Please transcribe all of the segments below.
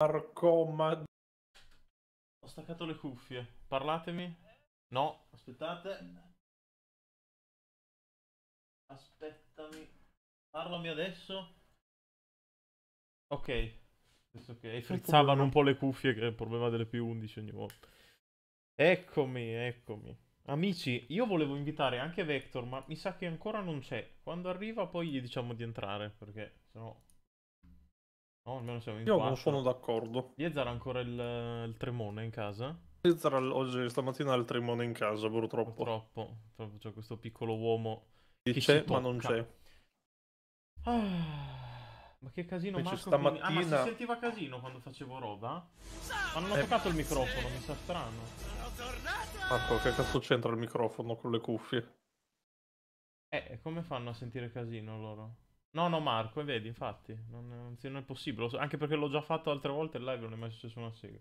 Marco, ma... Ho staccato le cuffie. Parlatemi. No, aspettate. Aspettami. Parlami adesso. Ok. Adesso che frizzavano un po' le cuffie, che è il problema delle P11 ogni volta. Eccomi, eccomi. Amici, io volevo invitare anche Vector, ma mi sa che ancora non c'è. Quando arriva poi gli diciamo di entrare, perché sennò... No, almeno siamo in Io 4. Non sono d'accordo. Liezar ha ancora il tremone in casa? Liezar oggi, stamattina ha il tremone in casa, purtroppo. Purtroppo c'è questo piccolo uomo che c'è ma non c'è. Ah, ma che casino, Marco, stamattina... Ah, ma si sentiva casino quando facevo roba? Ma non ho toccato il microfono, mi sa strano. Marco, che cazzo c'entra il microfono con le cuffie? Come fanno a sentire casino loro? No, no, Marco, e vedi, infatti, non è possibile, anche perché l'ho già fatto altre volte in live, non è mai successo una sega.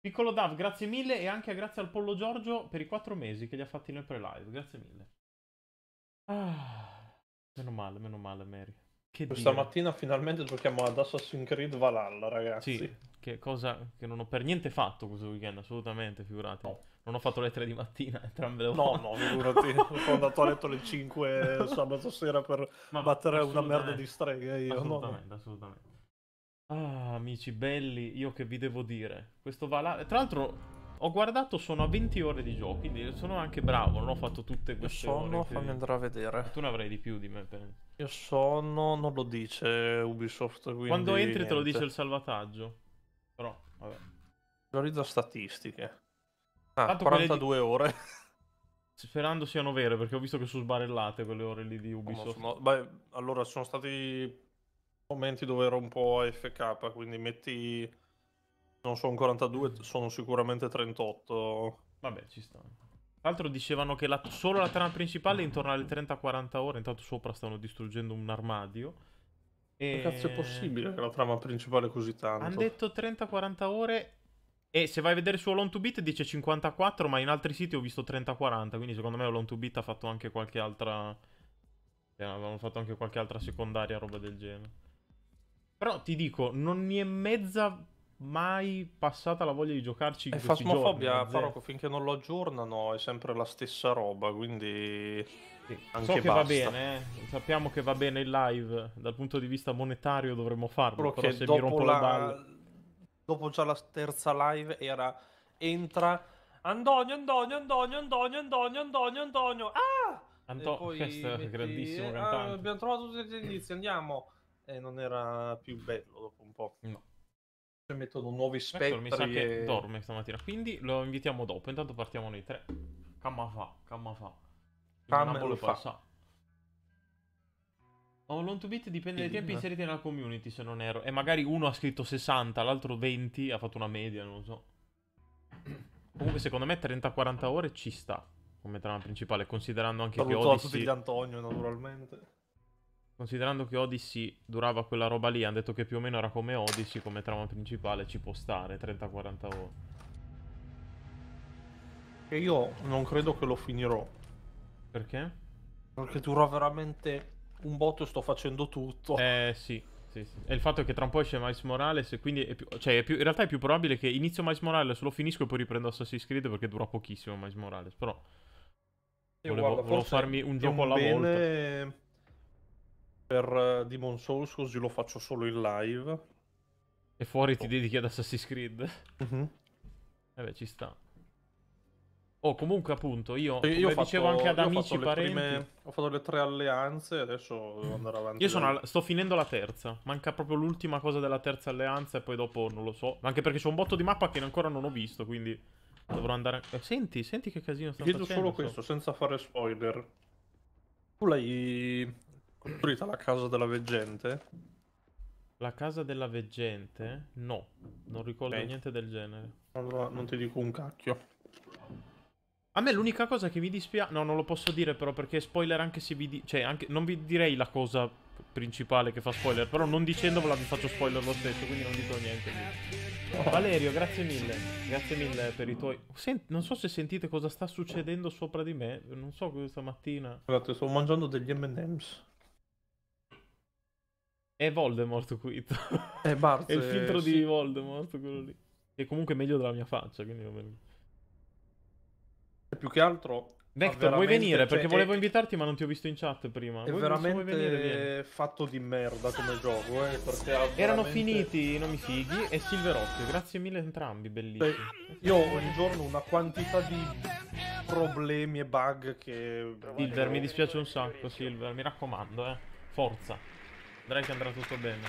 Piccolo Dav, grazie mille, e anche grazie al Pollo Giorgio per i 4 mesi che li ha fatti noi pre-live, grazie mille. Ah, meno male, Mary. Che Questa mattina finalmente giochiamo ad Assassin's Creed Valhalla, ragazzi. Sì, che cosa che non ho per niente fatto questo weekend, assolutamente, figurati. No. Non ho fatto le 3 di mattina, entrambe le volte. No, figurati, sono andato a letto alle 5 sabato sera per battere una merda di strega io. Assolutamente, no? Assolutamente. Ah, amici belli, io che vi devo dire. Questo Valhalla... Tra l'altro ho guardato, sono a 20 ore di gioco, quindi sono anche bravo, non ho fatto tutte queste ore. Fammi andare a vedere. Tu ne avrai di più di me, penso. Io sono, non lo dice Ubisoft, quindi quando entri niente. Te lo dice il salvataggio. Però, vabbè. Valorizza statistiche. Ah, 42 ore. Sperando siano vere, perché ho visto che sono sbarellate quelle ore lì di Ubisoft. No, beh, allora, sono stati momenti dove ero un po' AFK, quindi metti... Non sono 42, sono sicuramente 38. Vabbè, ci sta. Tra l'altro dicevano che solo la trama principale è intorno alle 30-40 ore. Intanto sopra stanno distruggendo un armadio. E... Cazzo è possibile che la trama principale è così tanto? Hanno detto 30-40 ore... E se vai a vedere su All on 2 Bit dice 54, ma in altri siti ho visto 30-40, quindi secondo me All on 2 Bit ha fatto anche qualche altra... Avevano fatto anche qualche altra secondaria, roba del genere. Però ti dico, non mi è mezza mai passata la voglia di giocarci in questi giorni. E Phasmophobia, Parocco, finché non lo aggiornano è sempre la stessa roba, quindi... Sì. Anche so che basta. Va bene, sappiamo che va bene il live, dal punto di vista monetario dovremmo farlo, però se mi rompo la balle... Dopo già la terza live era entra Antonio. Ah! Questo è grandissimo cantante. Abbiamo trovato tutti gli indizi, andiamo. E non era più bello dopo un po'. No. Ci mettono nuovi spettri. Mi sa che dorme stamattina, quindi lo invitiamo dopo. Intanto partiamo noi tre. Camma fa. All on 2 Bit dipende dai tempi inseriti nella community, se non ero. E magari uno ha scritto 60, l'altro 20, ha fatto una media, non lo so. Comunque secondo me 30-40 ore ci sta come trama principale, considerando anche che Odyssey... Saluto tutti gli Antonio, naturalmente. Considerando che Odyssey durava quella roba lì, hanno detto che più o meno era come Odyssey, come trama principale ci può stare, 30-40 ore. E io non credo che lo finirò. Perché? Perché dura veramente... un botto e sto facendo tutto. Sì. E il fatto è che tra un po' esce Miles Morales, e quindi in realtà è più probabile che inizio Miles Morales, lo finisco e poi riprendo Assassin's Creed, perché dura pochissimo Miles Morales. Però volevo farmi un gioco alla volta. Per Demon Souls, così lo faccio solo in live e fuori ti dedichi ad Assassin's Creed. Vabbè, ci sta. Comunque appunto io dicevo anche ad amici parenti ho fatto le 3 alleanze e adesso devo andare avanti. Io sto finendo la terza, manca proprio l'ultima cosa della terza alleanza e poi dopo non lo so, anche perché c'è un botto di mappa che ancora non ho visto, quindi dovrò andare... Senti che casino sta facendo. Ti chiedo solo questo, senza fare spoiler. Tu l'hai costruita la casa della veggente? La casa della veggente? No, non ricordo niente del genere. Allora non ti dico un cacchio. A me l'unica cosa che mi dispiace... No, non lo posso dire però, perché spoiler anche se vi... non vi direi la cosa principale che fa spoiler, però non dicendovela vi faccio spoiler lo stesso, quindi non dico niente. Valerio, grazie mille per i tuoi... non so se sentite cosa sta succedendo sopra di me, non so, questa mattina... Guardate, sto mangiando degli M&M's. È Voldemort Quito. È Barz. È il filtro di Voldemort, quello lì. Che comunque è meglio della mia faccia, quindi non me lo... Più che altro... Vector, vuoi venire? Perché volevo invitarti ma non ti ho visto in chat prima. È veramente venire, fatto di merda come gioco, perché veramente... Erano finiti Non Mi Fighi e Silverocchio, grazie mille entrambi, bellissimi. Beh, io ogni giorno una quantità di problemi e bug che... Silver, mi dispiace un sacco, Silver, mi raccomando, forza. Vedrai che andrà tutto bene.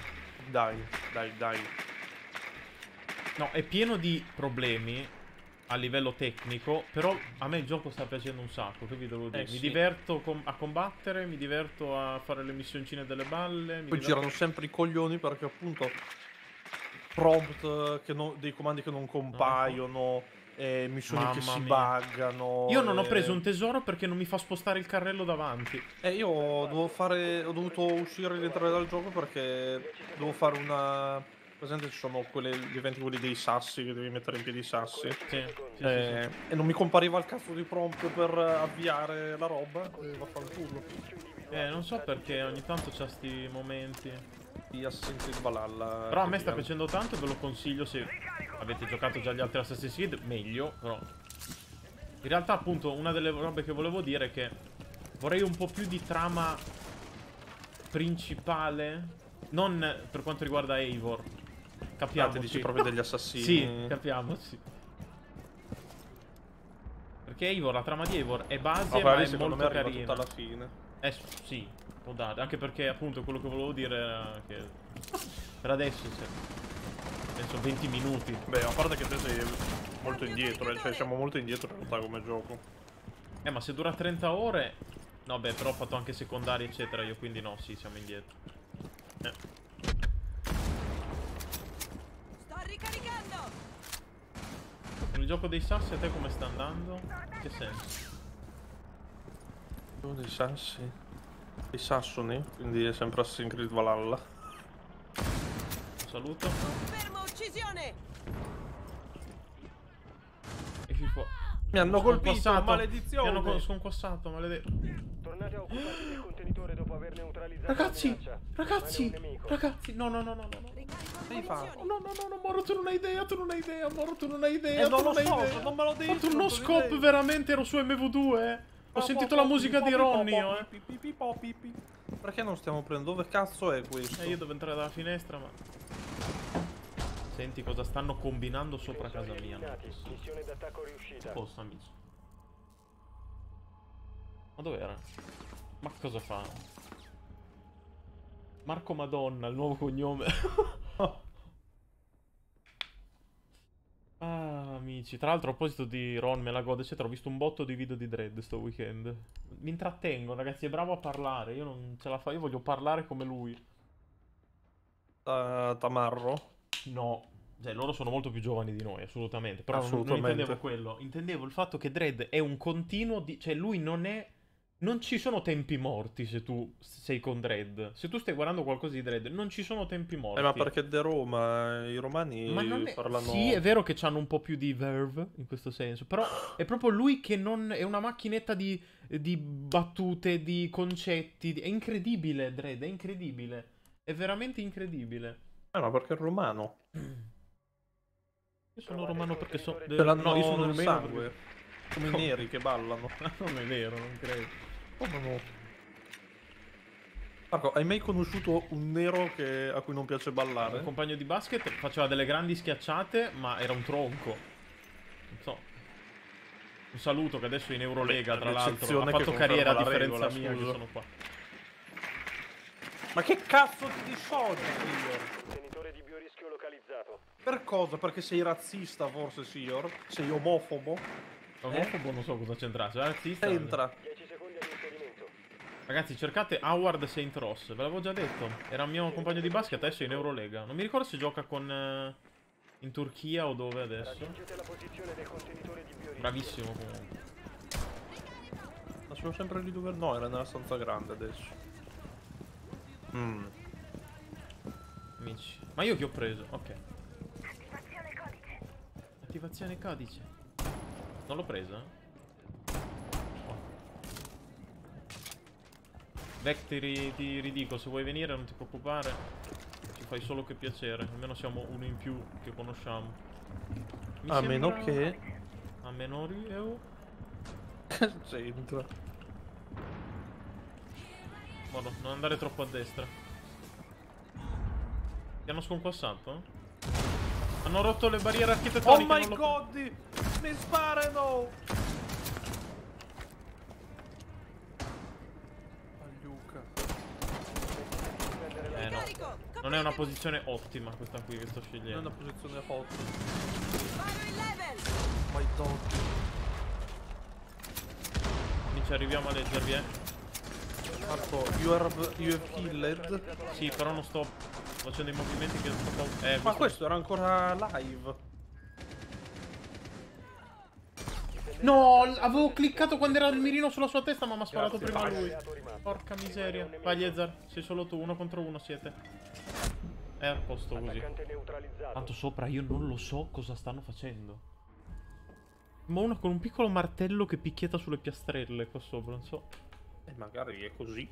Dai, dai, dai. No, è pieno di problemi a livello tecnico, però a me il gioco sta piacendo un sacco, che vi devo dire. Mi diverto a combattere, mi diverto a fare le missioncine delle balle. Poi girano sempre i coglioni perché appunto prompt che dei comandi che non compaiono, missioni che si buggano. Io non ho preso un tesoro perché non mi fa spostare il carrello davanti. Io ho dovuto uscire ed entrare dal gioco perché devo fare una... Presente, ci sono gli eventi quelli dei sassi, che devi mettere in piedi i sassi. Sì. E non mi compariva il cazzo di prompt per avviare la roba, va a fare il culo. Non so perché ogni tanto c'ha sti momenti di Assassin's Creed Valhalla. Però a me sta piacendo tanto e ve lo consiglio se avete giocato già gli altri Assassin's Creed, meglio, però. In realtà appunto una delle robe che volevo dire è che vorrei un po' più di trama principale, non per quanto riguarda Eivor. Capiamoci. Dici proprio degli assassini. Sì, capiamoci. Perché Eivor, la trama di Eivor è base, ma è molto carina alla fine. Sì, può dare. Anche perché appunto quello che volevo dire era che per adesso penso 20 minuti. Beh, a parte che te sei molto indietro, cioè siamo molto indietro in realtà come gioco. Ma se dura 30 ore. No, beh, però ho fatto anche secondari eccetera io, quindi no, sì, siamo indietro. Il gioco dei sassi a te come sta andando? Che senso? Il gioco dei sassi? Dei sassoni? Quindi è sempre Assassin's Creed Valhalla. Un saluto. Confermo uccisione! E si può. Mi hanno colpito, maledizione! Mi hanno sconquassato, maledetto. Tornate a occuparsi del contenitore dopo aver neutralizzato. Ragazzi! No. No, Moro, tu non hai idea. Tu non hai idea. Non me l'ho detto. Ho fatto uno scope veramente, ero su MV2. Ho sentito la musica di Ronny. Perché non stiamo prendendo? Dove cazzo è questo? Io devo entrare dalla finestra, ma... Senti cosa stanno combinando sopra casa mia. Missione d'attacco riuscita. Posto, amici. Ma dov'era? Ma cosa fa? Marco Madonna, il nuovo cognome. Ah, amici. Tra l'altro, a proposito di Ron, me la godo, eccetera, ho visto un botto di video di Dredd sto weekend. Mi intrattengo, ragazzi, è bravo a parlare. Io non ce la faccio, io voglio parlare come lui. Tamarro? No. Cioè, loro sono molto più giovani di noi, assolutamente. Però non intendevo quello. Intendevo il fatto che Dredd è un continuo di... Cioè, lui non è... Non ci sono tempi morti se tu sei con Dredd. Se tu stai guardando qualcosa di Dredd, non ci sono tempi morti. Ma perché de Roma, i romani parlano... Sì, è vero che hanno un po' più di verve, in questo senso. Però è proprio lui che non... È una macchinetta di battute, di concetti. È incredibile, Dredd, è incredibile. È veramente incredibile. Ma perché è romano? Io sono romano perché sono... No, io sono romano perché... Come i neri che ballano. Non è vero, non credo. Come no? Marco, hai mai conosciuto un nero a cui non piace ballare? Un compagno di basket faceva delle grandi schiacciate, ma era un tronco. Non so. Un saluto che adesso è in Eurolega, tra l'altro. Ha fatto carriera a differenza mia, che sono qua. Ma che cazzo ti dissoci, Signor? Contenitore di biorischio localizzato. Per cosa? Perché sei razzista, forse, Signor? Sei omofobo? Omofobo non so cosa c'entra, sei razzista? Entra. Ragazzi, cercate Howard Sant-Roos, ve l'avevo già detto. Era un mio compagno di basket, adesso è in Eurolega. Non mi ricordo se gioca in Turchia o dove adesso. Bravissimo comunque. Ma sono sempre lì dove... No, era nella stanza grande adesso. Amici. Ma io che ho preso? Ok. Attivazione codice. Attivazione codice. Non l'ho presa? Vector, ti ridico, se vuoi venire non ti preoccupare. fai solo che piacere. Almeno siamo uno in più che conosciamo. Mi a meno che... A meno rio... C'entra. Vado, non andare troppo a destra. Ti hanno sconquassato? Hanno rotto le barriere architettoniche. Oh my god! Mi sparano! No. Non è una posizione ottima questa qui che sto scegliendo. Non è una posizione ottima. My dog. Quindi ci arriviamo a leggervi, eh. Marco, you have killed. Sì, però non sto facendo i movimenti che sto... ma questo era ancora live. No, avevo cliccato quando era il mirino sulla sua testa, ma mi ha sparato prima lui. Porca miseria. Vai Liezar, sei solo tu, 1 contro 1 siete. È a posto così. Tanto sopra io non lo so cosa stanno facendo. Ma uno con un piccolo martello che picchietta sulle piastrelle qua sopra, non so. E magari è così.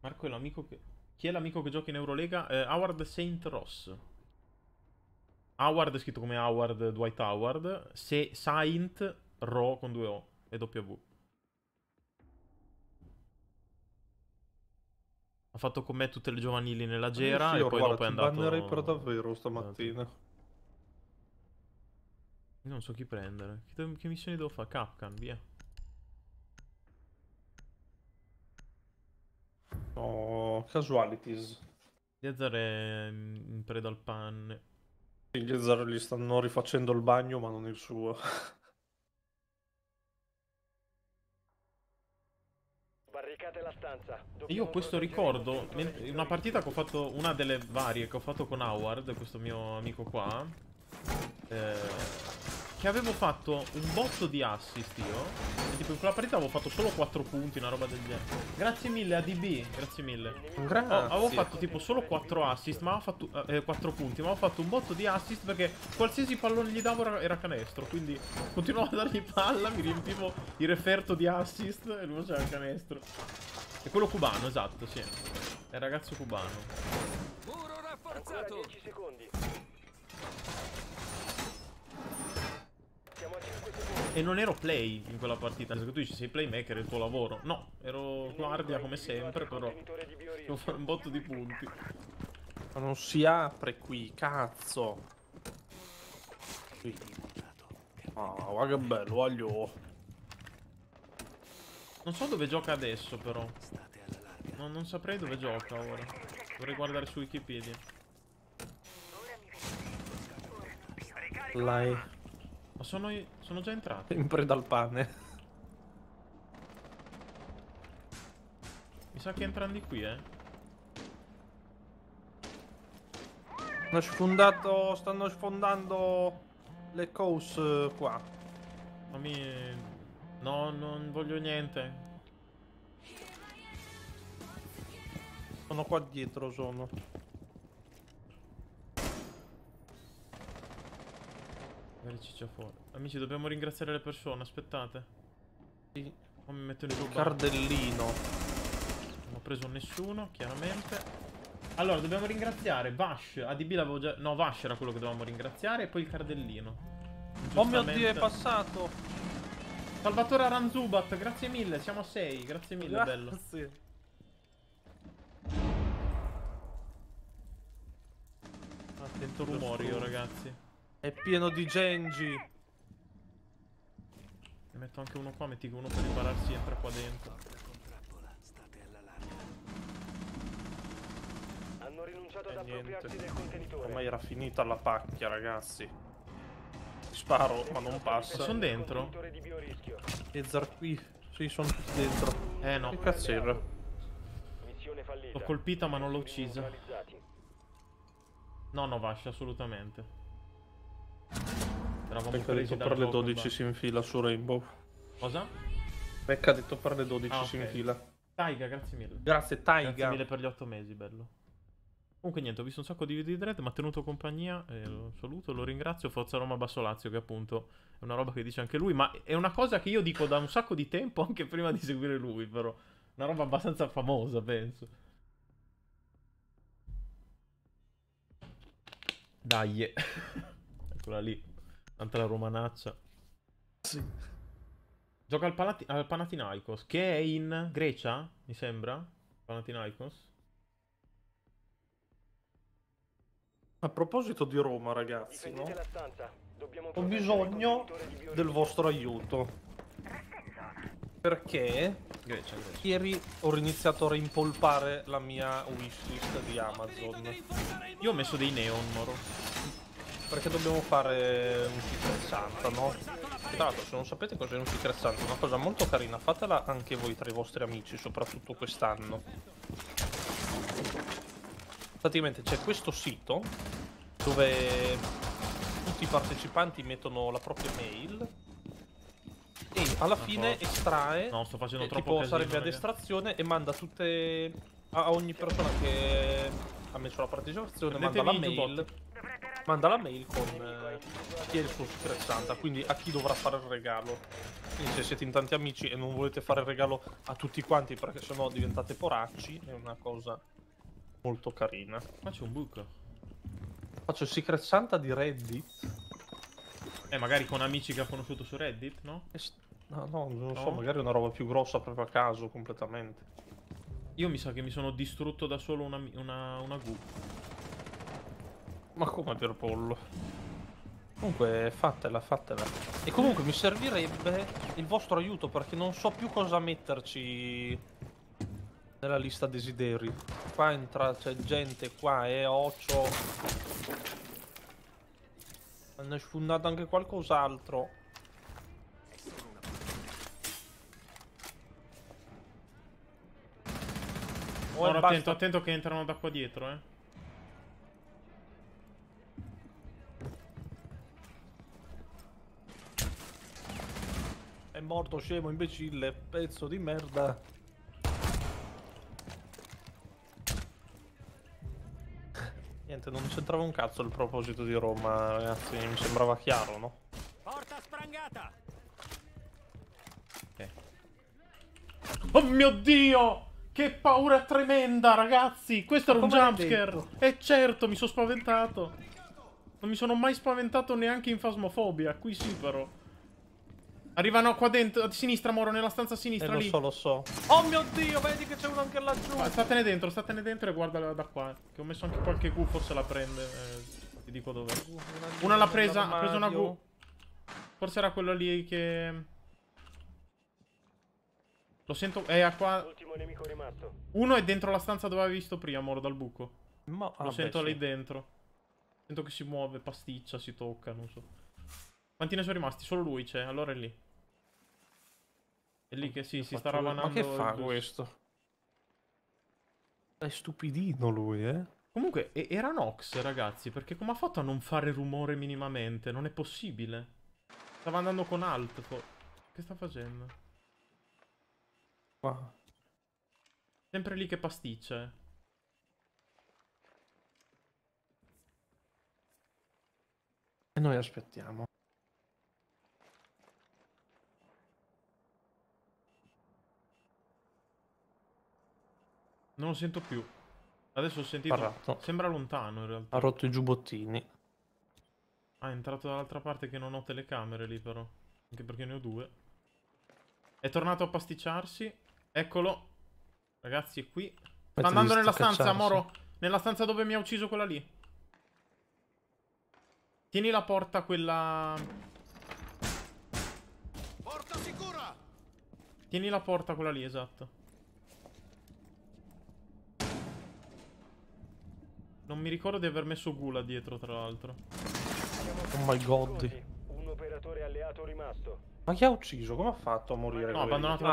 Marco è l'amico che... Chi è l'amico che gioca in Eurolega? Howard Sant-Roos. Howard è scritto come Howard, Dwight Howard. Se Saint, Ro con 2 O e W. Ha fatto con me tutte le giovanili nella gera e poi dopo è andato... Ti bannerei per davvero stamattina. Non so chi prendere. Che missioni devo fare? Capcan, via. No, casualities. Liezar è in preda al panne. Sì, Liezar gli stanno rifacendo il bagno, ma non il suo. Barricate la stanza. Io ho questo ricordo, una partita che ho fatto, una delle varie che ho fatto con Howard, questo mio amico qua, che avevo fatto un botto di assist io. E tipo in quella partita avevo fatto solo 4 punti, una roba del genere. Grazie mille ADB, grazie mille. Avevo fatto tipo solo 4 assist, ma avevo fatto 4 punti, ma avevo fatto un botto di assist perché qualsiasi pallone gli davo era canestro. Quindi continuavo a dargli palla, mi riempivo il referto di assist e lui faceva il canestro. E quello cubano, esatto, sì. È il ragazzo cubano. Muro rafforzato. 10 secondi. E non ero play in quella partita, perché tu dici sei playmaker, è il tuo lavoro. No, ero guardia come sempre, però devo fare un botto di punti. Ma non si apre qui, cazzo. Ah, guarda che bello, voglio. Non so dove gioca adesso però. No, non saprei dove gioca ora. Dovrei guardare su Wikipedia. Lai. Ma sono già entrato. In preda al pane. Mi sa che entrano di qui, Hanno sfondato. Stanno sfondando le cause qua. Ma mi... No, non voglio niente. Sono qua dietro, sono. Ciccia fuori. Amici, dobbiamo ringraziare le persone, aspettate. Sì. Oh, mi metto il cardellino. Non ho preso nessuno, chiaramente. Allora, dobbiamo ringraziare Vash. ADB l'avevo già... No, Vash era quello che dovevamo ringraziare. E poi il cardellino. Oh mio Dio, è passato. Salvatore Aranzubat, grazie mille. Siamo a 6, grazie mille, grazie. Bello. Attento rumori io, ragazzi. È pieno di genji. Ne metto anche uno qua, metti uno per ripararsi, entra qua dentro. Hanno rinunciato ad appropriarsi del contenitore. Ormai era finita la pacchia, ragazzi. Sparo, ma non passa. Sono dentro? Liezar qui. Sì, sono tutti dentro. No. Che cazzo. L'ho colpita ma non l'ho uccisa. No, Vash, assolutamente. Becca detto per le 12 si infila su Rainbow. Cosa? Becca detto per le 12 si infila. Taiga, grazie mille. Grazie Taiga. Grazie mille per gli 8 mesi, bello. Comunque niente, ho visto un sacco di video di Dredd, mi ha tenuto compagnia, lo saluto, lo ringrazio. Forza Roma Basso Lazio, che appunto è una roba che dice anche lui, ma è una cosa che io dico da un sacco di tempo, anche prima di seguire lui, però una roba abbastanza famosa, penso. Dai, eccola lì, tanta la romanaccia. Sì. Gioca al Panathinaikos, che è in Grecia, mi sembra, Panathinaikos. A proposito di Roma, ragazzi, no? Ho bisogno del vostro aiuto. Perché ieri ho iniziato a rimpolpare la mia wishlist di Amazon. Io ho messo dei neon, Moro. Perché dobbiamo fare un Secret Santa, no? Tra l'altro, se non sapete cos'è un Secret Santa, è una cosa molto carina. Fatela anche voi tra i vostri amici, soprattutto quest'anno. Praticamente c'è questo sito dove tutti i partecipanti mettono la propria mail e alla fine estrae, no, sto facendo troppo tipo casino, sarebbe ad estrazione, e manda tutte a ogni persona che ha messo la partecipazione. Manda la mail con chi è il suo Secret Santa, quindi a chi dovrà fare il regalo. Quindi se siete in tanti amici e non volete fare il regalo a tutti quanti perché sennò diventate poracci, è una cosa molto carina. Ma c'è un buco. Faccio il Secret Santa di Reddit. Magari con amici che ha conosciuto su Reddit, no? No, non so, magari è una roba più grossa proprio a caso, completamente. Io mi sa che mi sono distrutto da solo una goo. Ma come per pollo? Comunque, fatela, fatela. E comunque mi servirebbe il vostro aiuto perché non so più cosa metterci nella lista desideri. Qua c'è gente, qua è occhio. Hanno sfondato anche qualcos'altro. Ora attento, attento che entrano da qua dietro, eh. È morto, scemo, imbecille, pezzo di merda. Niente, non c'entrava un cazzo il proposito di Roma, ragazzi, mi sembrava chiaro, no? Porta sprangata! Okay. Oh mio Dio! Che paura tremenda, ragazzi! Questo era un jumpscare! Certo, mi sono spaventato! Non mi sono mai spaventato neanche in Phasmophobia, qui sì però. Arrivano qua dentro, a sinistra, Moro, nella stanza a sinistra, lì. Lo so. Oh mio Dio, vedi che c'è uno anche laggiù. Statene dentro e guardala da qua. Che ho messo anche qualche goo, forse la prende. Ti dico dov'è. Una l'ha presa, ha preso una goo. Forse era quello lì che... Lo sento, è qua. Uno è dentro la stanza dove avevi visto prima, Moro, dal buco. Lo sento lì dentro. Sento che si muove, pasticcia, si tocca, non so. Quanti ne sono rimasti? Solo lui c'è, allora è lì. È lì che si sta ravanando. Ma che fa questo? È stupidino lui, eh. Comunque, era Nox, ragazzi, perché come ha fatto a non fare rumore minimamente? Non è possibile. Stava andando con Alt. Che sta facendo? Qua. Sempre lì che pasticcia, eh. E noi aspettiamo. Non lo sento più. Adesso ho sentito. Parato. Sembra lontano in realtà. Ha rotto i giubbottini. È entrato dall'altra parte che non ho telecamere lì però. Anche perché ne ho due. È tornato a pasticciarsi. Eccolo. Ragazzi, è qui. Sta andando nella stanza, Moro. Nella stanza dove mi ha ucciso quella lì. Tieni la porta quella... Porta sicura! Tieni la porta quella lì, esatto. Non mi ricordo di aver messo Gula dietro, tra l'altro. Oh my god. Un operatore alleato rimasto. Ma chi ha ucciso? Come ha fatto a morire? No, ha abbandonato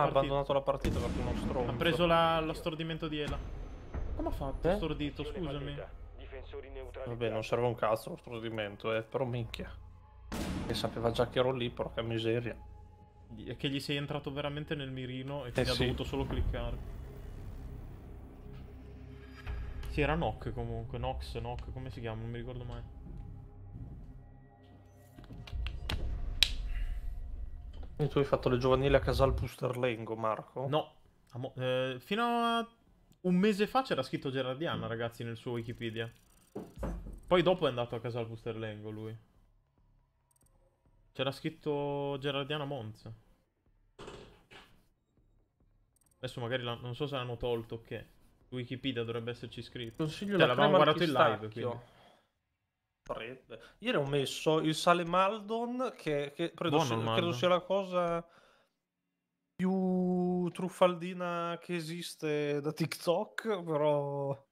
la partita perché uno stronzo. Ha preso lo stordimento di Ela. Come ha fatto? Stordito, scusami. Vabbè, non serve un cazzo lo stordimento, però minchia. E sapeva già che ero lì, porca miseria. E che gli sei entrato veramente nel mirino e quindi ha dovuto solo cliccare. Sì, era Nock comunque. Nock, come si chiama? Non mi ricordo mai. Quindi tu hai fatto le giovanili a Casal Pusterlengo, Marco? No. Fino a un mese fa c'era scritto Gerardiana, ragazzi, nel suo Wikipedia. Poi dopo è andato a Casal Pusterlengo, lui. C'era scritto Gerardiana Monza. Adesso magari non so se l'hanno tolto, che... Wikipedia dovrebbe esserci scritto. Consiglio, cioè, l'avevamo guardato in live, quindi. Ieri ho messo il sale Maldon, che credo sia la cosa più truffaldina che esiste da TikTok, però...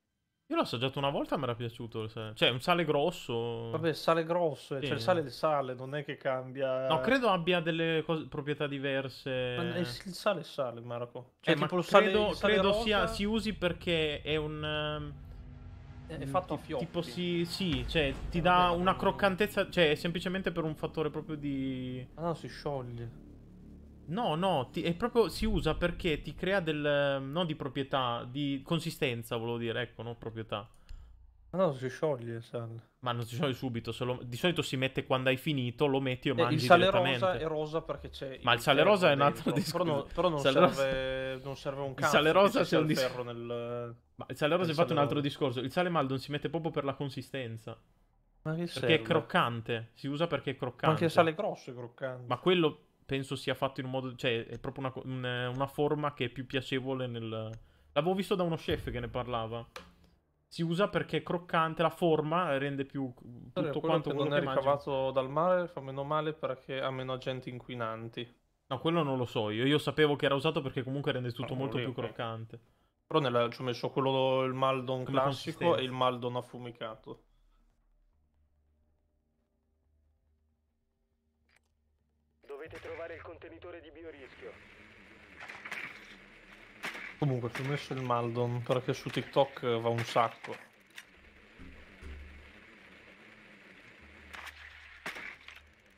Io l'ho assaggiato una volta e mi era piaciuto il sale. Cioè, un sale grosso... Vabbè, sale grosso, sì, cioè il sale del sale, non è che cambia... No, credo abbia delle cose, proprietà diverse... Ma il sale è sale, Marco. Cioè, tipo ma il sale credo rosa... si usi perché è un... È fatto a fiocchi. Tipo sì, cioè, ti dà una croccantezza... Cioè, è semplicemente per un fattore proprio di... Ah no, si scioglie. No, è proprio, si usa perché ti crea del... Non di proprietà, di consistenza, volevo dire, ecco, non proprietà. Ma no, si scioglie, sale. Ma non si scioglie subito, di solito si mette quando hai finito, lo metti e mangi direttamente. Il sale rosa è rosa perché c'è... Ma il sale rosa è un altro discorso. Però non serve, non serve un cazzo. Il sale rosa c'è il ferro nel... Ma il sale rosa è fatto un altro discorso. Il sale Maldon si mette proprio per la consistenza. Ma che serve? Perché è croccante, si usa perché è croccante. Ma anche il sale grosso è croccante. Ma quello... Penso sia fatto in un modo... Cioè, è proprio una forma che è più piacevole nel... L'avevo visto da uno chef che ne parlava. Si usa perché è croccante, la forma rende più... Tutto quanto quello che non è ricavato dal mare fa meno male perché ha meno agenti inquinanti. No, quello non lo so. Io sapevo che era usato perché comunque rende tutto molto più croccante. Però ci ho messo quello, il Maldon classico e il Maldon affumicato. Trovare il contenitore di biorischio. Comunque ti ho messo il Maldon perché su TikTok va un sacco.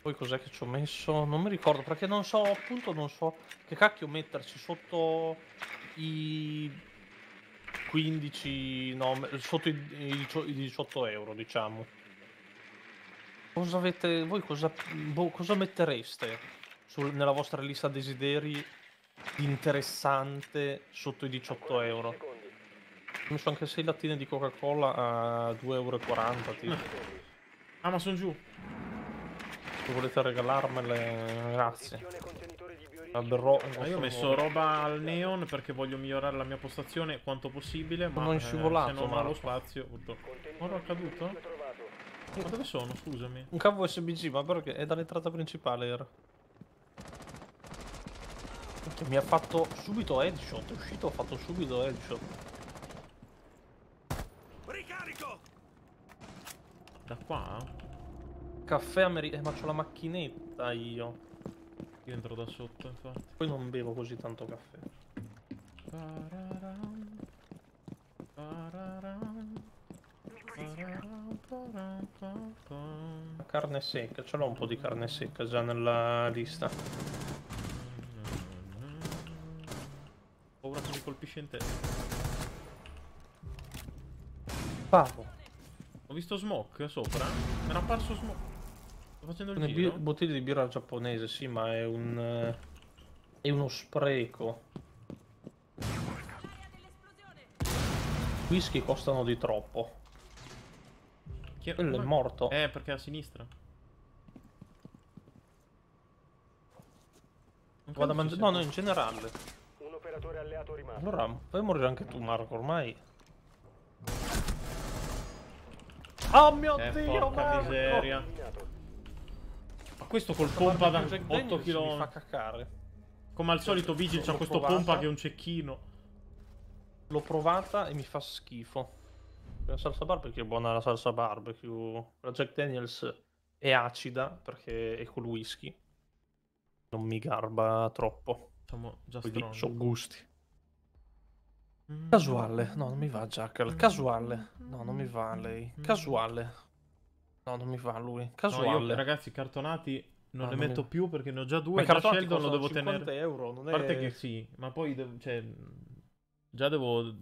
Poi cos'è che ci ho messo? Non mi ricordo perché non so, appunto non so che cacchio metterci sotto i 15, no, sotto i 18 euro, diciamo. Cosa avete, voi cosa mettereste nella vostra lista desideri interessante sotto i 18 euro? Ho messo anche 6 lattine di Coca-Cola a 2,40 €. Tipo. Ah, ma sono giù. Se volete regalarmele, grazie. Io ho messo roba al neon perché voglio migliorare la mia postazione quanto possibile, ma non scivolato, se non ho lo spazio. Ora è caduto? Ma dove sono? Scusami. Un cavo SBG, ma perché è dall'entrata principale era. Perché mi ha fatto subito headshot, è uscito, ho fatto subito headshot. Ricarico! Da qua? Caffè americano, ma c'ho la macchinetta io. Io entro da sotto, infatti. Poi non bevo così tanto caffè. Pararam, pararam. La carne secca, ce l'ho un po' di carne secca già nella lista. Ho paura che mi colpisce in testa. Pavo. Ho visto smoke sopra. Mi era apparso smoke. Sto facendo il giro. Bottiglie di birra giapponese, sì, ma è un... È uno spreco. Whisky costano di troppo. Quello è morto. Perché è a sinistra. Vado a mangiare. No, in generale. Un operatore alleato rimasto. Allora, puoi morire anche tu, Marco, ormai. Oh mio Dio, porca miseria. Ma questo col pompa da 8 kg. Mi fa caccare. Come al solito Vigil c'ha questo pompa che è un cecchino. L'ho provata e mi fa schifo. La salsa barbecue è buona, la salsa barbecue. La Jack Daniels è acida perché è col whisky. Non mi garba troppo. Siamo già strong. So gusti. Casuale. No, non mi va Jackal. Casuale. No, non mi va lei. Casuale. No, non mi va lui. Casuale. No, io, ragazzi, cartonati non ne metto più perché ne ho già due. Ma Sheldon lo devo tenere. €50, non è... A parte che sì, ma poi... Cioè... Già devo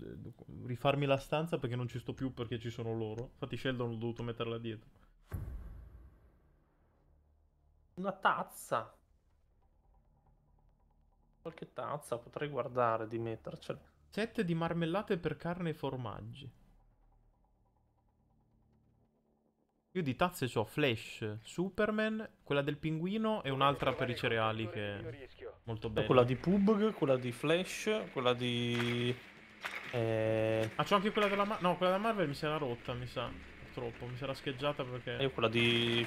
rifarmi la stanza perché non ci sto più, perché ci sono loro. Infatti Sheldon l'ho dovuto metterla dietro. Una tazza. Qualche tazza potrei guardare di mettercela. 7 di marmellate per carne e formaggi. Io di tazze c'ho Flash, Superman, quella del pinguino e un'altra per i cereali che è molto bella. Quella di Pubg, quella di Flash, quella di... Ah, c'ho anche quella della Marvel. No, quella della Marvel mi si era rotta, mi sa. Purtroppo, mi si era scheggiata perché... Io quella di...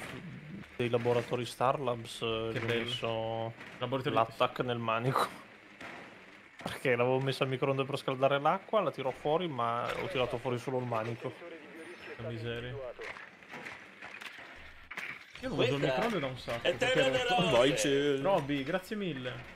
dei laboratori Starlabs che ho messo l'attack nel manico. Perché l'avevo messa al microonde per scaldare l'acqua, la tirò fuori, ma ho tirato fuori solo il manico. Che miseria. Io non uso il microonde da un sacco. E te lo Roby, grazie mille.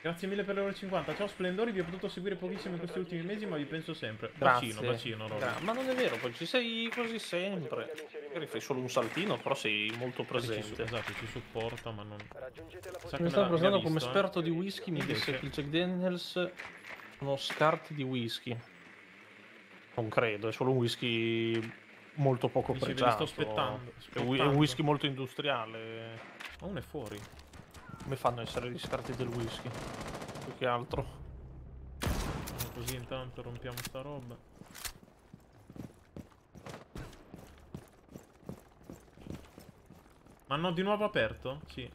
Grazie mille per le ore 50. Ciao Splendori, vi ho potuto seguire pochissimo in questi ultimi mesi, ma vi penso sempre. Grazie. Bacino, bacino, Roby. Ma non è vero, poi ci sei quasi sempre. Magari fai solo un saltino, però sei molto presente. Esatto, ci supporta, ma non... Mi stavo presentando come esperto di whisky, mi disse che il Jack Daniels sono scarti di whisky. Non credo, è solo un whisky... molto poco pregiato. È un whisky molto industriale. Ma uno è fuori. Come fanno a essere gli scarti del whisky? Più che altro. Così intanto rompiamo sta roba. Ma no, di nuovo aperto? Sì.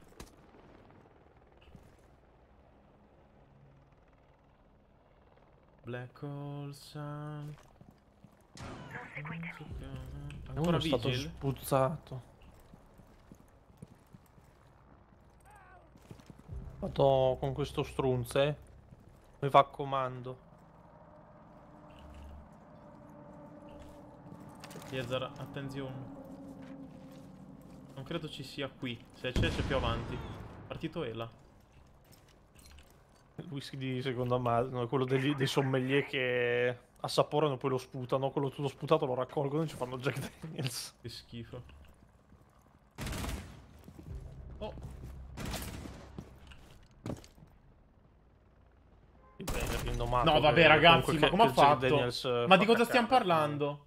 Black Hole Sun. Ancora vigile? È stato spuzzato. Vado con questo strunze. Mi va a comando. Liezar, attenzione. Non credo ci sia qui. Se c'è, c'è più avanti. Partito Ela. Il whisky di seconda mano, quello dei sommelier che... assaporano, poi lo sputano, quello tutto sputato lo raccolgono e ci fanno Jack Daniels. Che schifo. Oh. No vabbè ragazzi, ma come ha fatto? Ma di cosa stiamo parlando?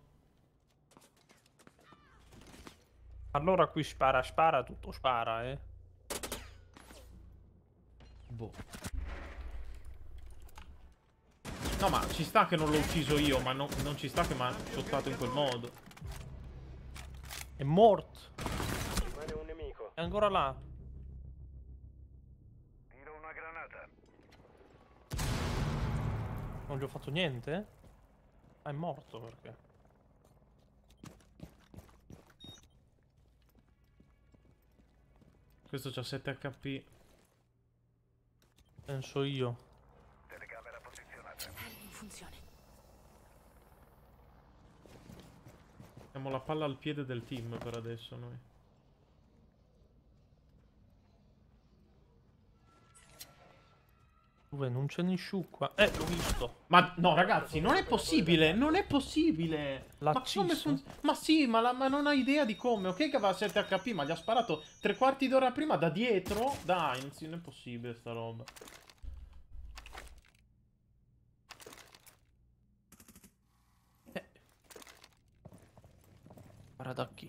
Allora qui spara, spara, tutto spara, eh. Boh. No, ma ci sta che non l'ho ucciso io, ma non ci sta che mi ha shottato in quel modo. È morto. Rimane un nemico. È ancora là. Tiro una granata. Non gli ho fatto niente? Ah, è morto perché? Questo c'ha 7 HP. Penso io. Siamo la palla al piede del team per adesso noi. Dove non c'è nessuno qua. L'ho visto. Ma no ragazzi, non è possibile, non è possibile. Ma come funziona? Ma sì, ma non ha idea di come. Ok che aveva 7 HP, ma gli ha sparato 3/4 d'ora prima da dietro. Dai, non è possibile sta roba. Da chi?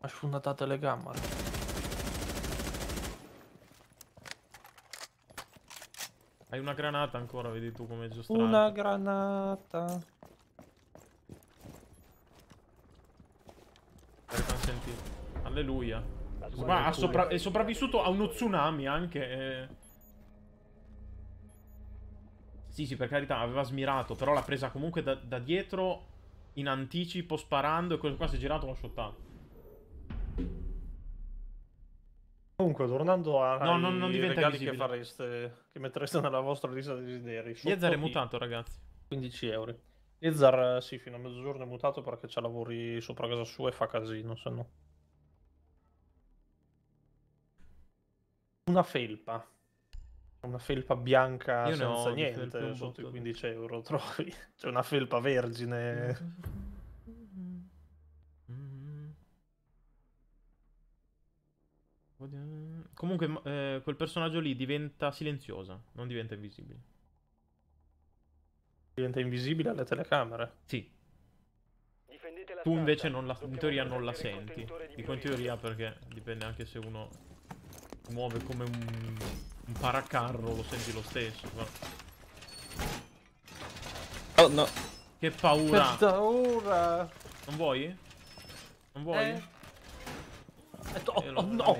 Ha sfondato telecamera. Hai una granata ancora, vedi tu come è giusto. Una granata. Per consentire. Alleluia. Ma è sopravvissuto a uno tsunami anche. Sì, sì, per carità, aveva smirato, però l'ha presa comunque da dietro, in anticipo, sparando, e quello qua si è girato e l'ha shottato. Comunque, tornando a non regali che fareste, che mettereste nella vostra lista dei desideri. Liezar è mutato, ragazzi. 15 euro. Liezar, sì, fino a mezzogiorno è mutato perché c'ha lavori sopra casa sua e fa casino, se no. Una felpa. Una felpa bianca senza niente, sotto i 15 euro trovi. C'è una felpa vergine. Comunque quel personaggio lì diventa silenziosa, non diventa invisibile. Diventa invisibile alle telecamere? Sì. Tu invece non la, in teoria non la senti. Dico in teoria perché dipende anche se uno si muove come un paracarro, lo senti lo stesso. Ma... oh no. Che paura. Che paura. Non vuoi? Non vuoi? Oh no.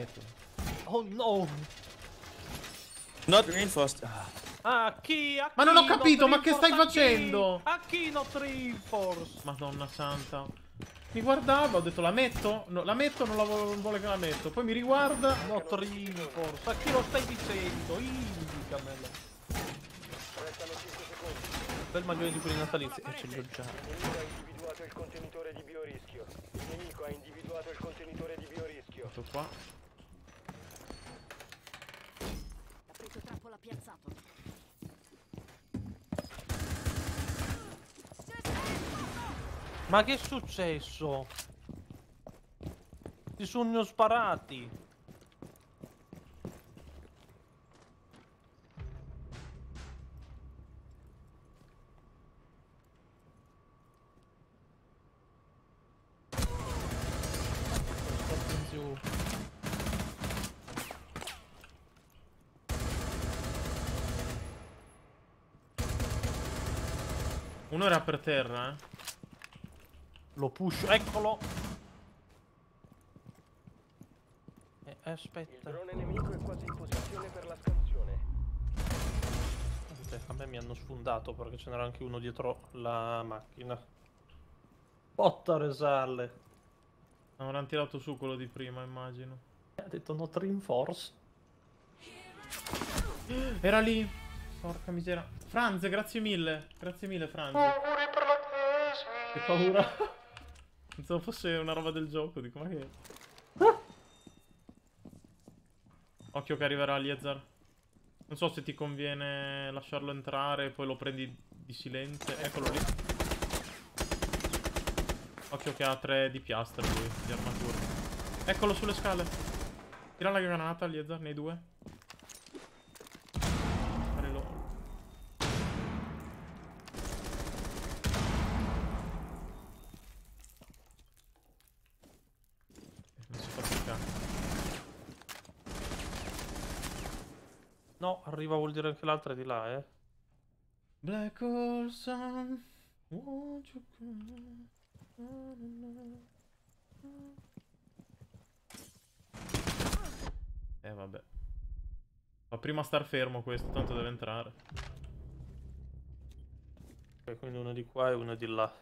Oh no. Not reinforced. Ah, chi? A chi? Ma non ho capito, ma che stai facendo? A chi not reinforced? Madonna santa. Mi guardava, ho detto la metto? No, la metto, non vuole che la metto. Poi mi riguarda. Not reinforced. A chi lo stai dicendo? Indicamelo. Restano 5 secondi. Bel maglione di quelli natalizi. E ce l'ho già. Il nemico ha individuato il contenitore di biorischio. Il nemico ha individuato il contenitore di biorischio. Questo qua. Ha preso trappola piazzato. Ma che è successo? Ti sono sparati. Uno era per terra, eh? Lo push, eccolo! Aspetta. Il drone nemico è quasi in posizione per la scansione. A me mi hanno sfondato perché ce n'era anche uno dietro la macchina. Botta resalle. Avranno tirato su quello di prima, immagino. Ha detto no reinforce. Era lì. Porca miseria. Franz, grazie mille. Grazie mille, Franz. Auguri per la tesi. Che paura. Pensavo fosse una roba del gioco, dico ma che... ah! Occhio che arriverà Liezar. Non so se ti conviene lasciarlo entrare, poi lo prendi di silenzio. Eccolo lì. Occhio che ha 3 di piastra lui, di armatura. Eccolo sulle scale. Tira la granata Liezar, nei due. No, arriva vuol dire anche l'altra di là, eh. Black Hole Sun. Vabbè. Ma prima star fermo questo, tanto deve entrare. Ok, quindi uno di qua e uno di là.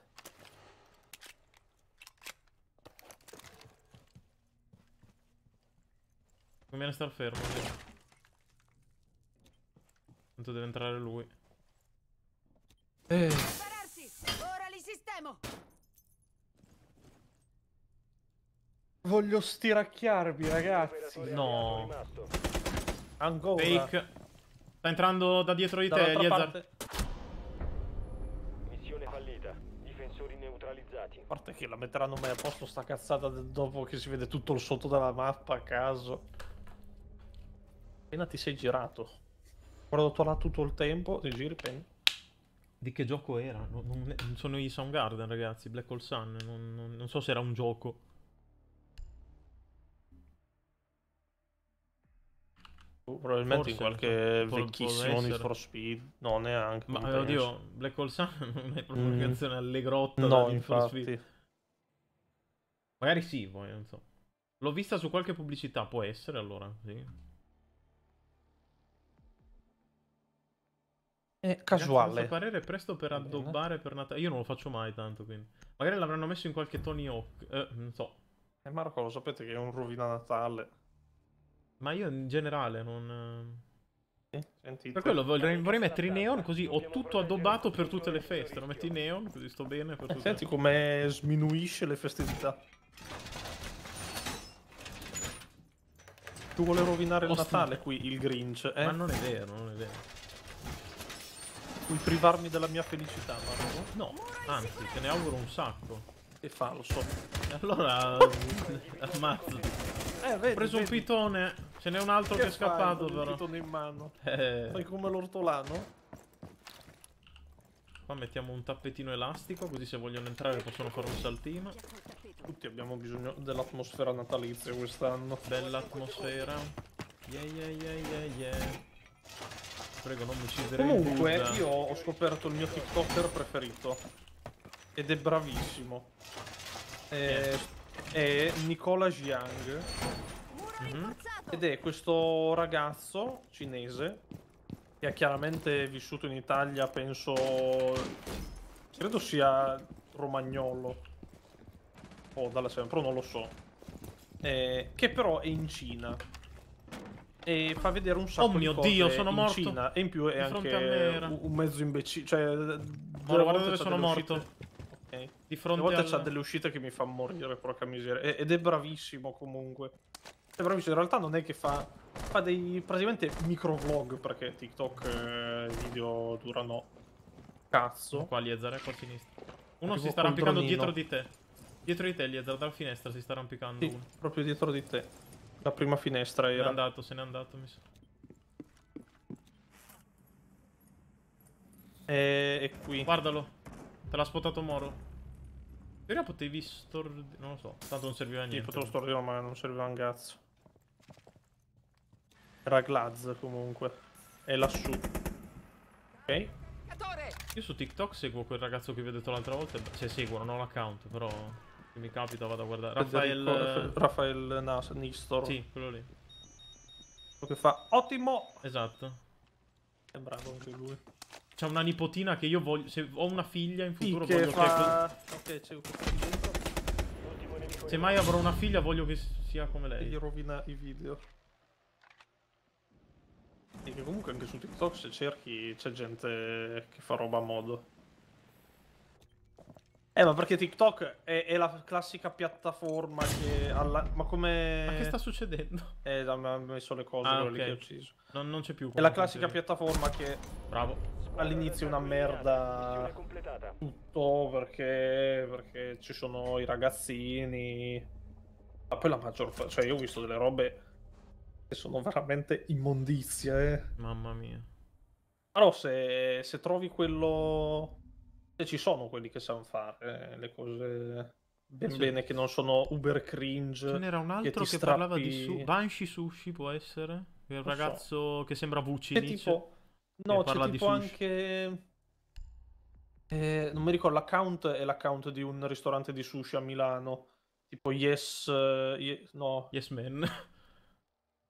Conviene star fermo, sì. Tanto deve entrare lui. Ora li sistemo. Voglio stiracchiarvi, ragazzi. No. Ancora. Fake. Sta entrando da dietro di te, Liezar. Missione fallita. Difensori neutralizzati. A parte che la metteranno mai a posto sta cazzata dopo che si vede tutto il sotto della mappa a caso. Appena ti sei girato. Guardo tu là tutto il tempo, ti giri, penso. Di che gioco era? Non sono i Soundgarden, ragazzi, Black Hole Sun, non so se era un gioco. Probabilmente forse, in qualche vecchissimo Need for Speed, no neanche. Ma oddio, Black Hole Sun non è proprio una canzone allegrotta, no, da Need for Speed. Magari sì, poi, non so. L'ho vista su qualche pubblicità, può essere allora, sì. È casuale. A mio parere presto per addobbare per Natale. Io non lo faccio mai tanto, quindi. Magari l'avranno messo in qualche Tony Hawk. Non so. Marco, lo sapete che è un rovina Natale. Ma io in generale non... sentite. Per quello vorrei mettere i neon così ho tutto addobbato per tutte le feste. Lo metti i neon così sto bene per tutte. Senti come sminuisce le festività. Tu vuole rovinare il Natale qui, il Grinch, eh? Ma non è vero, non è vero. Puoi privarmi della mia felicità, Marco? No, anzi, te ne auguro un sacco. È falso. E allora ammazzati. Vedi, ho preso un pitone. Ce n'è un altro che è scappato però. Un pitone in mano. Fai come l'ortolano. Qua mettiamo un tappetino elastico, così se vogliono entrare possono fare un saltino. Tutti abbiamo bisogno dell'atmosfera natalizia quest'anno. Bella atmosfera. Yeah, yeah, yeah, yeah, yeah. Prego, non mi uccidere. Comunque, io ho scoperto il mio TikToker preferito. Ed è bravissimo. È Nicola Jiang. Ed è questo ragazzo cinese che ha chiaramente vissuto in Italia, penso, credo sia romagnolo o dalla Sempro, non lo so, che però è in Cina e fa vedere un sacco di cose. Oh mio Dio, sono morto! Cina. E in più è anche un mezzo imbecille, cioè guardate, sono morto. Okay. Di fronte a c'ha delle uscite che mi fa morire, porca miseria. Ed è bravissimo comunque. È bravissimo, in realtà non è che fa dei praticamente micro vlog, perché TikTok video durano cazzo. Qua Liezar è qua a sinistra. Uno si sta arrampicando dietro di te. Dietro di te Liezar, dalla finestra si sta arrampicando uno. Proprio dietro di te. La prima finestra era. Se n'è andato mi sa. E qui. Guardalo. Te l'ha spottato Moro. Però potevi stordire, non lo so, tanto non serviva a niente. Sì, potevo stordire ma non serviva un cazzo. Era Glaz comunque. È lassù. Ok. Io su TikTok seguo quel ragazzo che vi ho detto l'altra volta. Cioè seguo, non ho l'account, però se mi capita vado a guardare. Raffaele Nistor. Sì, quello lì. Quello che fa ottimo. Esatto. È bravo anche lui. C'è una nipotina che io voglio. Se ho una figlia in futuro voglio che. Ok, c'è un dentro. Se mai avrò una figlia voglio che sia come lei. E gli rovina i video. E che comunque anche su TikTok se cerchi c'è gente che fa roba a modo. Ma perché TikTok è la classica piattaforma che alla... Ma come... Ma che sta succedendo? Mi ha messo le cose lì che ho ucciso. Non c'è più. È la classica piattaforma che... Bravo. All'inizio è una merda tutto perché ci sono i ragazzini, ma poi la maggior parte, cioè io ho visto delle robe che sono veramente immondizie, mamma mia. Però se trovi quello, ci sono quelli che sanno fare le cose bene, che non sono uber cringe. Ce n'era un altro che parlava di Banshee Sushi, può essere? Un ragazzo che sembra Vucci. Che tipo... No, c'è tipo anche... non mi ricordo, l'account è l'account di un ristorante di sushi a Milano. Tipo Yes Man.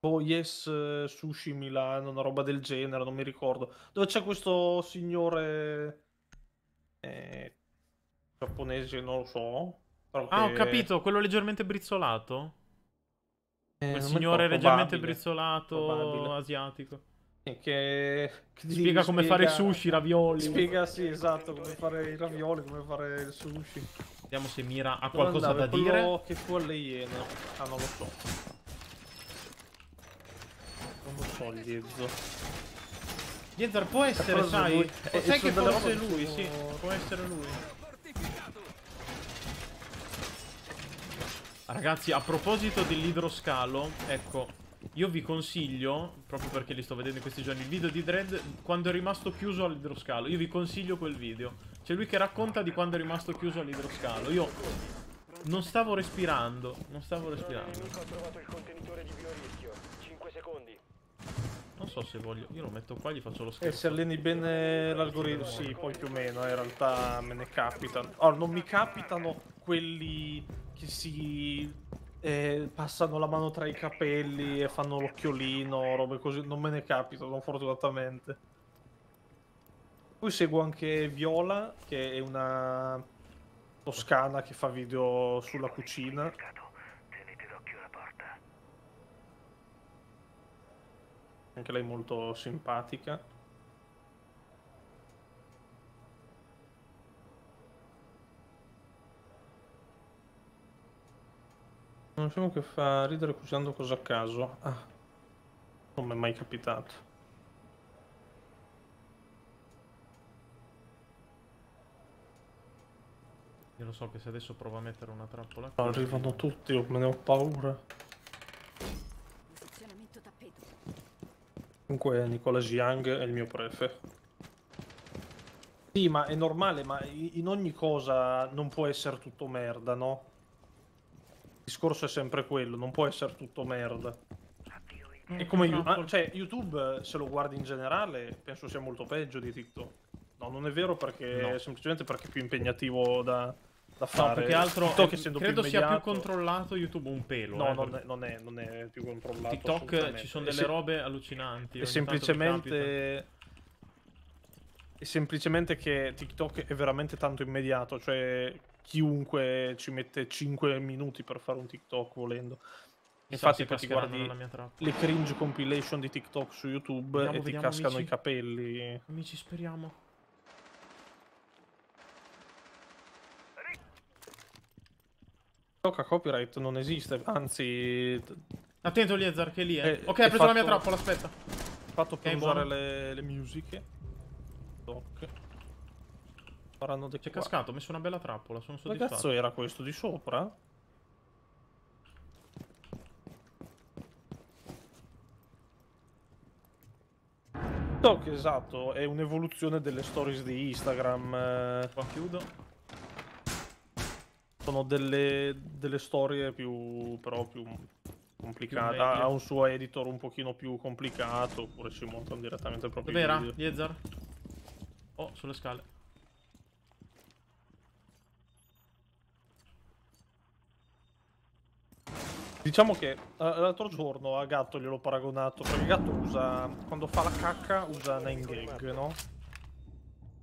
O Yes Sushi Milano, una roba del genere, non mi ricordo. Dove c'è questo signore... giapponese, non lo so. Però ho capito, quello leggermente brizzolato. Quel signore leggermente brizzolato, asiatico. Che spiega come fare sushi, ravioli. Spiega, sì, esatto, come fare i ravioli, come fare il sushi. Vediamo se Mira ha qualcosa da dire. Che fu alle Iene. Ah, non lo so. Non lo so, Liezar può essere, sai. Sai che forse è lui, sì. Può essere lui. Ragazzi, a proposito dell'idroscalo, ecco. Io vi consiglio, proprio perché li sto vedendo in questi giorni, il video di Dredd quando è rimasto chiuso all'idroscalo. Io vi consiglio quel video. C'è lui che racconta di quando è rimasto chiuso all'idroscalo. Io non stavo respirando. Non so se voglio. Io lo metto qua e gli faccio lo scherzo. E se alleni bene l'algoritmo. Sì, poi più o meno. In realtà me ne capitano. Allora, non mi capitano quelli che passano la mano tra i capelli e fanno l'occhiolino, robe così, non me ne capitano fortunatamente. Poi seguo anche Viola, che è una toscana che fa video sulla cucina. Anche lei molto simpatica. Non so che fa ridere cucinando cosa a caso. Non mi è mai capitato. Io lo so che se adesso provo a mettere una trappola... Arrivano tutti, me ne ho paura. Comunque Nicolas Young è il mio prefe. Sì, ma è normale, ma in ogni cosa non può essere tutto merda, no? Il discorso è sempre quello, non può essere tutto merda. E come YouTube, cioè, YouTube, se lo guardi in generale, penso sia molto peggio di TikTok. No, non è vero, perché no. Semplicemente perché è più impegnativo da fare. No, perché altro TikTok, credo sia più controllato. YouTube un pelo. No, non è più controllato. TikTok ci sono delle robe allucinanti. È semplicemente... che TikTok è veramente tanto immediato, cioè chiunque ci mette 5 minuti per fare un TikTok volendo. Infatti poi ti guardi le cringe compilation di TikTok su YouTube, vediamo, e ti cascano amici, i capelli. Amici, speriamo. TikTok a copyright non esiste, anzi... Attento Liezar che lì è. Ok, ha preso la mia trappola, aspetta. Ho fatto per usare le musiche. C'è cascato, ho messo una bella trappola, sono soddisfatto. Che cazzo era questo di sopra? TikTok, esatto, è un'evoluzione delle stories di Instagram. Qua chiudo. Sono delle storie più, però più complicate. Ha un suo editor un pochino più complicato, oppure si montano direttamente proprio i video. Liezar? Oh, sulle scale. Diciamo che l'altro giorno a Gatto gliel'ho paragonato, perché Gatto usa, quando fa la cacca, usa 9gag, no?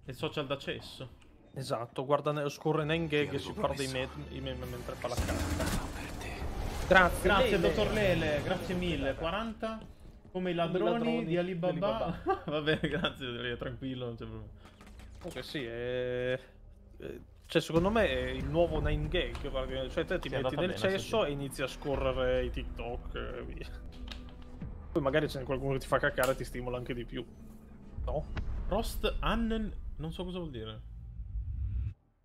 Il social d'accesso. Esatto, guarda, scorre 9gag e si guarda i meme mentre fa la cacca. Grazie Lele. Dottor Lele, grazie mille. 40... Come i ladroni di Alibaba. Vabbè, grazie, tranquillo, non c'è problema. Comunque sì, cioè secondo me è il nuovo 9gag, perché cioè te ti metti nel cesso e inizi a scorrere i TikTok e via. Poi magari c'è qualcuno che ti fa cacare e ti stimola anche di più. No? Rost Annen, non so cosa vuol dire.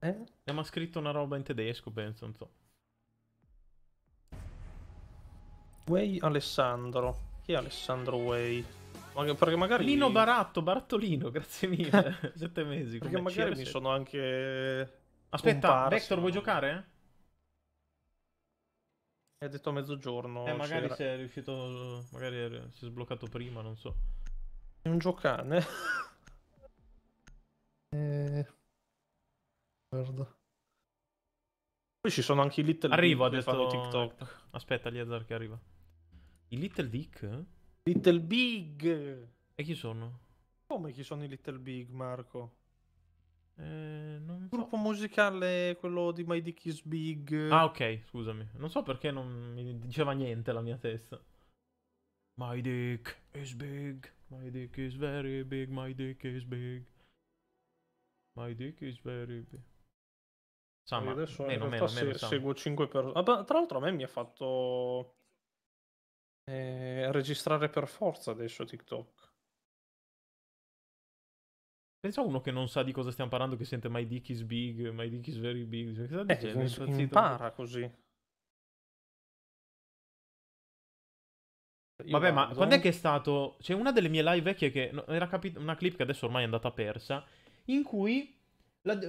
Ma ha scritto una roba in tedesco, penso, non so. Way Alessandro. Chi è Alessandro Way? Perché magari... Lino Baratto, Barattolino, grazie mille. 7 mesi. Perché magari mi sono anche... Aspetta, comparso. Vector, vuoi giocare? Mi ha detto a mezzogiorno. Magari si è riuscito... Magari si è sbloccato prima, non so. È un giocane. Guarda. Poi ci sono anche i Little... Arrivo adesso. Fanno TikTok. Aspetta, Liezar che arriva. I Little Dick? Little Big! E chi sono? Come chi sono i Little Big, Marco? Non so. Gruppo musicale, quello di My Dick is Big. Ah, ok, scusami. Non so perché non mi diceva niente la mia testa. My dick is big. My dick is very big. My dick is big. My dick is very big. Sama, adesso meno, seguo 5 persone. Ah, tra l'altro a me mi ha fatto... registrare per forza adesso TikTok. Pensa uno che non sa di cosa stiamo parlando, che sente My Dick is Big, My Dick is Very Big. Cioè, cosa dicendo? Impara così. Vabbè, ma quando è che è stato? C'è una delle mie live vecchie che era una clip che adesso ormai è andata persa, in cui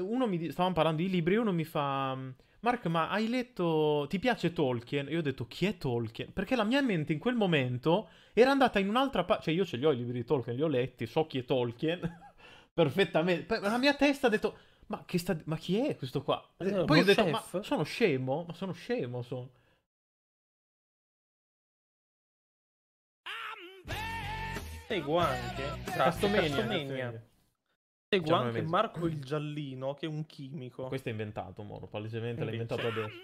uno mi stavamo parlando di libri e uno mi fa: Mark, ma hai letto... Ti piace Tolkien? Io ho detto, chi è Tolkien? Perché la mia mente in quel momento era andata in un'altra parte... Cioè, io ce li ho i libri di Tolkien, li ho letti, so chi è Tolkien. Perfettamente. La mia testa ha detto, ma chi è questo qua? Poi ho detto, ma sono scemo? Ma sono scemo, sono... Seguo anche... Castomania. Seguo anche Marco il Giallino, che è un chimico. Questo è inventato, Moro, palesemente l'ha inventato adesso.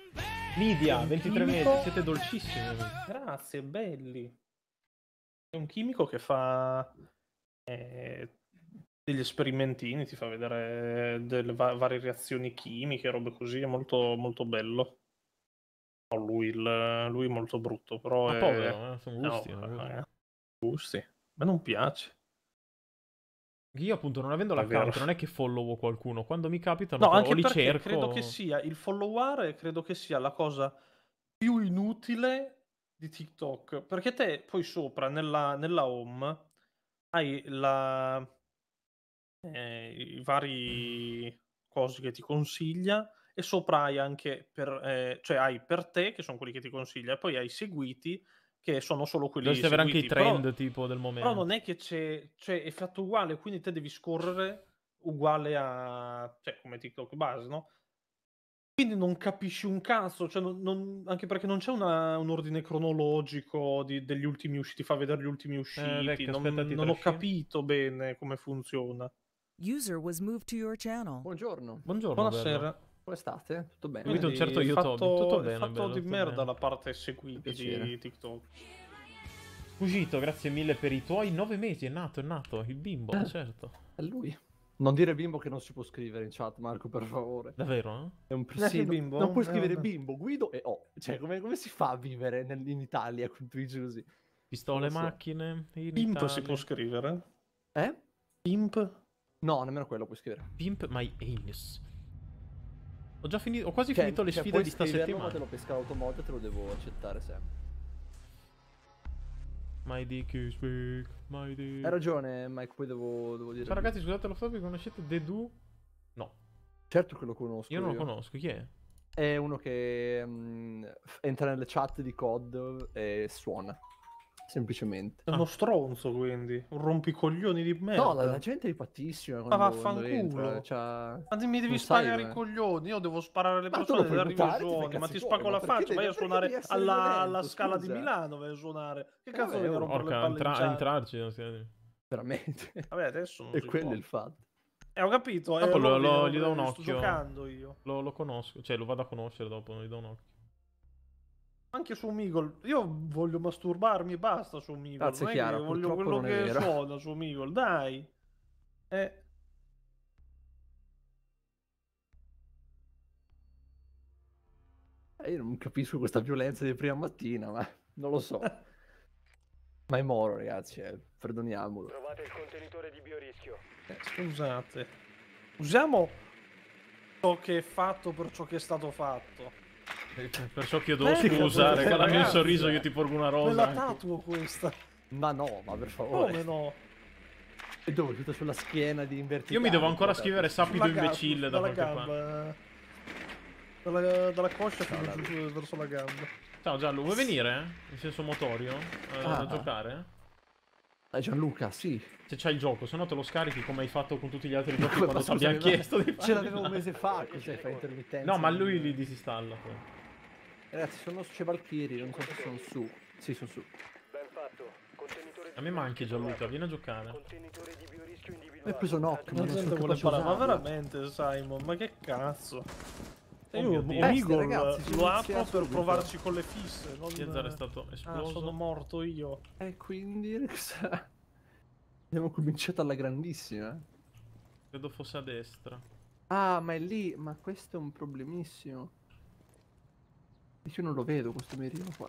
Lidia, 23 mesi, siete dolcissimi. Grazie, belli. È un chimico che fa degli esperimentini, ti fa vedere delle varie reazioni chimiche, robe così, è molto, molto bello. No, lui è molto brutto, però ma è... povero, sono gusti. No, gusti, ma non piace. Io appunto non avendo l'account non è che follow qualcuno, quando mi capitano no, anche o li cerco. Credo che sia il followare, credo che sia la cosa più inutile di TikTok, perché te poi sopra nella home hai i vari cosi che ti consiglia, e sopra hai anche cioè hai per te, che sono quelli che ti consiglia, e poi hai seguiti, che sono solo quelli seguiti. Deve avere anche i trend, però, tipo del momento. Però non è che cioè, è fatto uguale, quindi te devi scorrere uguale a, cioè, come TikTok base, no? Quindi non capisci un cazzo, cioè anche perché non c'è un ordine cronologico degli ultimi usciti, fa vedere gli ultimi usciti, vecchio, non ho capito bene come funziona. User was moved to your channel. Buongiorno. Buongiorno. Buonasera. Bello. Come state? Tutto bene? Ho visto un certo YouTube. Tutto bene, fatto bello, di tutto merda bene. La parte seguita di TikTok. Cugito, grazie mille per i tuoi 9 mesi, è nato, il bimbo, certo. È lui. Non dire bimbo che non si può scrivere in chat, Marco, per favore. Davvero? È un sì, bimbo. Non puoi scrivere bimbo, Guido e O. Cioè, come si fa a vivere in Italia con Twitch così? Pistole, macchine, in Pimp Italia. Si può scrivere? Eh? Pimp? No, nemmeno quello puoi scrivere. Pimp my anus. Ho già finito, ho quasi finito le sfide di sta settimana. Ma te lo pesca l'automod e te lo devo accettare sempre. My dick is big, my dick. Hai ragione, Mike, poi devo dire. Ciao ragazzi, scusate lo flop, conoscete Dedu? No. Certo che lo conosco. Io non lo conosco, chi è? È uno che entra nelle chat di COD e suona. Semplicemente. È uno stronzo, quindi. Un rompicoglioni di merda. No, la gente è patissima. Ma vaffanculo. Anzi, mi devi spagare i coglioni. Io devo sparare le persone dell'arrivo zone. Ma ti spacco la faccia. Vai a suonare alla Scala di Milano. Vai a suonare. Che cazzo devi rompere le palle in chat? Entrarci. Veramente. Vabbè, adesso non si può. E quello è il fatto. Ho capito. Gli do un occhio. Sto giocando io. Lo conosco. Cioè, lo vado a conoscere dopo. Gli do un occhio. Anche su Meagle, io voglio masturbarmi e basta su Meagle. Grazie, non è Chiara, che voglio quello che suona su Meagle, dai. Io non capisco questa violenza di prima mattina, ma non lo so. Ma è Moro, ragazzi, perdoniamolo. Trovate il contenitore di biorischio. Scusate. Usiamo ciò che è fatto per ciò che è stato fatto. Perciò chiedo scusa, con la mia sorriso io ti porgo una rosa. Me la tatuo questa. Ma no, ma per favore. Come no? E dove? Tutta sulla schiena di invertito. Io mi devo ancora scrivere sapido imbecille da qualche parte. Dalla coscia fino verso la gamba. Ciao Gianlu, vuoi venire? In senso motorio? A giocare? Gianluca, sì. Se c'hai il gioco, se no te lo scarichi come hai fatto con tutti gli altri giochi quando ti abbiamo chiesto di farlo. Ce l'avevo un mese fa, cos'è, fa intermittenza. No, ma lui li disinstalla. Ragazzi, sono su Cevalchiri, non so se sono su. Sì, sono su. Ben fatto. Contenitore di... A me manchi Gianluca, vieni a giocare. Contenitore di biorischio individuale. Ho preso un occhio, ma veramente, Simon, ma che cazzo? Io ragazzi, lo apro per provarci con le fisse. Liezar è stato esploso. Sono morto io. E quindi abbiamo cominciato alla grandissima. Credo fosse a destra. Ah, ma è lì. Ma questo è un problemissimo. Io non lo vedo questo mirino qua.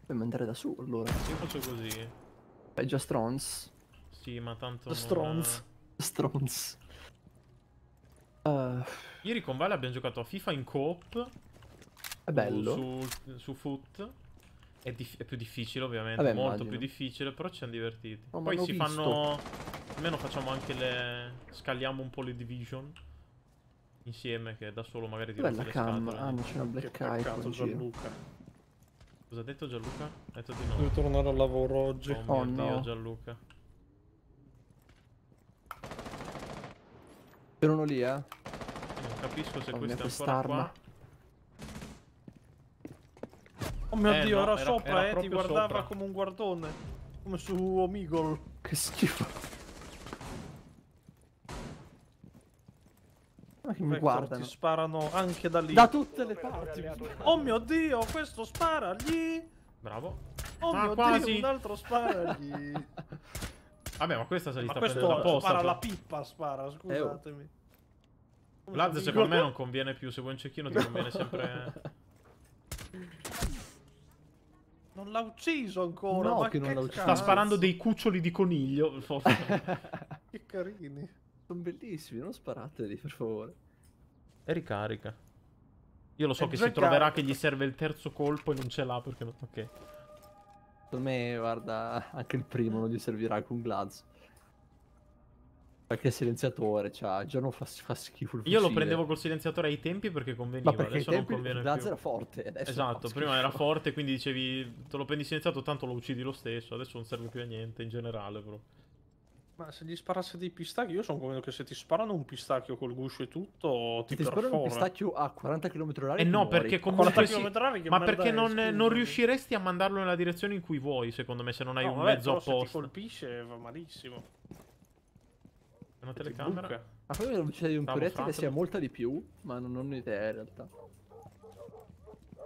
Dobbiamo andare da su allora. Io faccio così. È già Strons. Sì, ma tanto Strons. Strons. Ieri con Vale abbiamo giocato a FIFA in coop. È bello. Su Foot. È più difficile ovviamente. Vabbè, molto immagino. Più difficile. Però ci siamo divertiti. No, poi si fanno. Almeno facciamo anche le. Scaliamo un po' le division insieme, che da solo magari ti rompo le scatole. Ah, non c'è una black eye. Cosa ha detto Gianluca? Ha detto di no. Devo tornare al lavoro oggi. Oh mio Dio, Gianluca. C'era uno lì, eh? Non capisco se questa è ancora qua. Oh mio Dio, era sopra, ti guardava come un guardone. Come su Omegle. Che schifo. Ma che mi guardano. Ti sparano anche da lì. Da tutte le parti. Oh mio Dio, questo sparagli. Bravo. Oh mio Dio, un altro sparagli. Vabbè, ma questa se li sta prendendo apposta. Spara la pippa, spara, scusatemi. Glaz secondo me non conviene più, se vuoi un cecchino ti conviene sempre. Non l'ha ucciso ancora, no, ma che non l'ha ucciso. Sta sparando dei cuccioli di coniglio, forse. Che carini. Sono bellissimi, non sparateli, per favore. E ricarica. Io lo so che si troverà che gli serve il terzo colpo e non ce l'ha perché non... Ok. Per me, guarda, anche il primo non gli servirà con Glaz. Perché il silenziatore, cioè, già non fa schifo il fucile. Io lo prendevo col silenziatore ai tempi perché conveniva, perché adesso non conviene più. Glaz era forte, adesso esatto, prima era forte, quindi dicevi, te lo prendi silenziato, tanto lo uccidi lo stesso, adesso non serve più a niente in generale, bro. Ma se gli sparasse dei pistacchi, io sono convinto che se ti sparano un pistacchio col guscio e tutto, ti perforano. Ti sparano un pistacchio a 40 km/h e no, muori. Perché comunque 40 km/h che ma perché non riusciresti a mandarlo nella direzione in cui vuoi, secondo me, se non hai un mezzo apposta. Se ti colpisce va malissimo. È una telecamera. Ma poi la luce di un proiettile che sia molta di più, ma non idea in realtà.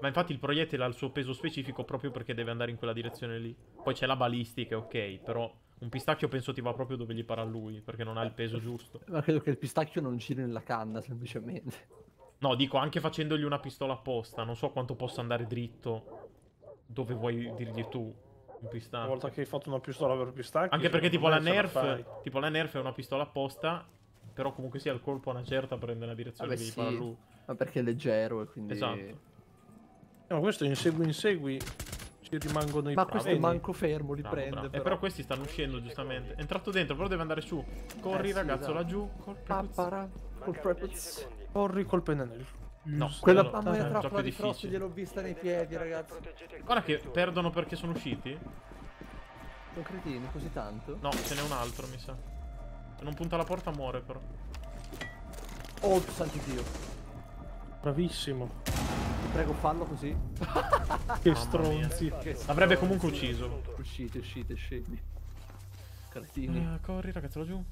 Ma infatti il proiettile ha il suo peso specifico proprio perché deve andare in quella direzione lì. Poi c'è la balistica, ok, però... Un pistacchio penso ti va proprio dove gli para lui, perché non ha il peso giusto. Ma credo che il pistacchio non giri nella canna, semplicemente. No, dico, anche facendogli una pistola apposta, non so quanto possa andare dritto dove vuoi dirgli tu un pistacchio. Una volta che hai fatto una pistola per pistacchio... Anche perché tipo la nerf è una pistola apposta, però comunque sia il colpo a una certa prende la direzione che gli para lui. Ma perché è leggero e quindi... Esatto. No, questo insegui... Rimango nei ma questo manco fermo li bravo, prende bravo. Però questi stanno uscendo giustamente. È entrato dentro però deve andare su. Corri sì, ragazzo esatto. Laggiù corri col pennello. No, quella mamma mia trappola di Frost gliel'ho vista nei piedi ragazzi. Guarda che perdono perché sono usciti. Sono cretini così tanto. No ce n'è un altro mi sa. Se non punta la porta muore però. Oh santo Dio. Bravissimo. Prego, fallo così. Che stronzi. L'avrebbe comunque ucciso. Uscite. Cretini. Corri, ragazzo, là giù.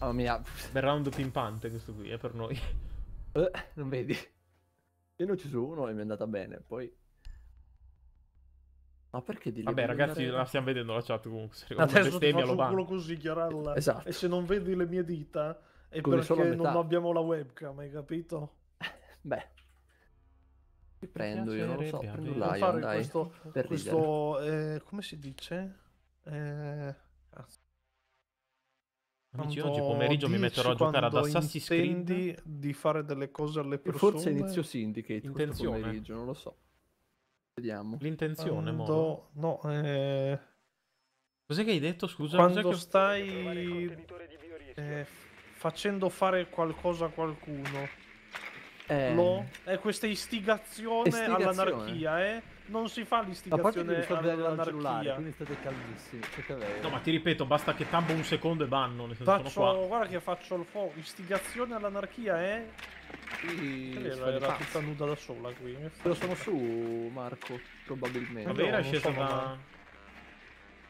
Oh mia. Bel round pimpante questo qui, è per noi. Non vedi? Io ne ho ucciso uno e mi è andata bene, poi... Ma perché di lì? Vabbè ragazzi, la stiamo vedendo la chat comunque. Adesso ti faccio un culo così, Chiaralla. Esatto. E se non vedi le mie dita... E perché non abbiamo la webcam, hai capito? Beh. Ti prendo, io non lo so, prendo Lion, dai. Questo come si dice? Cazzo. Amici, oggi pomeriggio mi metterò a giocare ad Assassin's Creed di fare delle cose alle persone. Forse inizio Syndicate questo pomeriggio, non lo so. Vediamo. L'intenzione, Moro. No, cos'è che hai detto, scusa? Quando stai... facendo fare qualcosa a qualcuno. Questa istigazione all'anarchia, Non si fa l'istigazione all'anarchia. Quindi state calmissimi. No, ma ti ripeto, basta che tambo un secondo e banno. Guarda che faccio il fuoco. Istigazione all'anarchia, Era tutta nuda da sola qui. Lo sono su, Marco, probabilmente. Vabbè, era scesa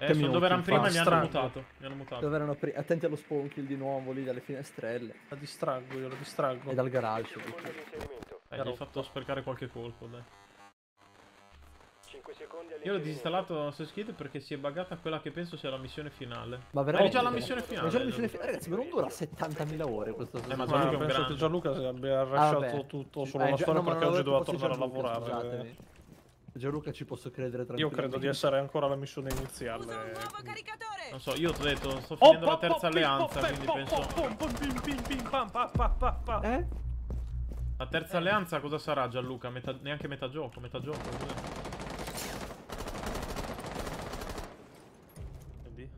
da... dove erano prima mi hanno mutato. Dove erano attenti allo spawn kill di nuovo lì dalle finestrelle. Io la distraggo. E dal garage. Gli ho fatto sprecare qualche colpo, dai. 5 secondi io l'ho disinstallato da Assassin's Creed perché si è buggata quella che penso sia la missione finale. Ma veramente? È già la missione finale. Ragazzi, ma non dura 70.000 ore questo ma Gianluca penso che Gianluca si abbia lasciato tutto solo la storia perché oggi doveva tornare a lavorare. Gianluca ci posso credere tranquillamente. Io credo di essere ancora alla missione iniziale. Non so, io ti ho detto, sto finendo la terza alleanza, quindi penso... La terza alleanza cosa sarà Gianluca? Neanche metà gioco. Quindi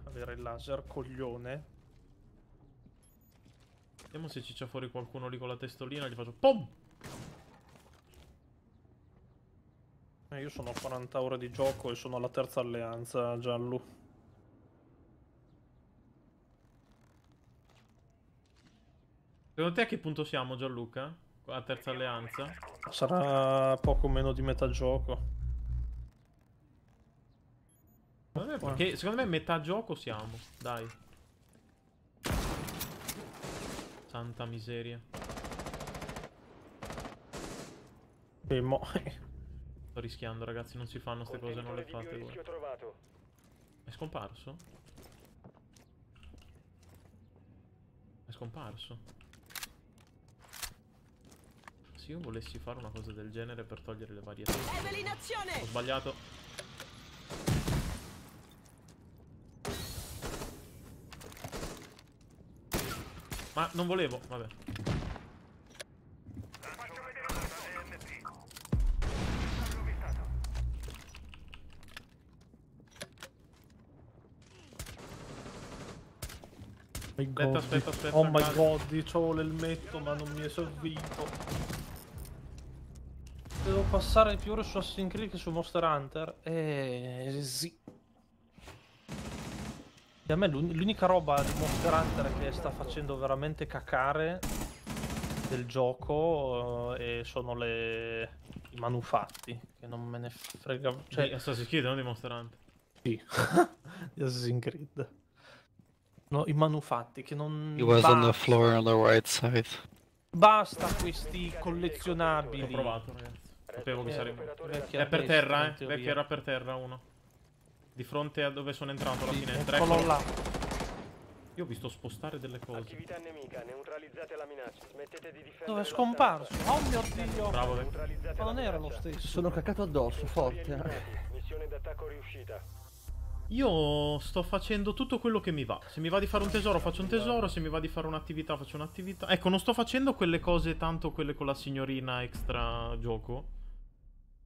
avere il laser, coglione. Vediamo se ci c'è fuori qualcuno lì con la testolina, gli faccio POM! Io sono a 40 ore di gioco e sono alla terza alleanza, Giallo. Secondo te a che punto siamo, Gianluca? La terza alleanza? Sarà poco meno di metà gioco. Perché secondo me metà gioco siamo, dai. Santa miseria. E mo... Sto rischiando ragazzi, non si fanno queste cose, non le fate voi. È scomparso? È scomparso? Se io volessi fare una cosa del genere per togliere le varietà. Ho sbagliato. Ma non volevo, vabbè. Aspetta, aspetta, aspetta. Oh my god, c'ho l'elmetto ma non mi è servito. Devo passare più ore su Assassin's Creed che su Monster Hunter. Sì. E a me l'unica roba di Monster Hunter che sta facendo veramente cacare del gioco sono i manufatti, che non me ne frega. Cioè, Assassin's Creed non di Monster Hunter. Sì, di Assassin's Creed. No, i manufatti che non... on the floor on the right side. Basta questi collezionabili. Ho provato, ragazzi. Sapevo che sarebbe. È per terra, eh. Perché era per terra uno. Di fronte a dove sono entrato alla fine. Eccolo là. Io ho visto spostare delle cose. Attività nemica, neutralizzate la minaccia. Smettete di difendere. Dove è scomparso? Oh mio dio! Bravo, Vector. Ma non era lo stesso. Sono caccato addosso, forte. Missione d'attacco riuscita. Io sto facendo tutto quello che mi va. Se mi va di fare un tesoro faccio un tesoro, se mi va di fare un'attività faccio un'attività. Ecco, non sto facendo quelle cose, tanto quelle con la signorina extra gioco,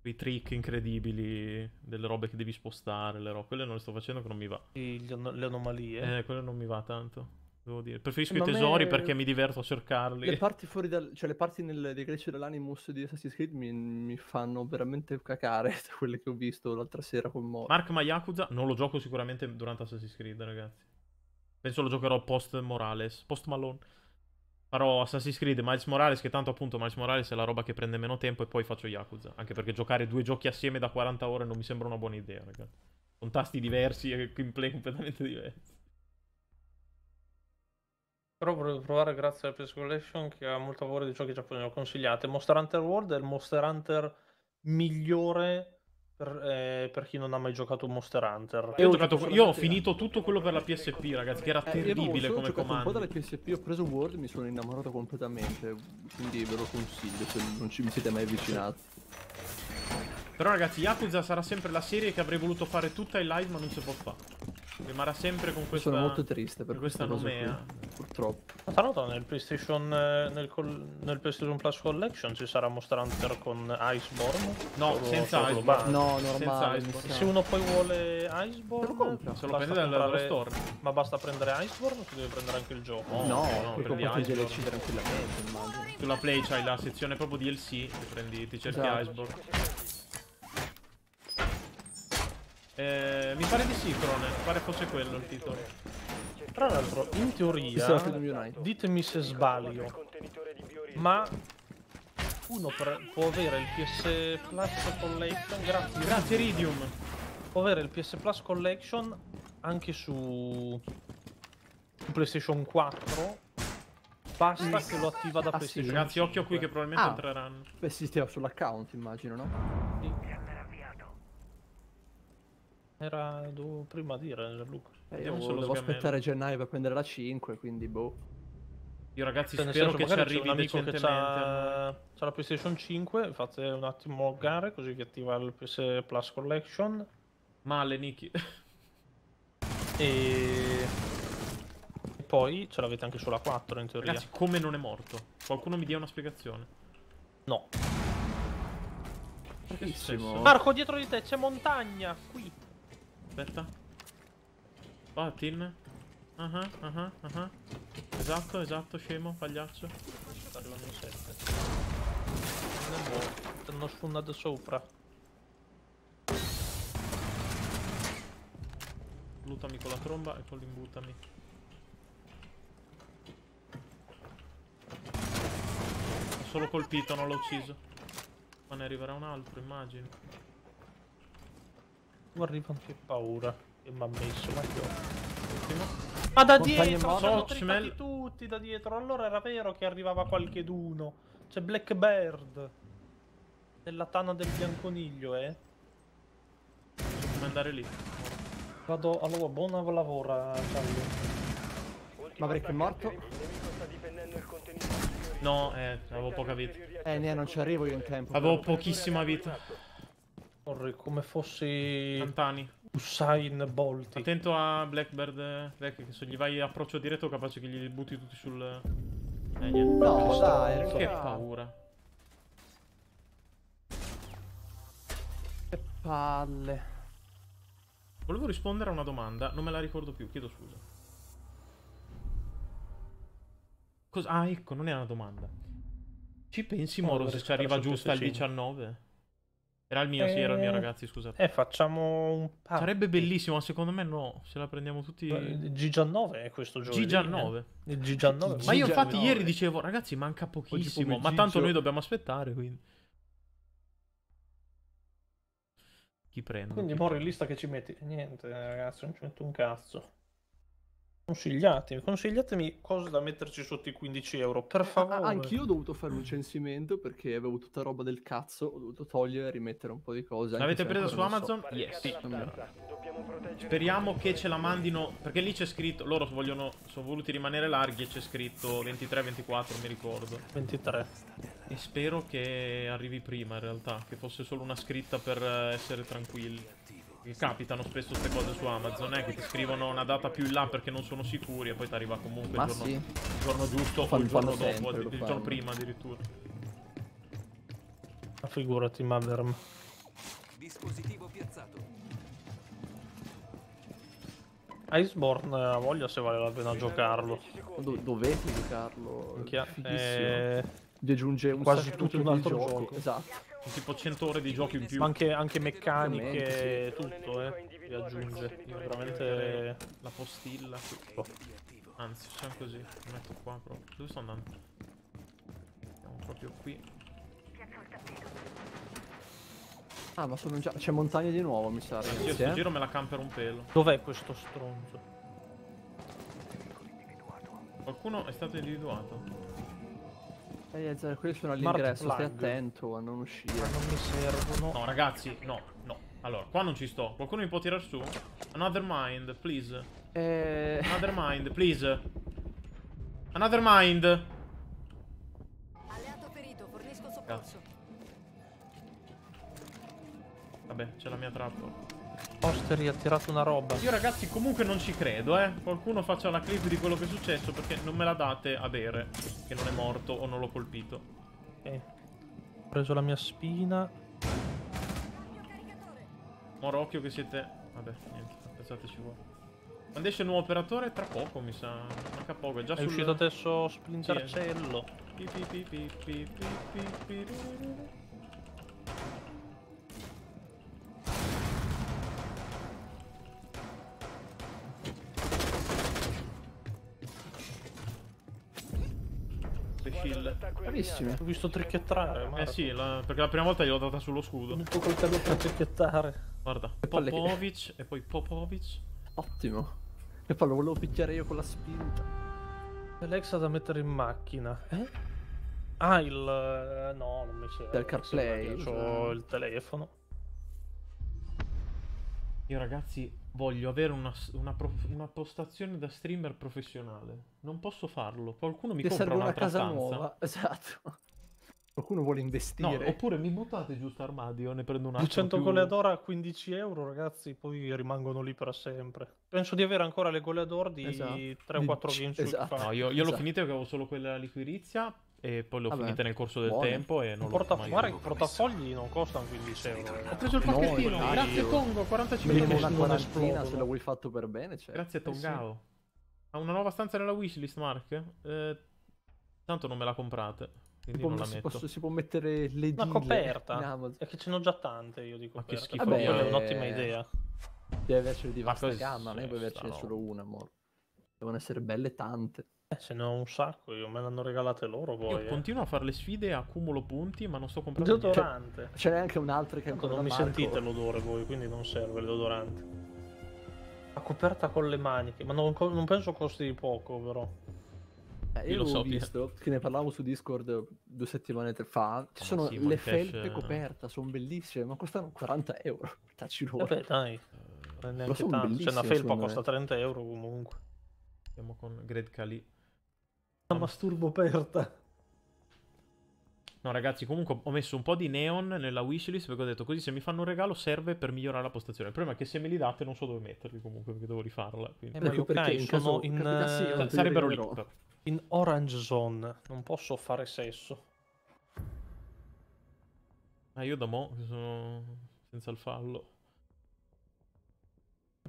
i trick incredibili, delle robe che devi spostare, le robe, quelle non le sto facendo che non mi va. Le anomalie. Quelle non mi va tanto, devo dire. Preferisco i tesori perché mi diverto a cercarli. Le parti fuori dal... cioè le parti dei glitch dell'animus di Assassin's Creed mi fanno veramente cacare, quelle che ho visto l'altra sera con Moro. Mark Yakuza non lo gioco sicuramente durante Assassin's Creed, ragazzi. Penso lo giocherò post Morales, post Malone. Farò Assassin's Creed, Miles Morales, che tanto appunto Miles Morales è la roba che prende meno tempo, e poi faccio Yakuza. Anche perché giocare due giochi assieme da 40 ore non mi sembra una buona idea, ragazzi. Con tasti diversi e gameplay completamente diversi. Però vorrei provare, grazie alla PS Collection, che ha molto favore di giochi giapponesi, lo consigliate. Monster Hunter World è il Monster Hunter migliore per chi non ha mai giocato Monster Hunter. Io ho finito tutto quello per la PSP, ragazzi, che era terribile come comando. Un po' dalla PSP ho preso World, mi sono innamorato completamente, quindi ve lo consiglio se non ci siete mai avvicinati. Però ragazzi, Yakuza sarà sempre la serie che avrei voluto fare tutta in live ma non si può fare. Rimarrà sempre con questa... Sono molto triste per questa nomea, purtroppo. Ma tra l'altro nel PlayStation Plus Collection ci sarà Monster Hunter con Iceborne? No, senza Iceborne. No, normale. Se uno poi vuole Iceborne, se lo prende dallo store. Ma basta prendere Iceborne o ti devi prendere anche il gioco? No, no, prendi DLC tranquillamente, immagino. Sulla Play c'hai la sezione proprio DLC, ti cerchi Iceborne. Mi pare di sì, Crone, mi pare fosse quello il titolo. Tra l'altro, in teoria, ditemi se sbaglio, ma uno può avere il PS Plus Collection, grazie Iridium, può avere il PS Plus Collection anche su PlayStation 4, basta che lo attiva da PlayStation 5. Ragazzi, occhio qui che probabilmente entreranno. Beh sì, stiamo sull'account immagino, no? Sì. Era... dovevo prima dire, Gianluca. Io devo aspettare gennaio per prendere la 5, quindi boh. Io ragazzi spero che ci arrivi decentemente. C'ha la PlayStation 5, fate un attimo gare così vi attiva il PS Plus Collection. Male, Niki. E poi ce l'avete anche sulla 4 in teoria. Ragazzi, come non è morto? Qualcuno mi dia una spiegazione? No. Marco, dietro di te c'è montagna, qui. Aspetta. Batin. Esatto, esatto, scemo, pagliaccio. Sta arrivando in 7. Ti hanno sfondato sopra. Lutami con la tromba e poi imbutami. Ho solo colpito, non l'ho ucciso. Ma ne arriverà un altro, immagino. Arriva anche paura e mi ha messo ma da dietro sono arrivati tutti da dietro, allora era vero che arrivava qualcheduno. C'è Blackbird nella tana del bianconiglio, come andare lì? Vado, allora buon lavoro Charlie. Ma perché è morto? No, avevo poca vita, non ci arrivo io in tempo, avevo pochissima vita. Come fossi Antani. Usain Bolt. Attento a Blackbird, che se gli vai approccio diretto capace che gli butti tutti sul... niente. No, dai, che paura. Che palle. Volevo rispondere a una domanda, non me la ricordo più, chiedo scusa. Cosa? Ah, ecco, non è una domanda. Ci pensi, Moro, se ci arriva giusto al 19? Era il mio, sì, era il mio, ragazzi, scusate. Facciamo un pack. Sarebbe bellissimo, ma secondo me no, se la prendiamo tutti... G19 è questo giovedì. G19. G19. Ma io infatti ieri dicevo, ragazzi, manca pochissimo, ma tanto noi dobbiamo aspettare, quindi... Chi prende? Quindi Moro in lista che ci metti? Niente, ragazzi, non ci metto un cazzo. Consigliatemi cose da metterci sotto i 15 euro, per favore. Anch'io ho dovuto fare un censimento perché avevo tutta roba del cazzo, ho dovuto togliere e rimettere un po' di cose. L'avete presa su Amazon? So. Yes. Sì. Speriamo che ce la mandino, perché lì c'è scritto, loro vogliono, sono voluti rimanere larghi e c'è scritto 23-24, mi ricordo. 23. E spero che arrivi prima in realtà, che fosse solo una scritta per essere tranquilli. Capitano spesso queste cose su Amazon, che ti scrivono una data più in là perché non sono sicuri e poi ti arriva comunque il giorno giusto o il giorno dopo, il giorno prima addirittura. Ma figurati, Maverm. Dispositivo piazzato. Iceborne ha voglia, se vale la pena giocarlo. Dovete giocarlo. Gli aggiunge un quasi tutto un altro gioco. Esatto. Tipo 100 ore di giochi in più. Ma anche meccaniche, tutto, li aggiunge. Io veramente la postilla. Oh. Anzi, facciamo così. Lo metto qua proprio. Dove sto andando? Andiamo proprio qui. Ah, ma sono già... C'è montagna di nuovo, mi sa. Io sto giro me la camperò un pelo. Dov'è questo stronzo? Qualcuno è stato individuato? Quelli sono all'ingresso, stai attento a non uscire. Ma non mi servono. No, ragazzi, no, no. Allora, qua non ci sto. Qualcuno mi può tirar su? Another mind, please. Another mind, please. Another mind. Alleato ferito, fornisco soccorso. Vabbè, c'è la mia trappola. Posteri ha tirato una roba. Io, ragazzi, comunque non ci credo, Qualcuno faccia la clip di quello che è successo, perché non me la date a bere che non è morto o non l'ho colpito. Ok. Ho preso la mia spina. Moro, occhio che siete... Vabbè, niente, pensateci voi. Quando esce il nuovo operatore? Tra poco, mi sa. Manca poco, è già uscito adesso Splintercello. Bravissimi. Ho visto trichettare. Sì, perché la prima volta gli ho data sullo scudo. Un po' col capo per trichettare. Guarda, Popovic e poi Popovic. Ottimo. E poi lo volevo picchiare io con la spinta. Alexa da mettere in macchina. Ah, il... No, non mi serve. Del CarPlay. C'ho il telefono. Io, ragazzi, voglio avere una postazione da streamer professionale. Non posso farlo. Qualcuno mi compra un'altra stanza. Nuova. Esatto. Qualcuno vuole investire. No, oppure mi mutate giù armadio, ne prendo un altro. 200 goleadora a 15 euro, ragazzi, poi rimangono lì per sempre. Penso di avere ancora le goleador di 3 o 4 game su FIFA. No, io l'ho finita perché avevo solo quella liquirizia e poi l'ho finita nel corso del tempo e non l'ho mai... Guarda, i portafogli non costano 15 euro. Ho preso il pacchettino, grazie Congo, 45 euro. Una quarantina se lo vuoi fatto per bene, cioè. Grazie Tongao. Ha una nuova stanza nella wishlist, Mark? Tanto non me la comprate. Si può mettere le una coperta. È che ce n'ho già tante io di coperte. Ma che schifo, è un'ottima idea. Deve avercene di vasta gamma, non puoi avercene solo una, amore. Devono essere belle tante. Se ne ho un sacco io, me l'hanno regalate loro poi. Io continuo a fare le sfide, accumulo punti, ma non sto comprando deodorante. Ce n'è anche un'altra che ancora non mi sentite l'odore voi, quindi non serve il deodorante. La coperta con le maniche, ma non penso costi di poco però. Io l'ho visto, che ne parlavamo su Discord 2 settimane fa. Ci sono le felpe coperte, sono bellissime, ma costano 40 euro. Tacci loro. Vabbè, dai, c'è una felpa costa 30 euro comunque. Siamo con Great Cali. Una masturbo aperta. No, ragazzi, comunque ho messo un po' di neon nella wishlist perché ho detto così se mi fanno un regalo serve per migliorare la postazione. Il problema è che se me li date non so dove metterli comunque perché devo rifarla. Quindi. Ma io perché sono in... Sarebbero lì. In Orange Zone non posso fare sesso. Io da mo' sono senza il fallo.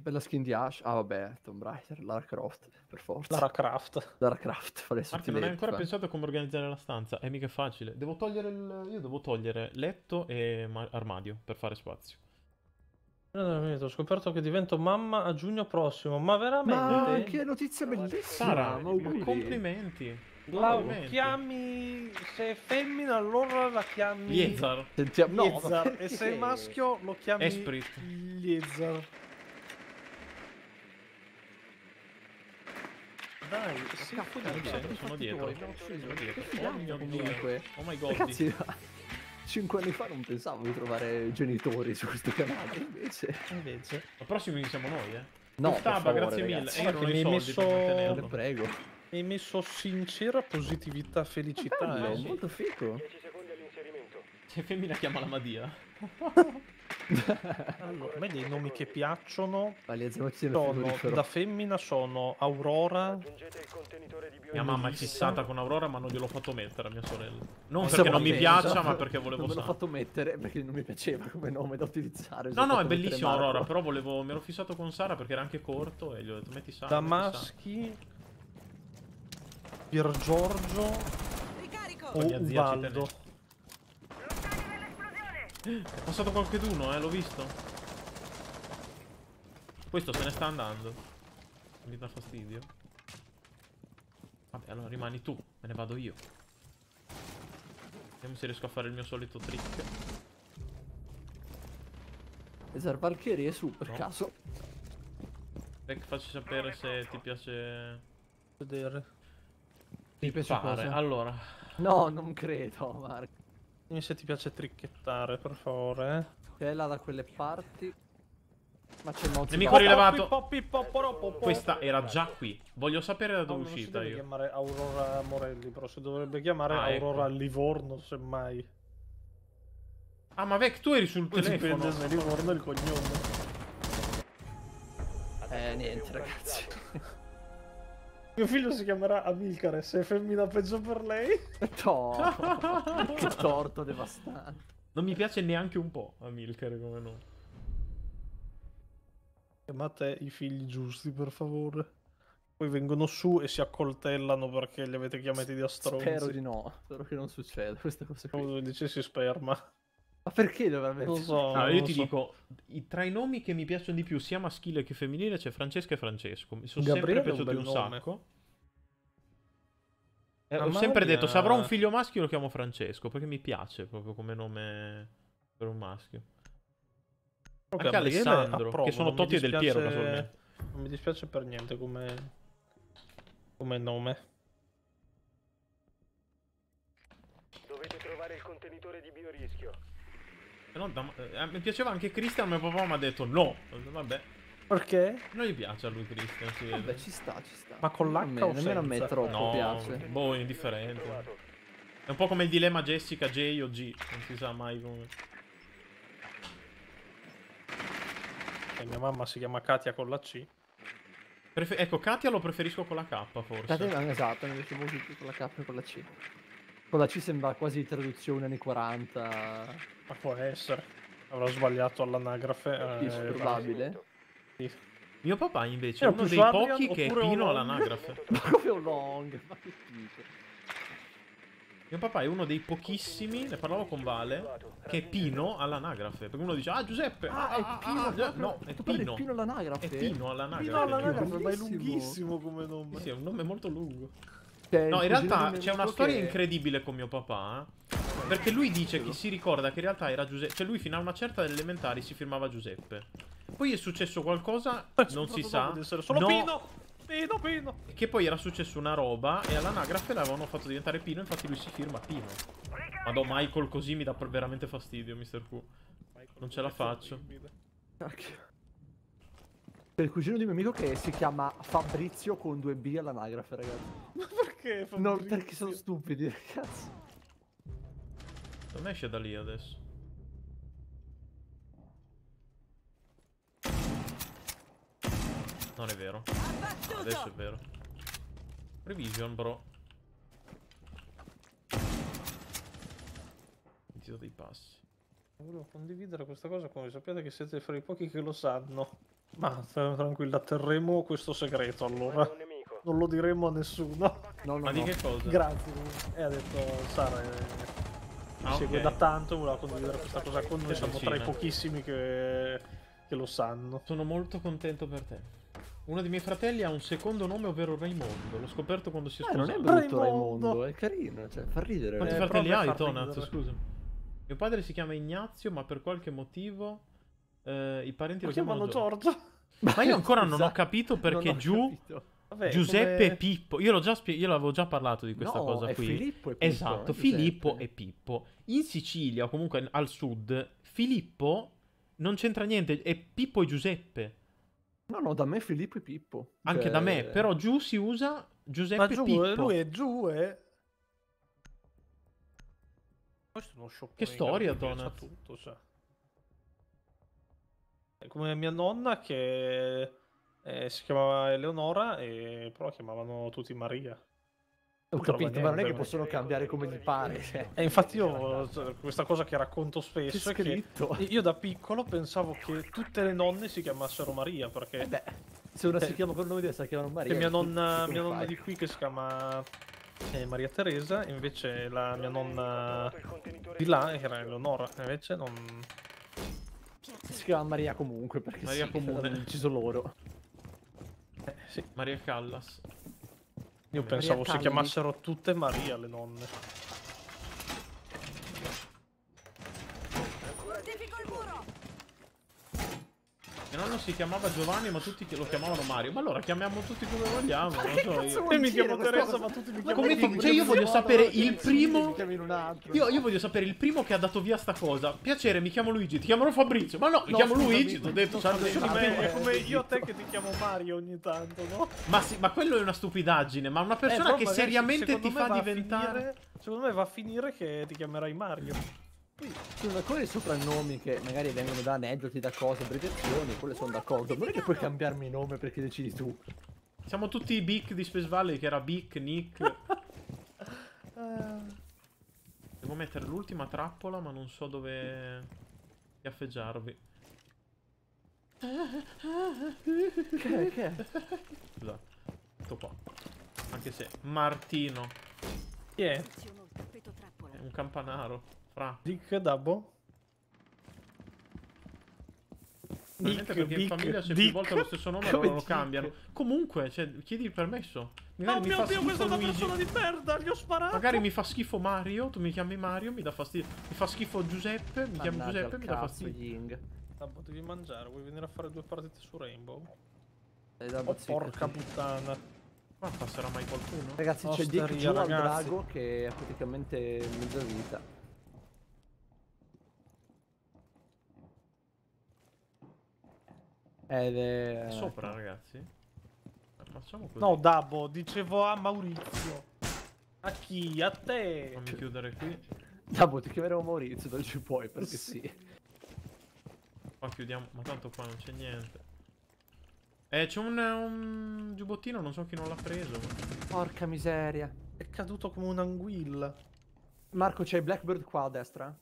Bella skin di Ash. Ah vabbè, Tomb Raider, Lara Croft, per forza. Lara Croft. Lara Croft. Anche non hai ancora pensato a come organizzare la stanza. È mica facile. Devo togliere il... Io devo togliere letto e armadio per fare spazio. Ho scoperto che divento mamma a giugno prossimo. Ma veramente? Ma che notizia bellissima! Sara, complimenti. Lau, chiami... Se è femmina allora la chiami... Liezar. Sentiamo... Liezar. No, e se è maschio lo chiami... Esprit. Liezar. Dai, sì, sono dietro. Comunque, oh my god, ragazzi, 5 anni fa non pensavo di trovare genitori su questo canale, invece. Invece. Al prossimo siamo noi, eh? No, Stabba, grazie mille. Io non ho i soldi per mantenerlo. Prego. Mi hai messo sincera positività, felicità. Ma bello, molto fico. 10 secondi all'inserimento. Che femmina chiama la Madia. Allora, vedi i nomi che piacciono. Sono, da femmina sono Aurora. Mia mamma è fissata con Aurora, ma non gliel'ho fatto mettere a mia sorella. Non perché non mi piaccia, ma perché volevo sapere. Non l'ho fatto mettere perché non mi piaceva come nome da utilizzare. No, no, è bellissimo Aurora, però volevo, mi ero fissato con Sara perché era anche corto e gli ho detto metti Sara. Da maschi Pier Giorgio o Ubaldo. È passato qualcheduno, l'ho visto. Questo se ne sta andando. Mi dà fastidio. Vabbè, allora rimani tu, me ne vado io. Vediamo se riesco a fare il mio solito trick. Esar Valkyrie è su, per caso. Rec, facci sapere se ti piace... Vedere. Ti piace cosa? Allora. No, non credo, Marco. Dimmi se ti piace tricchettare, per favore. Che è là da quelle parti. Ma c'è il mozzicotto. Nemico rilevato. Questa era già qui. Voglio sapere da dove è uscita. Non si deve chiamare Aurora Morelli, però si dovrebbe chiamare Aurora Livorno, semmai. Ah, ma Vec, tu eri sul telefono. Dipende se Livorno è il cognome. Niente, ragazzi. Mio figlio si chiamerà Amilcare, se è femmina peggio per lei. No, che torto devastante. Non mi piace neanche un po' Amilcare come no. Chiamate i figli giusti, per favore. Poi vengono su e si accoltellano perché li avete chiamati di astronzi. Spero di no, spero che non succeda questa cosa qui. Come dicessi sperma. Ma perché dovrebbe essere? Non so. No, io ti dico, tra i nomi che mi piacciono di più, sia maschile che femminile, c'è Francesca e Francesco. Mi sono sempre piaciuti un sacco. Ho sempre detto, se avrò un figlio maschio lo chiamo Francesco, perché mi piace proprio come nome per un maschio. Okay, anche Alessandro, approvo, che sono Totti e Del Piero, casualmente. Non mi dispiace per niente come nome. Dovete trovare il contenitore di biorischio. Mi piaceva anche Christian, mio papà mi ha detto no. Vabbè. Perché? Non gli piace a lui Christian, si vede. Vabbè, ci sta, ci sta. Ma con l'H o senza? A me troppo piace. Boh, indifferente. È un po' come il dilemma Jessica, J o G. Non si sa mai come. Mia mamma si chiama Katia con la C. Ecco, Katia lo preferisco con la K, forse. Katia, esatto, mi piace molto più con la K e con la C. Con la C sembra quasi traduzione anni 40. Ma può essere. Avrò sbagliato all'anagrafe. È probabile. Sì. Mio papà invece è uno dei pochi che è pino all'anagrafe. Ma proprio long. Ma che figo. Mio papà è uno dei pochissimi, ne parlavo con Vale, che è pino all'anagrafe. Perché uno dice, ah Giuseppe, è pino all'anagrafe. È pino all'anagrafe, ma è lunghissimo come nome. Sì, è un nome molto lungo. No, in realtà c'è una storia incredibile con mio papà. Perché lui dice che si ricorda che in realtà era Giuseppe. Cioè lui fino a una certa delle elementari si firmava Giuseppe. Poi è successo qualcosa, non si sa. Solo Pino. Che poi era successo una roba e all'anagrafe l'avevano fatto diventare Pino. Infatti lui si firma Pino. Madò, Michael così mi dà veramente fastidio, Mr. Q. Non ce la faccio. C'è il cugino di mio amico che si chiama Fabrizio con 2B all'anagrafe, ragazzi. Ma perché Fabrizio? No, perché sono stupidi, ragazzi. Non esce da lì adesso. Non è vero. Adesso è vero. Prevision, bro. Mi tiro dei passi. Volevo condividere questa cosa con voi. Sappiate che siete fra i pochi che lo sanno. Ma tranquilla, terremo questo segreto allora. Non lo diremo a nessuno. No, no, ma di no. Che cosa? Grazie. Ha detto Sara. Mi segue da tanto, voleva condividere questa cosa con noi. Siamo tra i pochissimi che lo sanno. Sono molto contento per te. Uno dei miei fratelli ha un secondo nome, ovvero Raimondo. L'ho scoperto quando si è sposato. Non è brutto Raimondo, è carino, cioè fa ridere. Quanti fratelli hai, Tonazzo? Scusa. Mio padre si chiama Ignazio, ma per qualche motivo i parenti lo chiamano Giorgio. Ma io ancora non ho capito perché giù... Vabbè, Giuseppe e Pippo, io l'avevo già parlato di questa cosa qui. Filippo e Pippo, esatto, Filippo e Pippo. In Sicilia, o comunque al sud, Filippo non c'entra niente, è Pippo e Giuseppe. No, no, da me Filippo e Pippo. Anche da me, però giù si usa Giuseppe e Pippo. Ma lui è giù, è... Questo è uno shopping. Che storia, Donna. Tutto, cioè. È come mia nonna che... si chiamava Eleonora, però la chiamavano tutti Maria. Ho capito, ma non è che possono cambiare come gli pare. Cioè. Infatti io, questa cosa che racconto spesso, è che io da piccolo pensavo che tutte le nonne si chiamassero Maria, perché... beh, se una si chiama per nome diverso, la chiamano Maria. Mia nonna di qui che si chiama Maria Teresa, invece la mia nonna di là, che era Eleonora, invece non... Si chiama Maria comunque, perché Maria comune. Hanno deciso loro. Sì, Maria Callas. Io pensavo si chiamassero tutte Maria le nonne. Mio nonno si chiamava Giovanni, ma tutti lo chiamavano Mario. Ma allora chiamiamo tutti come vogliamo. Non so, io mi chiamo Teresa, ma tutti mi chiamano Mario. Cioè, io voglio sapere il primo. Io voglio sapere il primo che ha dato via sta cosa. Piacere, mi chiamo Luigi, ti chiamano Fabrizio. Ma no, mi chiamo Luigi, ti ho detto. È come io a te che ti chiamo Mario ogni tanto, no? Ma sì, ma quello è una stupidaggine. Ma una persona che seriamente ti fa diventare. Secondo me va a finire che ti chiamerai Mario. Scusa, con i soprannomi che magari vengono da aneddoti, da cose, abbreviazioni, quelle sono d'accordo. Non è che puoi cambiarmi il nome perché decidi tu. Siamo tutti i Bic di Space Valley, che era Bic, Nick. Devo mettere l'ultima trappola, ma non so dove chiaffeggiarvi. Che è? Scusa, tutto qua. Anche se Martino. Chi è? È un campanaro. Dick Dabo. Nick, perché in famiglia c'è più volte lo stesso nome, allora lo cambiano. Comunque, cioè, chiedi il permesso. Magari mi fa schifo questa è una persona di merda, gli ho sparato. Magari mi fa schifo Mario, tu mi chiami Mario, mi dà fastidio. Mi fa schifo Giuseppe, mi chiami Giuseppe, mi dà fastidio. Dabo, devi mangiare, vuoi venire a fare due partite su Rainbow? Oh, porca puttana. Ma passerà mai qualcuno? Ragazzi, c'è dietro giù al drago che ha praticamente mezza vita. Sopra, ragazzi. Facciamo così. No, Dabo, dicevo a Maurizio. A chi? A te. Fammi chiudere qui. Dabo, ti chiameremo Maurizio, dove ci puoi, perché sì. Qua chiudiamo, ma tanto qua non c'è niente. C'è un giubbottino, non so chi non l'ha preso. Porca miseria. È caduto come un'anguilla. Marco, c'è Blackbird qua a destra?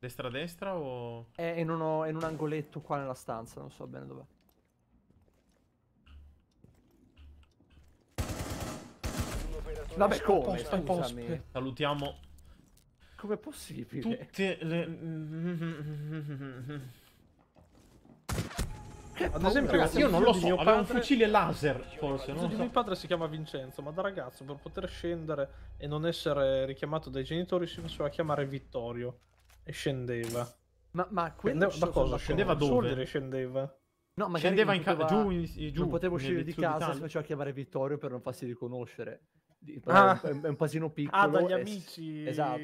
Destra a destra o... È in un angoletto qua nella stanza, non so bene dov'è. Vabbè, come? Salutiamo... Com'è possibile? Tutte le... Ad esempio, ragazzi, io non lo so, mio padre... aveva un fucile laser, forse, non so. Mio padre si chiama Vincenzo, ma da ragazzo, per poter scendere e non essere richiamato dai genitori, si faceva chiamare Vittorio. E scendeva. Ma quello da cosa? Scendeva dove? Scendeva. No, ma scendeva in casa. Giù. Non potevo uscire di casa, si faceva chiamare Vittorio per non farsi riconoscere. È un pasino piccolo. Dagli amici. Esatto.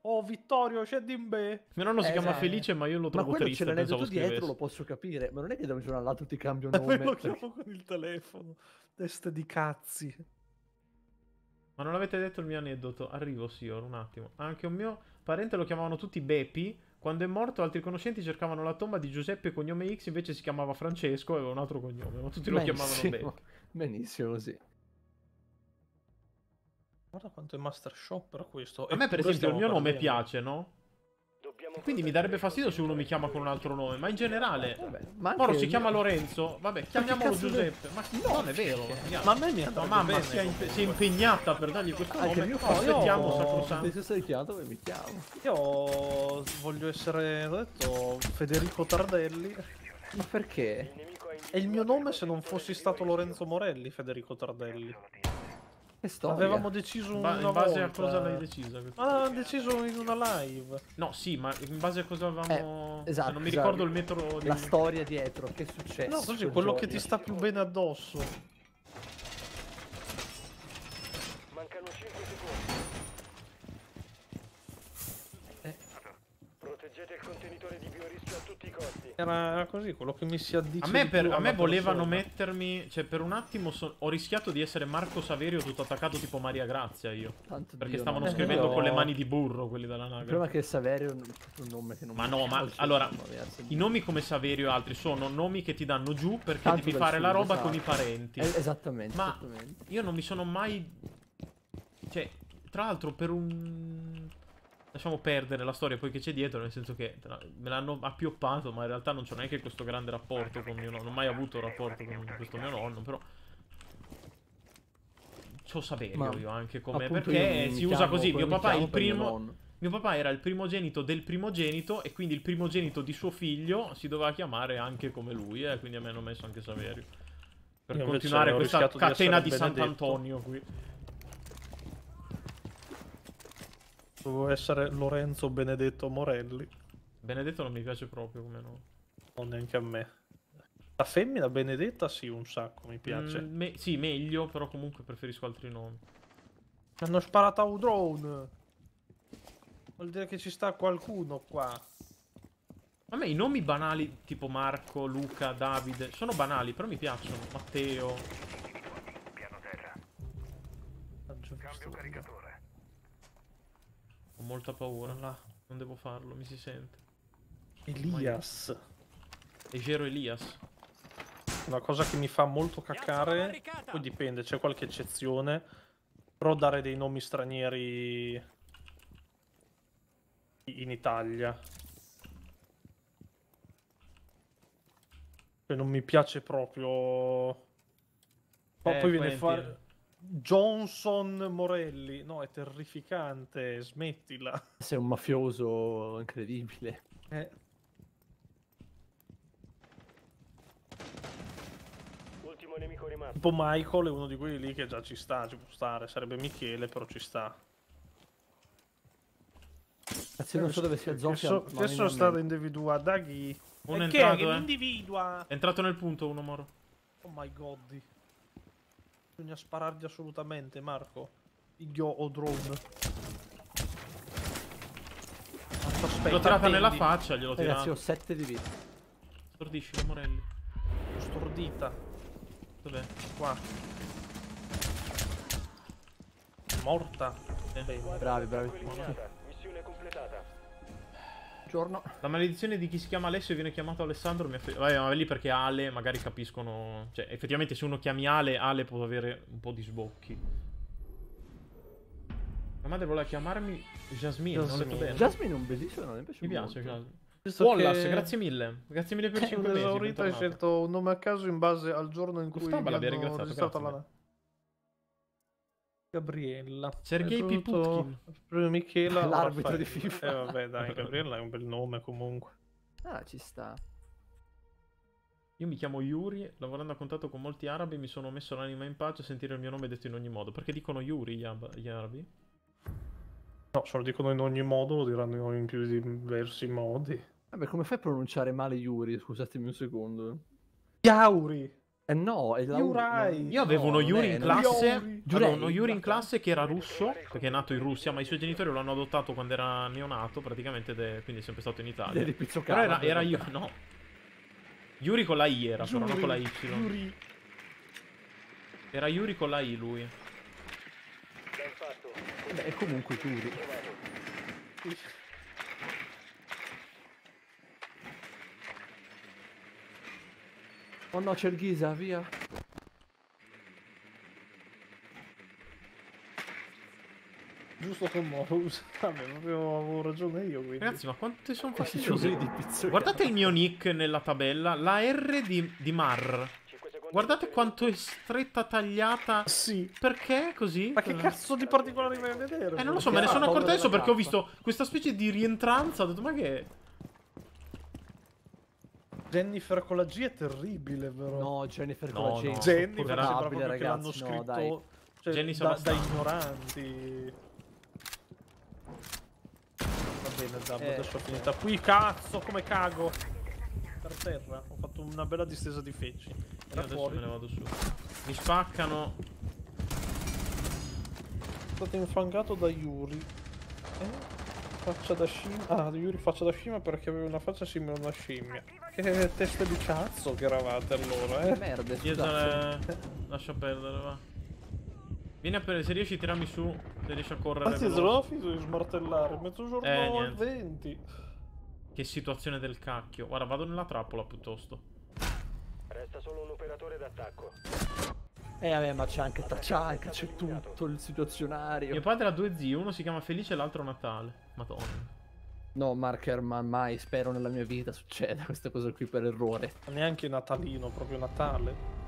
Oh, Vittorio, scendi in me. Mio nonno si chiama Felice, ma io lo trovo triste. Ma quello ce l'hai dietro, lo posso capire. Ma non è che da un giorno all'altro ti cambio nome. Lo chiamo con il telefono. Teste di cazzi. Ma non avete detto il mio aneddoto. Arrivo, sì, ora un attimo. Anche un mio... parente lo chiamavano tutti Beppi. Quando è morto altri conoscenti cercavano la tomba di Giuseppe cognome X, invece si chiamava Francesco e aveva un altro cognome, ma tutti lo chiamavano Beppi. Benissimo, sì. Guarda quanto è Master Shopper questo. A me per esempio il mio nome piace, no? Dobbiamo Quindi mi darebbe fastidio se uno mi chiama con un altro nome, ma in generale. Moro si chiama Lorenzo. Vabbè, chiamiamolo Giuseppe. Ma no, non è vero. Ma a me mi ha dato. Ma mamma si è impegnata per dargli questo nome. Io aspettiamo sacrosanto. Se sei chiamato, mi chiamo. Io voglio essere detto Federico Tardelli. Ma perché? È il mio nome se non fossi stato Lorenzo Morelli, Federico Tardelli. Avevamo deciso una base volta. A cosa l'hai decisa? Ma l'hanno deciso in una live. No, sì, ma in base a cosa avevamo... esatto, non mi ricordo il metro... La storia dietro, che è successo? No, così, quello che ti sta più bene addosso. Mancano 5 secondi. Proteggete il contenitore di biorischio a tutti i costi. Era così, quello che mi si addice. A me volevano mettermi. Cioè, per un attimo ho rischiato di essere Marco Saverio tutto attaccato tipo Maria Grazia io. Tanto perché Dio, stavano scrivendo con le mani di burro quelli dell'anagrafe. Il problema è che Saverio è un nome che non... Ma no, ma allora, i nomi come Saverio e altri sono nomi che ti danno giù perché tanto devi fare la roba con i parenti. Esattamente. Ma io non mi sono mai... Cioè, tra l'altro per un... Lasciamo perdere la storia poi che c'è dietro, nel senso che me l'hanno appioppato, ma in realtà non c'ho neanche questo grande rapporto con mio nonno. Non ho mai avuto rapporto con questo mio nonno, però... C'ho Saverio io anche come... Perché si usa così, mio papà è il primo... Mio papà era il primogenito del primogenito e quindi il primogenito di suo figlio si doveva chiamare anche come lui, quindi a me hanno messo anche Saverio. Per continuare questa catena di Sant'Antonio qui. Dovevo essere Lorenzo Benedetto Morelli. Benedetto non mi piace proprio come nome. Non neanche a me. La femmina Benedetta sì, un sacco, mi piace. Sì, meglio, però comunque preferisco altri nomi. Hanno sparato a un drone. Vuol dire che ci sta qualcuno qua. A me i nomi banali tipo Marco, Luca, Davide sono banali, però mi piacciono. Matteo. Piano terra. Cambio caricatore. Ho molta paura, non devo farlo, mi si sente. Elias. Egero Elias. Una cosa che mi fa molto caccare, poi dipende, c'è qualche eccezione, però dare dei nomi stranieri in Italia. Cioè non mi piace proprio... poi viene a fare... Johnson Morelli. No, è terrificante, smettila. Sei un mafioso incredibile. Ultimo nemico rimasto. Tipo Michael è uno di quelli lì che già ci sta, ci può stare. Sarebbe Michele, però ci sta. Cazzo, non so dove sia Zofia. Adesso stato individuato da chi? Uno è entrato, che individua. È entrato nel punto uno, Moro. Oh my god. Bisogna sparargli assolutamente, Marco. Io ho drone. L'ho tirata nella faccia, gliel'ho tirata. Ragazzi, ho 7 di vita. Stordisci, Morelli. L'ho stordita. Dov'è? Qua. Morta. Bravi, bravi. Missione completata. Buongiorno. La maledizione di chi si chiama Alessio e viene chiamato Alessandro mi affetti. Vabbè, ma lì perché Ale magari capiscono. Cioè, effettivamente se uno chiami Ale, Ale può avere un po' di sbocchi. La madre voleva chiamarmi Jasmine, non ho detto bene. Jasmine è un bellissimo nome, mi piace molto. Wallace, che... grazie mille. Grazie mille per 5 mesi. Esaurita, hai scelto un nome a caso in base al giorno in cui l'abbiamo registrata la... Gabriella. Sergei Piputkin. Michela. L'arbitro di FIFA. Vabbè dai, Gabriella è un bel nome comunque. Ah, ci sta. Io mi chiamo Yuri, lavorando a contatto con molti arabi mi sono messo l'anima in pace a sentire il mio nome detto in ogni modo. Perché dicono Yuri gli arabi? No, se lo dicono in ogni modo lo diranno in più diversi modi. Vabbè, come fai a pronunciare male Yuri? Scusatemi un secondo. Yauri! Eh no, è la... Yurai. Io avevo uno Yuri in classe. Giuro, uno Yuri in classe che era russo, perché è nato in Russia, ma i suoi genitori lo hanno adottato quando era neonato, praticamente, quindi è sempre stato in Italia. Però era io, no. Yuri con la I era, Yuri, però non con la Y. Yuri. Era Yuri con la I lui. Beh, è comunque Yuri. Oh no, c'è il Ghisa, via. giusto con Moro. Vabbè, avevo ragione io, quindi. Ragazzi, ma quante sono fastidiosi di pizzo. Guardate il mio nick nella tabella, la R di Mar. Guardate quanto è stretta, tagliata. Sì. Perché così? Ma che cazzo di particolare vai a vedere? Non lo so, me ne sono accorto adesso perché ho visto questa specie di rientranza. Ho detto, ma che... Jennifer con la G è terribile, vero? No, Jennifer con la G. No. Jennifer sembra proprio che l'hanno scritto, no, cioè, da ignoranti. Va bene, Dabo, adesso è finita. Qui, cazzo, come cago. Per terra, ho fatto una bella distesa di feci. Io adesso fuori. Me ne vado su. Mi spaccano. È stato infangato da Yuri. Faccia da scimmia. Ah, Yuri faccia da scimmia perché aveva una faccia simile a una scimmia. Che testa di cazzo che eravate allora, eh? Merda, Liezar, lascia perdere, va. Vieni a prendere, se riesci tirami su, se riesci a correre. Ma ti sono finito di smartellare, mezzogiorno e 20. Che situazione del cacchio. Guarda, vado nella trappola piuttosto. Resta solo un operatore d'attacco. Vabbè, ma c'è anche Tacciaca, c'è tutto il situazionario. Mio padre ha due zii, uno si chiama Felice e l'altro Natale. Madonna. No, Marker, ma mai spero nella mia vita succeda questa cosa qui per errore. Neanche Natalino, proprio Natale.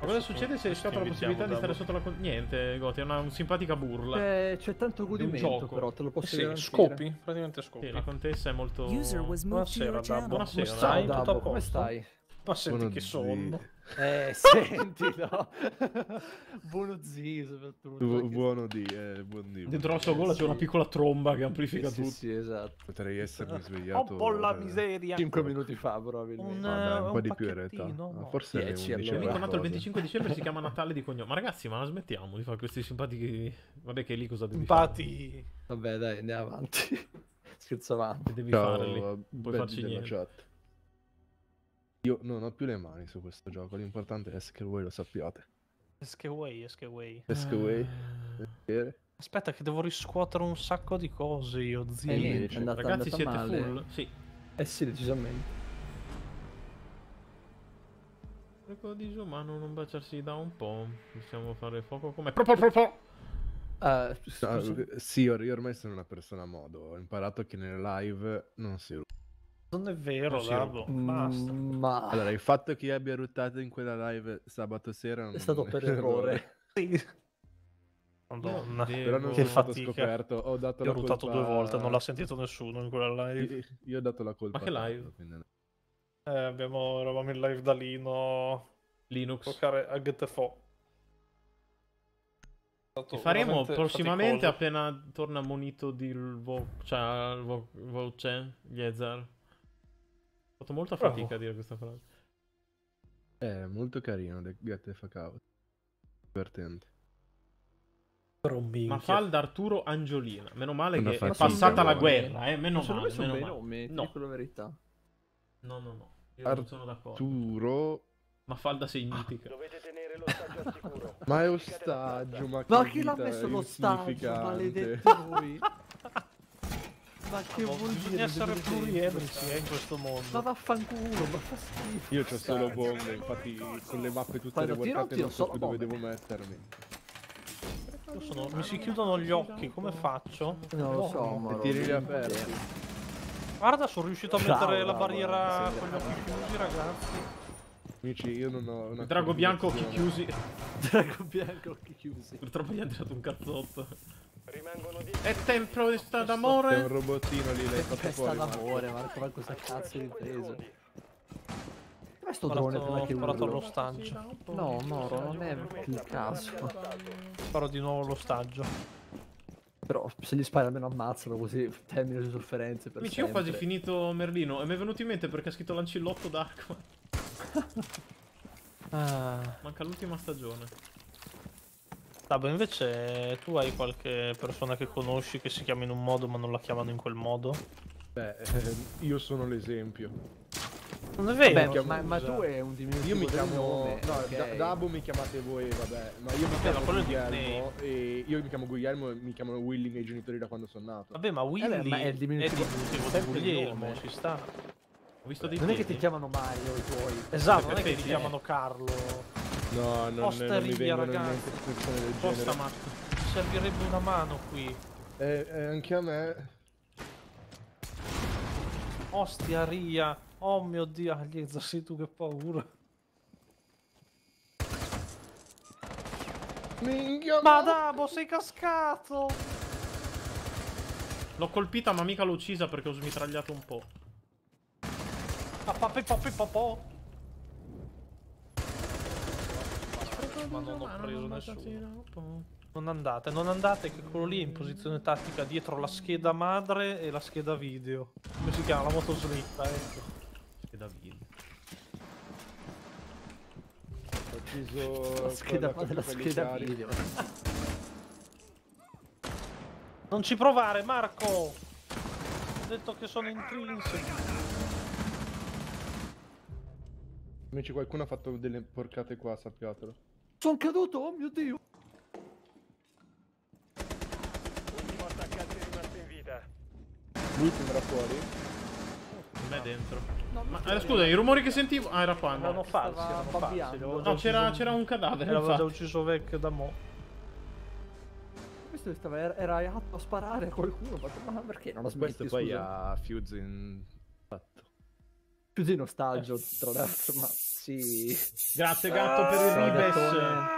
Ma cosa succede se scappa la possibilità di stare sotto la... Niente, Goti, è una simpatica burla. C'è tanto godimento, però, te lo posso dire. Scopi, praticamente scopi. Sì, la contessa è molto... Buonasera, Dabo. Buonasera, dai, tutto a posto? Come stai? Ma senti che sonno. Senti, no. Buono zii, soprattutto. Buono dì, buon dì. Dentro la sua gola c'è una piccola tromba che amplifica tutto. Sì, esatto. Potrei essermi svegliato... Un po' la miseria. 5 minuti fa, probabilmente. Un po' di più in realtà. Forse 10. Allora. Amico nato il 25 dicembre si chiama Natale di cognome. Ma ragazzi, ma la smettiamo di fare questi simpatichi... Vabbè, che lì cosa devi fare? Vabbè, dai, andiamo avanti. Scherzavamo. Devi farli. Puoi farci niente. Io non ho più le mani su questo gioco, l'importante è che voi lo sappiate. Esque way. Aspetta che devo riscuotere un sacco di cose io, zio. Niente, ragazzi, siete male. Full? Sì. Sì, decisamente. Prego disumano, non baciarsi da un po'. Possiamo fare fuoco come... sì, io ormai sono una persona a modo. Ho imparato che nelle live non si... Non è vero, Dabo. Basta. Ma... Allora, il fatto che io abbia ruttato in quella live sabato sera non... è stato per errore. Sì. Madonna. Però non sono stato scoperto. Ho dato la colpa. Ho ruttato 2 volte, non l'ha sentito nessuno in quella live. Io ho dato la colpa. Ma che live? Quindi... eravamo in live da Lino. Linux. Toccare a GTFO. Che faremo prossimamente appena torna monito di voce Liezar. Ho fatto molta fatica a dire questa frase. È molto carino, Gatto fa cavolo. Divertente. Ma fa d'Arturo Angiolina. Meno male che è passata la guerra, eh. Meno male, meno male. No, la verità. No, no, no. Io non sono d'accordo. Arturo... Mafalda significa. Dovete tenere l'ostaggio al sicuro. Ma è ostaggio, ma chi l'ha messo l'ostaggio? Maledetto lui. Ma che vuol dire? Bisogna essere plurietnici in questo mondo. Ma vaffanculo, ma fa schifo. Io c'ho solo bombe, infatti con le mappe tutte revoltate non so più dove devo mettermi. Mi si chiudono gli occhi, come faccio? Non lo so, ti riaperti. Guarda, sono riuscito a mettere la barriera con gli occhi chiusi, ragazzi. Amici, io non ho una... Drago bianco, occhi chiusi. Drago bianco, occhi chiusi. Purtroppo gli ha tirato un cazzotto. Rimangono di... È tempo di sta d'amore. È un robottino lì, l'hai fatto fuori. È d'amore, ma guarda cosa cazzo di preso. Questo drone prima che ho sparato l'ostaggio. No, Moro, non è il caso. Sparo di nuovo l'ostaggio. Però se gli spari almeno ammazzano, così termino le sofferenze per amici, sempre. Io ho quasi finito Merlino e mi è venuto in mente perché ha scritto Lancillotto d'Arkman. Manca l'ultima stagione. Dabo, invece tu hai qualche persona che conosci che si chiama in un modo ma non la chiamano in quel modo? Beh, io sono l'esempio. Non è vero, vabbè, ma tu è un diminutivo. Io mi chiamo... Nome, no, okay. Dabo mi chiamate voi, vabbè. Ma io mi chiamo Guglielmo e io mi chiamo Guglielmo e mi chiamano Willy i miei genitori da quando sono nato. Vabbè, ma Willy ma è il diminutivo di Guglielmo, ci sta. Ho visto dei non piedi. È che ti chiamano Mario i tuoi. Esatto, non è che ti chiamano Carlo. No, non mi vengono niente persone del genere. Posta matto. Servirebbe una mano qui. Anche a me. Ostia ria. Oh mio Dio, Liezar, sei tu che paura. Minchia, ma Dabo, sei cascato. L'ho colpita ma mica l'ho uccisa perché ho smitragliato un po'. Ma non ho preso nessuno. Non andate, non andate, che quello lì è in posizione tattica dietro la scheda madre e la scheda video. Come si chiama? La motoslitta, ecco. Scheda video. Ho ucciso la scheda madre, la scheda video. Non ci provare, Marco! Ho detto che sono intrinseco. Amici, qualcuno ha fatto delle porcate qua, sappiatelo. Sono caduto, oh mio Dio! L'ultimo attaccante rimasto in vita. Lui sembra fuori. Me dentro. No, ma scusa, i rumori che sentivo... Ah, era qua. Erano falsi, No, c'era un cadavere, l'avevo già ucciso vecchio da mo'. Questo era atto a sparare a qualcuno, ma perché non lo smetti, questo poi ha Fuse in... Fuse nostalgio, tra l'altro, ma... Sì. Grazie Gatto per il ribes.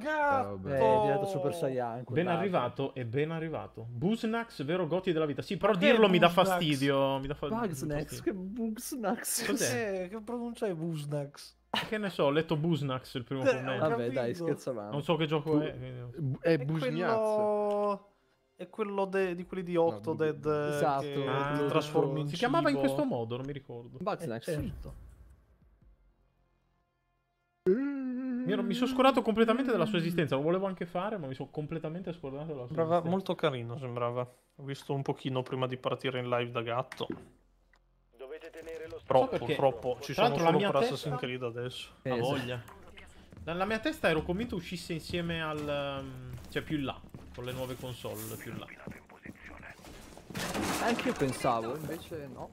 Gatto! È diventato Super Saiyan. Ben arrivato, è ben arrivato. Bugsnax, vero Gotti della vita. Sì, però che dirlo mi dà fastidio. Bugsnax, che Bugsnax? Cos'è? Che pronuncia è Bugsnax? Che ne so, ho letto Bugsnax il primo commento. Vabbè dai, scherzavamo. Non so che gioco è Bugsnax. Quello... È quello di quelli di Octodad. No, esatto. Che trasformi in si cibo. Chiamava in questo modo, non mi ricordo. Bugsnax, certo. Mi sono scordato completamente della sua esistenza, lo volevo anche fare, ma mi sono completamente scordato della sua esistenza. Molto carino, sembrava. Ho visto un pochino prima di partire in live da Gatto. Dovete tenere lo troppo. Ci sono solo per Assassin's Creed adesso. Ha voglia. Nella mia testa ero convinto uscisse insieme al... Cioè più in là, con le nuove console, più in là. Anche io pensavo, invece no.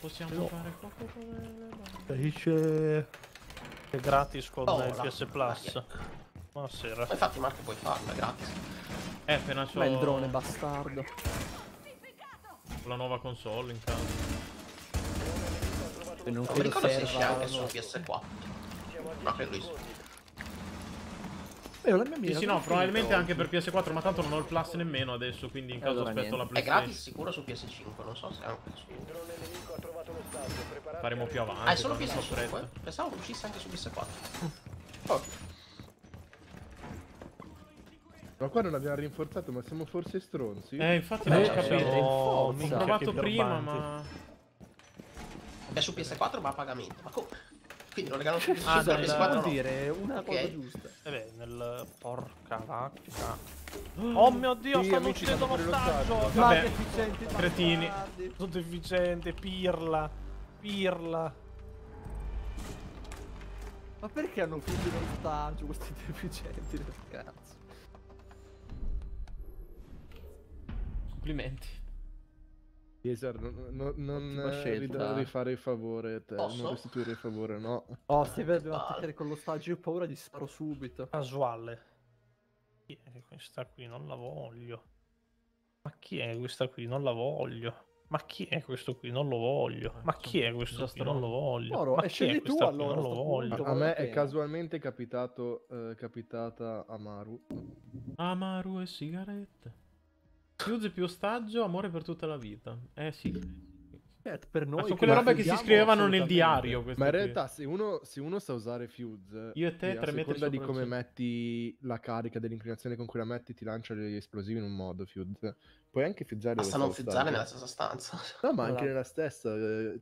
Possiamo fare qualcosa? Dice... È gratis con PS Plus. Buonasera. Infatti Marco puoi farla, gratis. Appena c'ho... il drone bastardo. La nuova console in caso. E non credo se esce anche su PS4. Ma per lui. Sì, no, probabilmente anche per PS4, ma tanto non ho il Plus nemmeno adesso, quindi in caso aspetto la PlayStation. È gratis sicuro su PS5, non so se anche su... Il drone nemico ha trovato lo stadio, faremo più avanti. Ah, è solo PS5? Pensavo che uscisse anche su PS4. Ok. Ma qua non abbiamo rinforzato, ma siamo forse stronzi? Infatti non ho capito. Ho provato prima, ma... È su PS4 ma a pagamento, ma come? Quindi lo regalano su PS4 dire una cosa giusta. E beh, nel... porca vacca. Oh mio Dio, stanno uccidendo lo stagio. Vabbè, deficienti, cretini. Sono deficiente, pirla. Pirla. Ma perché hanno finito lo stagio questi deficienti del cazzo? Complimenti. Liezar, non rifare il favore, te. Posso? Non restituire il favore, no. Oh, se dobbiamo attaccare con lo stagio, io ho paura di starlo subito. Casuale. Chi è questa qui? Non la voglio. Ma chi è questa qui? Non la voglio. Ma chi è questo qui? Non lo voglio. Ma chi è questo qui? Non lo voglio. Moro, ma scegli tu allora. Non lo voglio. A me è casualmente capitato, capitata Amaru. Amaru e sigarette. Chiuse più ostaggio, amore per tutta la vita. Eh sì. Per noi, sono quelle robe che si scrivevano nel diario. Ma in realtà se uno sa usare Fuse, io e te a seconda di come metti la carica, dell'inclinazione con cui la metti, ti lancia gli esplosivi in un modo. Fuse puoi anche fizzare, basta non fizzare nella stessa stanza. No, ma anche nella stessa,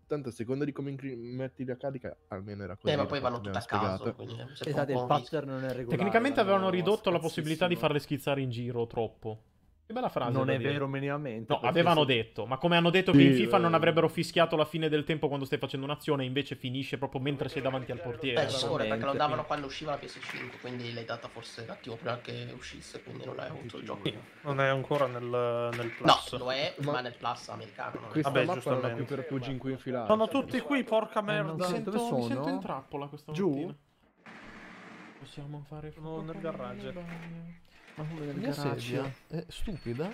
tanto a seconda di come metti la carica, almeno era così. Ma poi vanno tutte a caso, esatto, il pattern non è regolare. Tecnicamente avevano ridotto la possibilità di farle schizzare in giro troppo. Che bella frase. Non è vero minimamente. No, avevano detto, ma come hanno detto che in FIFA non avrebbero fischiato la fine del tempo quando stai facendo un'azione, invece finisce proprio mentre sei davanti al portiere. Sicuro, perché lo davano quando usciva la PS5, quindi l'hai data forse attivo prima che uscisse, quindi non hai avuto il gioco. Non è ancora nel Plus. No, lo è, ma nel Plus americano. Vabbè, giustamente. Più per Pugin qui infilati. Sono tutti qui, porca merda. Mi sento in trappola questa mattina. Giù? Possiamo fare... No, nel garage. Ma come nel garage? È stupida?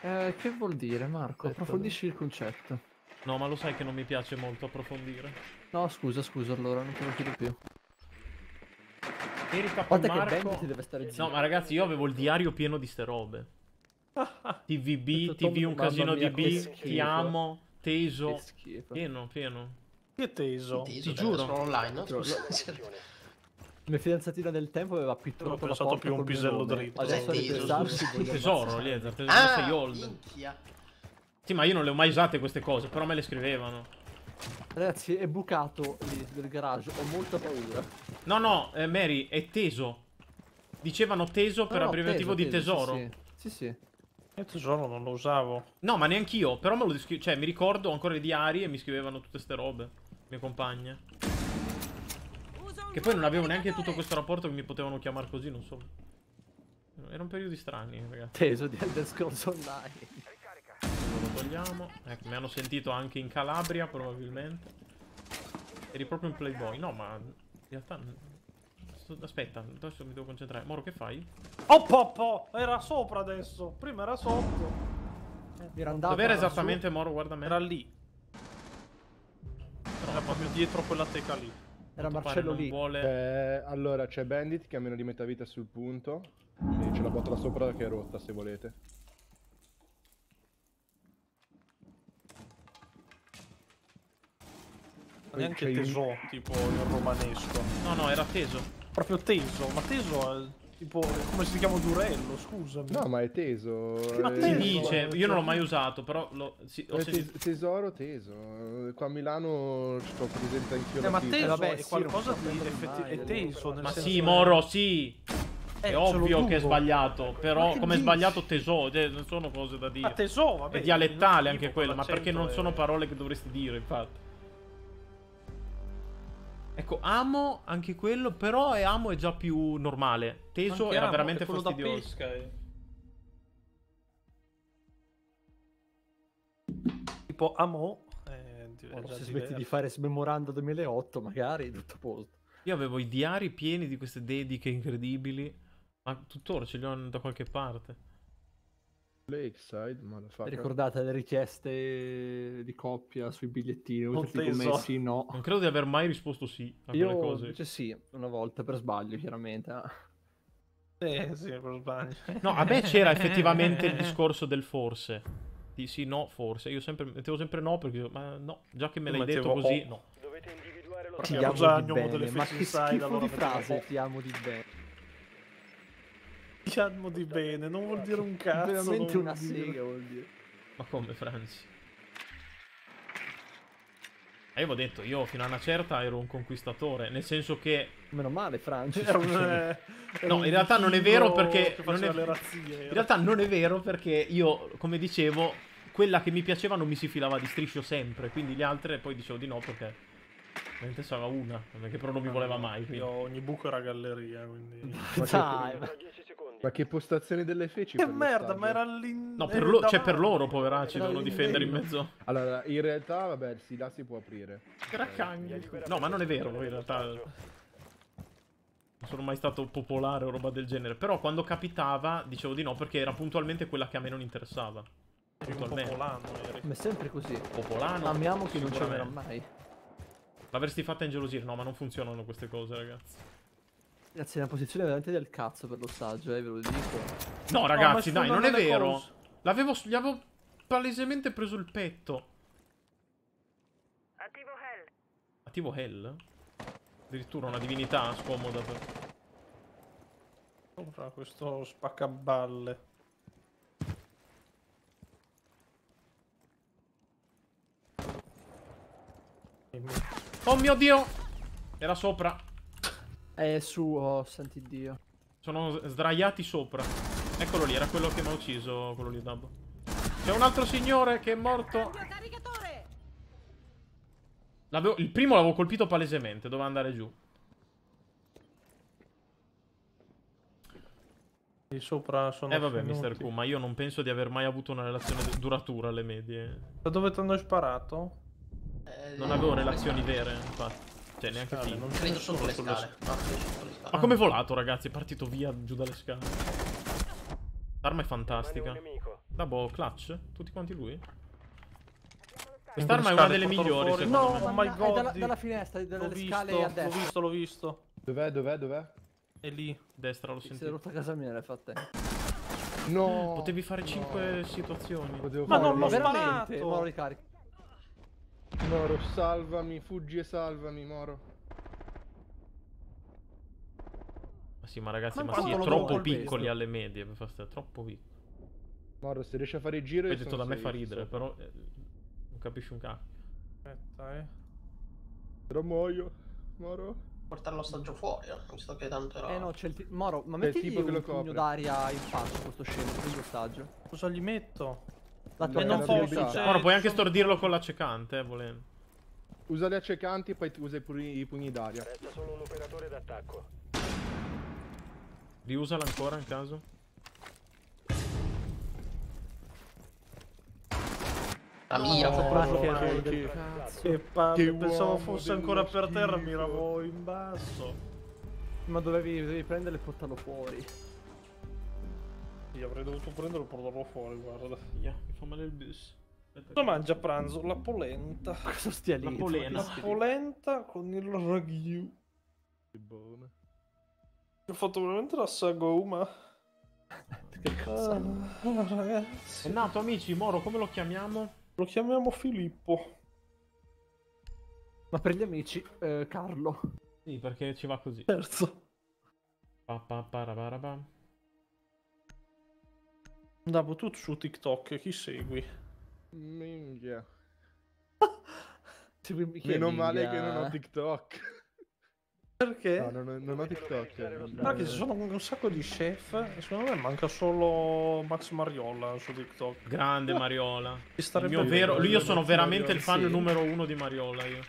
Che vuol dire, Marco? Aspetta, approfondisci il concetto. No, ma lo sai che non mi piace molto approfondire. No, scusa, scusa, allora non te lo chiedo più. Erika, Marco... deve stare no, ma ragazzi, io avevo il diario pieno di ste robe. TVB, TV un casino di B, ti amo, teso, pieno, pieno. Che teso? Ti giuro. Sono online, mia fidanzatina del tempo aveva pitturato la porta. Ho pensato più un pisello dritto. Adesso tesoro, Liezar, tesoro sei old. Sì, ma io non le ho mai usate queste cose, però me le scrivevano. Ragazzi, è bucato lì del garage, ho molta paura. No, no, Mary, è teso. Dicevano teso per abbreviativo di tesoro. Sì, sì. Io tesoro non lo usavo. No, ma neanch'io, però me lo descrivevo. Cioè, mi ricordo ancora i diari e mi scrivevano tutte ste robe. Mie compagne. Che poi non avevo neanche tutto questo rapporto che mi potevano chiamare così, non so. Era un periodo strano, ragazzi. Teso di Elder Scrolls Online. Lo togliamo. Ecco, mi hanno sentito anche in Calabria, probabilmente. Eri proprio un playboy. No, ma in realtà... Aspetta, adesso mi devo concentrare. Moro, che fai? Oh, poppo! Era sopra adesso. Prima era sotto. Dov'era esattamente, Moro? Guarda me. Era lì. Però era proprio dietro quella teca lì. Era Marcello lì. Vuole... allora, c'è Bandit che ha meno di metà vita sul punto. E c'è la botola sopra che è rotta, se volete. Neanche teso, tipo il romanesco. No, no, era teso. Proprio teso, ma teso è tipo, come si chiama, durello, scusami. No, ma è teso. Ma teso. Si dice, io non l'ho mai usato, però lo, sì, ho tesoro teso. Qua a Milano sto presente anch'io. Ma teso vabbè, è qualcosa di effettivamente teso. Ma senso sì, Moro, sì. È ovvio che è sbagliato, però come è sbagliato teso, non sono cose da dire. Ma teso, vabbè. È dialettale anche quello, ma perché non sono parole che dovresti dire, infatti. Ecco, amo anche quello, però è amo è già più normale. Teso anche era amo, veramente fastidioso. Pesca, tipo amo. Se smetti di fare smemorando 2008, magari tutto a posto. Io avevo i diari pieni di queste dediche incredibili, ma tuttora ce li ho da qualche parte. Lakeside, ma ricordate le richieste di coppia sui bigliettini? Sì, no. Non credo di aver mai risposto sì a quelle cose. Invece sì, una volta per sbaglio, chiaramente. Sì, per sbaglio. No, a me c'era effettivamente il discorso del forse. Di sì, no, forse. Io sempre mettevo sempre no perché ma no, già che me l'hai detto così, no. Dovete individuare lo ti amo di bene, ma che schifo di frase, ti amo di bene. Ti amo di bene, non vuol dire un cazzo. Veramente una sega vuol dire. Ma come, Franci? Io avevo detto, io fino a una certa ero un conquistatore, nel senso che... Meno male, Franci. No, in realtà non è vero perché... In realtà non è vero perché io, come dicevo, quella che mi piaceva non mi si filava di striscio sempre, quindi le altre poi dicevo di no perché... Me ne interessava una, perché però non mi voleva mai. Quindi. Io ogni buco era galleria, quindi... Ma che postazioni delle feci? Che merda, ma era lì. No, cioè per loro, poveracci, devono difendere in mezzo. Allora, in realtà, vabbè, sì, là si può aprire. No, ma non è vero, in realtà. Non sono mai stato popolare o roba del genere. Però quando capitava, dicevo di no, perché era puntualmente quella che a me non interessava. Puntualmente. Ma è sempre così. Popolano. Amiamo che non ce l'era mai. L'avresti fatta ingelosire? No, ma non funzionano queste cose, ragazzi. Ragazzi, è una posizione veramente del cazzo per lo saggio, ve lo dico. No, ragazzi, dai, non è vero. L'avevo... Gli avevo palesemente preso il petto. Attivo Hell. Attivo Hell? Addirittura una divinità scomoda per... Compra questo spaccaballe. Oh mio Dio! Era sopra. È suo, santi Dio. Sono sdraiati sopra. Eccolo lì, era quello che mi ha ucciso, quello lì, Dabo. C'è un altro signore che è morto. Il primo l'avevo colpito palesemente, doveva andare giù. Di sopra sono vabbè, Mr. Q, ma io non penso di aver mai avuto una relazione duratura alle medie. Da dove ti hanno sparato? Non avevo relazioni vere, infatti. Cioè neanche scale, non credo sotto le scale. Ma come è volato, ragazzi? È partito via giù dalle scale. L'arma è fantastica. Dabo, clutch? Tutti quanti lui? Quest'arma è una delle migliori, secondo me. No, my god. È dalla finestra, dalle scale a destra. L'ho visto, l'ho visto. Dov'è, dov'è, dov'è? È lì, destra, l'ho sentito. Si è rotta a casa mia, l'hai fatta. No. Potevi fare 5 situazioni. Ma non l'ho veramente. Moro, ricarica. Moro, salvami, fuggi e salvami, Moro. Ma sì, ma ragazzi, ma si è troppo piccoli alle medie. Per far stare troppo piccoli. Moro, se riesci a fare il giro... Hai detto da me fa ridere, però... Non capisci un cacchio. Aspetta, Però muoio, Moro. Portarlo saggio fuori, visto che tanto era... no, c'è il Moro, ma metti tipo che lo copre d'aria in faccia, questo scemo, questo saggio. Cosa gli metto? Non posso. Moro, puoi anche stordirlo con l'accecante, volendo. Usa le accecanti e poi usa pure i pugni d'aria. Resta solo un operatore d'attacco. Riusala ancora, in caso. La mira, che palle, pensavo fosse ancora per terra, miravo in basso. Ma dovevi prenderlo e portarlo fuori. Io avrei dovuto prenderlo e portarlo fuori, guarda. Mi fa male il bis. Cosa mangia a pranzo? La polenta. Cosa stia lì? La polenta con il ragù. Che buona. Ho fatto veramente la sagoma. Che cazzo? Ragazzi. È nato, amici, Moro, come lo chiamiamo? Lo chiamiamo Filippo. Ma per gli amici, Carlo. Sì, perché ci va così. Terzo. Davo tu su TikTok, chi segui? Minchia. Meno male che non ho TikTok. Perché? No, non ho TikTok. Ma che ci sono un sacco di chef e secondo me manca solo Max Mariola su TikTok. Grande Mariola. Io sono veramente il fan numero uno di Mariola, io.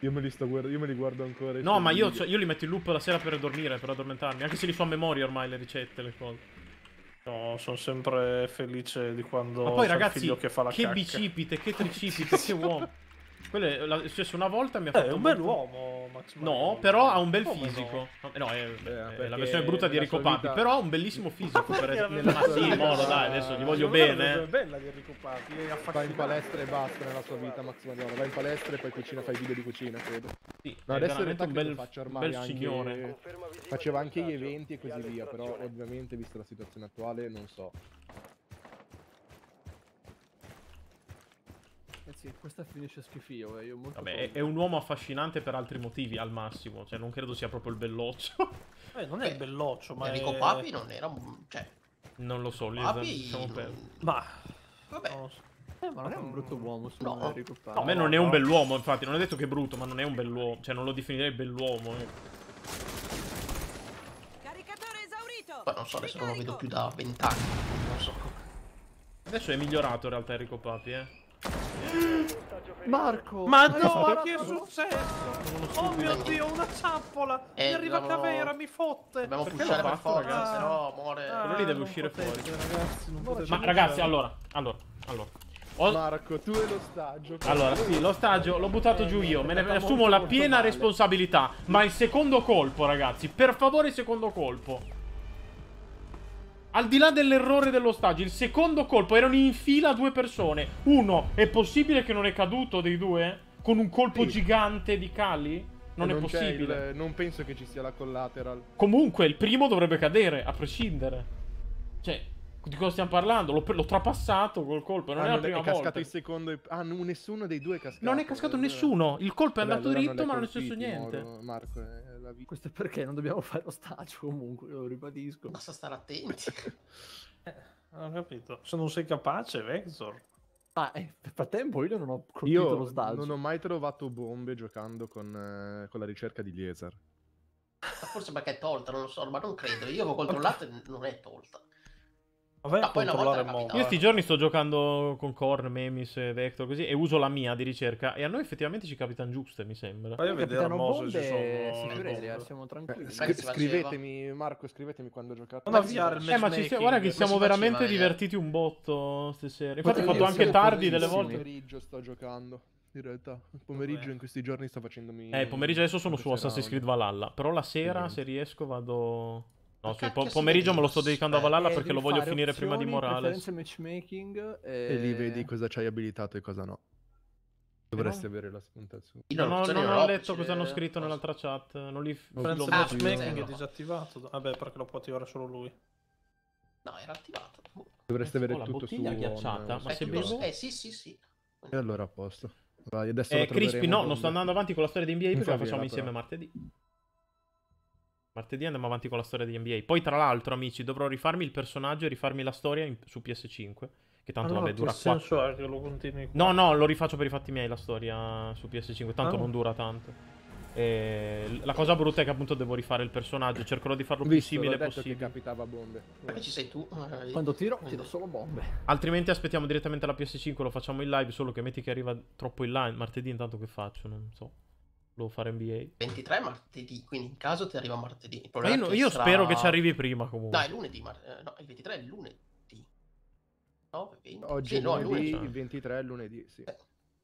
Io me li guardo ancora. No, ma io li metto in loop la sera per dormire, per addormentarmi. Anche se li so a memoria ormai le ricette, le cose. No, sono sempre felice di quando... Ma poi ragazzi, figlio che fa la cacca. Bicipite, che tricipite, che uomo. Quello è successo una volta, mi ha fatto... È un bel uomo, Max. No, però ha un bel fisico. No, è la versione brutta di Enrico Papi, però ha un bellissimo fisico. Ma sì, Moro, dai, adesso gli voglio bene. È bella di Enrico Papi. Va in palestra e basta nella sua vita, Max Mariola. Va in palestra e poi cucina, fai video di cucina, credo. Sì, no, adesso in realtà faccio ormai anche... Faceva anche gli eventi e così via, però ovviamente, vista la situazione attuale, non so. Eh sì, questa finisce schifio, io molto. Vabbè, è un uomo affascinante per altri motivi, al massimo. Cioè, non credo sia proprio il belloccio. Non è il belloccio, ma Enrico Papi non era... Cioè... Non lo so, Liezar, diciamo per... Ma... Vabbè. Ma non è un brutto uomo, no. Enrico Papi. No, a me non è un bell'uomo, infatti. Non ho detto che è brutto, ma non è un bell'uomo. Cioè, non lo definirei bell'uomo, Caricatore esaurito! Poi non so, adesso non lo vedo più da 20 anni. Non so. Adesso è migliorato, in realtà, Enrico Papi, Marco! Ma no, che è successo? Oh mio dio, una ciappola! Mi arriva Cavera, mi fotte! Dobbiamo pushare per forza, ragazzi. No, amore. Quello lì deve uscire fuori. Ma ragazzi, allora. Marco, tu e lo stagio. Allora, sì, lo stagio l'ho buttato giù io. Me ne assumo la piena responsabilità. Ma il secondo colpo, ragazzi, per favore, il secondo colpo. Al di là dell'errore dello stagio, il secondo colpo erano in fila due persone. Uno, è possibile che non è caduto dei due? Con un colpo gigante di Cali? Non è possibile. Non penso che ci sia la collateral. Comunque, il primo dovrebbe cadere, a prescindere. Cioè, di cosa stiamo parlando? L'ho trapassato col colpo, non è la prima volta. È cascato il secondo. Nessuno dei due è cascato. Non è cascato nessuno. Il colpo è andato dritto, ma non è successo niente. Marco, questo è perché non dobbiamo fare lo stagio, comunque, lo ribadisco. Basta stare attenti. Non ho capito. Se non sei capace, Vector. Ah, nel frattempo io non ho colpito lo stagio. Non ho mai trovato bombe giocando con la ricerca di Liezar. Forse perché è tolta, non lo so, ma non credo. Io l'ho controllato e non è tolta. Poi una volta io questi giorni sto giocando con Korn, Memis e Vector così e uso la mia di ricerca e a noi effettivamente ci capitano giuste, mi sembra. Poi capitano bombe, siamo tranquilli. Scrivetemi, Marco, scrivetemi quando giocate. Ma ci siamo, guarda che siamo veramente divertiti un botto stasera. Infatti ho fatto anche tardi delle volte. Sto giocando. in realtà. Il pomeriggio in questi giorni sta facendomi... il pomeriggio adesso sono su Assassin's Creed Valhalla, però la sera se riesco vado... No, sul pomeriggio me lo sto dedicando a Valhalla perché lo voglio finire prima di Morales. Matchmaking e lì vedi cosa c'hai abilitato e cosa no. Dovresti avere la spuntazione. Non ho letto cosa hanno scritto nell'altra chat. Non li prendo. Il matchmaking è disattivato. Vabbè, perché lo può attivare solo lui. No, era attivato. Dovresti avere tutto su. La bottiglia ghiacciata, ma se bevo... sì. E allora a posto. Vai, adesso Crispy, no, non sto andando avanti con la storia di NBA perché la facciamo insieme martedì. Martedì andiamo avanti con la storia di NBA. Poi tra l'altro, amici, dovrò rifarmi il personaggio e rifarmi la storia su PS5. Che tanto vabbè dura 4. Che lo continui qua. No, lo rifaccio per i fatti miei la storia su PS5. Tanto non dura tanto. La cosa brutta è che appunto devo rifare il personaggio. Cercherò di farlo più simile possibile. Che capitava bombe. Perché ci sei tu? Quando tiro solo bombe. Altrimenti aspettiamo direttamente la PS5. Lo facciamo in live. Solo che metti che arriva troppo in live. Martedì intanto che faccio? Non so. Volevo fare NBA 23 martedì, quindi in caso ti arriva martedì. Io spero che ci arrivi prima comunque. Dai, lunedì, no, il 23 è lunedì. No, 20. Oggi sì, lunedì, il 23 è lunedì, sì.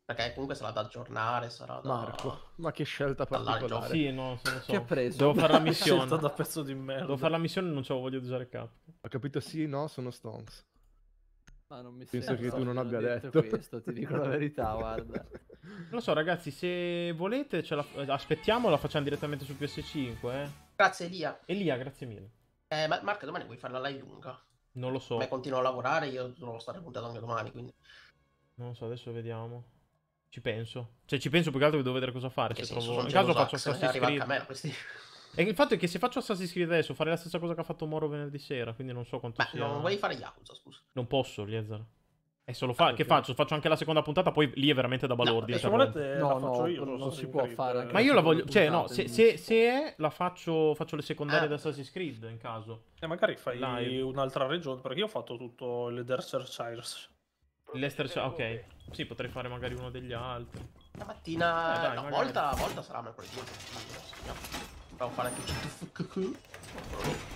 Perché comunque sarà da aggiornare, sarà da... Marco, ma che scelta particolare. Sì, no, non so. Che ha preso? Devo fare la missione. Sono stato pezzo di merda. Devo fare la missione e non c'ho voglia di usare cap. Ho capito, sì, no, sono stonks. Ma non mi penso che tu non abbia detto questo, ti dico la verità, guarda. Non lo so, ragazzi, se volete aspettiamo, la facciamo direttamente su PS5, Grazie Elia. Elia, grazie mille. Ma Marco, domani vuoi fare la live lunga? Non lo so. Ma continuo a lavorare, io devo stare puntando anche domani, quindi... Non lo so, adesso vediamo. Ci penso. Cioè, ci penso più che altro che devo vedere cosa fare. Se trovo... In caso faccio Assassin's Creed. E il fatto è che se faccio Assassin's Creed adesso farei la stessa cosa che ha fatto Moro venerdì sera, quindi non so quanto sia... non volevi fare Yakuza, scusa. Non posso, Liezar. Adesso lo che faccio? Faccio anche la seconda puntata, poi lì è veramente da balordi. Se volete la faccio io, non si può fare. Ma io la voglio... Cioè, no, se è, la faccio... Faccio le secondarie da Assassin's Creed, in caso. E magari fai un'altra regione, perché io ho fatto tutto l'Edershire. Ok. Sì, potrei fare magari uno degli altri. La mattina... dai, no, volta sarà mercoledì. Provo a fare anche tutto.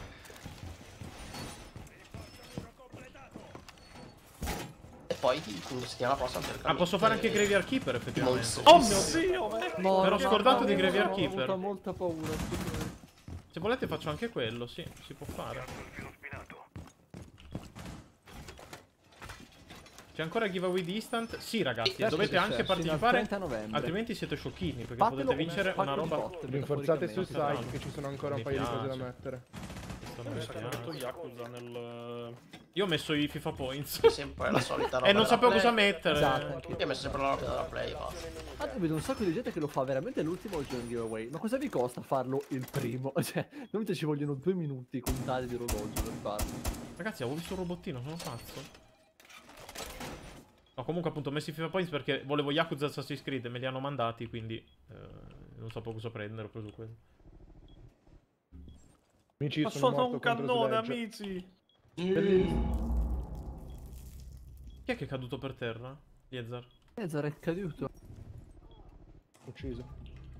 E poi quando si chiama prossima cercare. Ah, posso fare anche Graveyard Keeper effettivamente. Oh mio Dio! Mi ero scordato di Graveyard Keeper. Ho molta paura. Se volete faccio anche quello, sì, si può fare. C'è ancora giveaway di Instant? Sì, ragazzi, dovete anche partecipare, altrimenti siete sciocchini, perché potete vincere una roba... Rinforzate sul site, che ci sono ancora un paio di cose da mettere. Io ho messo i FIFA Points. Sempre la solita roba. E non sapevo cosa mettere. Esatto. Io ho messo sempre la roba della Play. Vedo un sacco di gente che lo fa veramente l'ultimo giveaway. Ma cosa vi costa farlo il primo? Cioè, veramente ci vogliono 2 minuti contati di orologio per farlo. Ragazzi, avevo visto un robottino, sono pazzo. No, comunque appunto ho messo i FIFA Points perché volevo Yakuza e Assassin's Creed e me li hanno mandati, quindi non sapevo cosa prendere, ho preso quello. Amici, ma sono un cannone, amici! Chi è che è caduto per terra? Liezar. Liezar è caduto. Ucciso.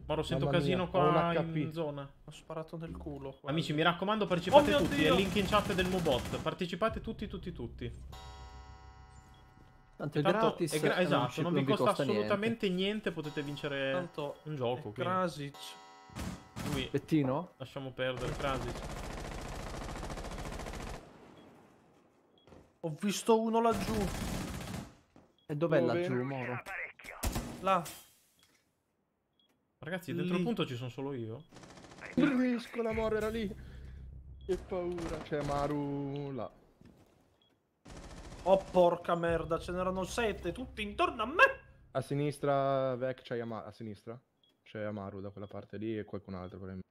Moro, sento casino qua in zona. Ho sparato nel culo. Guarda. Amici, mi raccomando, partecipate tutti. È il link in chat del Mubot. Partecipate tutti. Tanto è gratis, esatto, non vi costa assolutamente niente, potete vincere un gioco. Krasic. Lui. Pettino? Lasciamo perdere Krasic. Ho visto uno laggiù. E dov'è laggiù, Moro? Là. Ragazzi, dentro il punto ci sono solo io. Non riesco, la Moro era lì. Che paura. C'è Amaru là. Oh porca merda, ce n'erano 7 tutti intorno a me. A sinistra, Vec, c'è Amaru. A sinistra c'è Amaru da quella parte lì e qualcun altro probabilmente.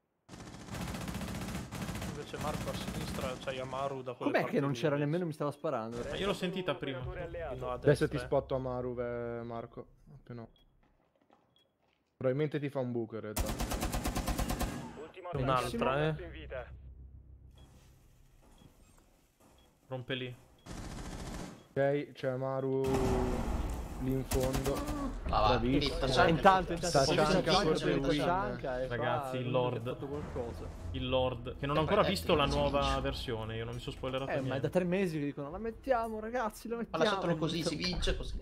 Invece Marco a sinistra c'è Amaru da quella parte. Com'è che non c'era nemmeno, mi stava sparando. Io l'ho sentita prima. No, adesso ti spotto Amaru, Marco. Appena. Probabilmente ti fa un buco in realtà. Un'altra, Rompe lì. Ok, c'è Amaru lì in fondo. Intanto ragazzi, il Lord. Il Lord. Che non ho ancora visto la nuova versione. Io non mi sono spoilerato niente. Ma è da 3 mesi che dicono la mettiamo, ragazzi, la mettiamo. Ma lasciatelo così, si vince così.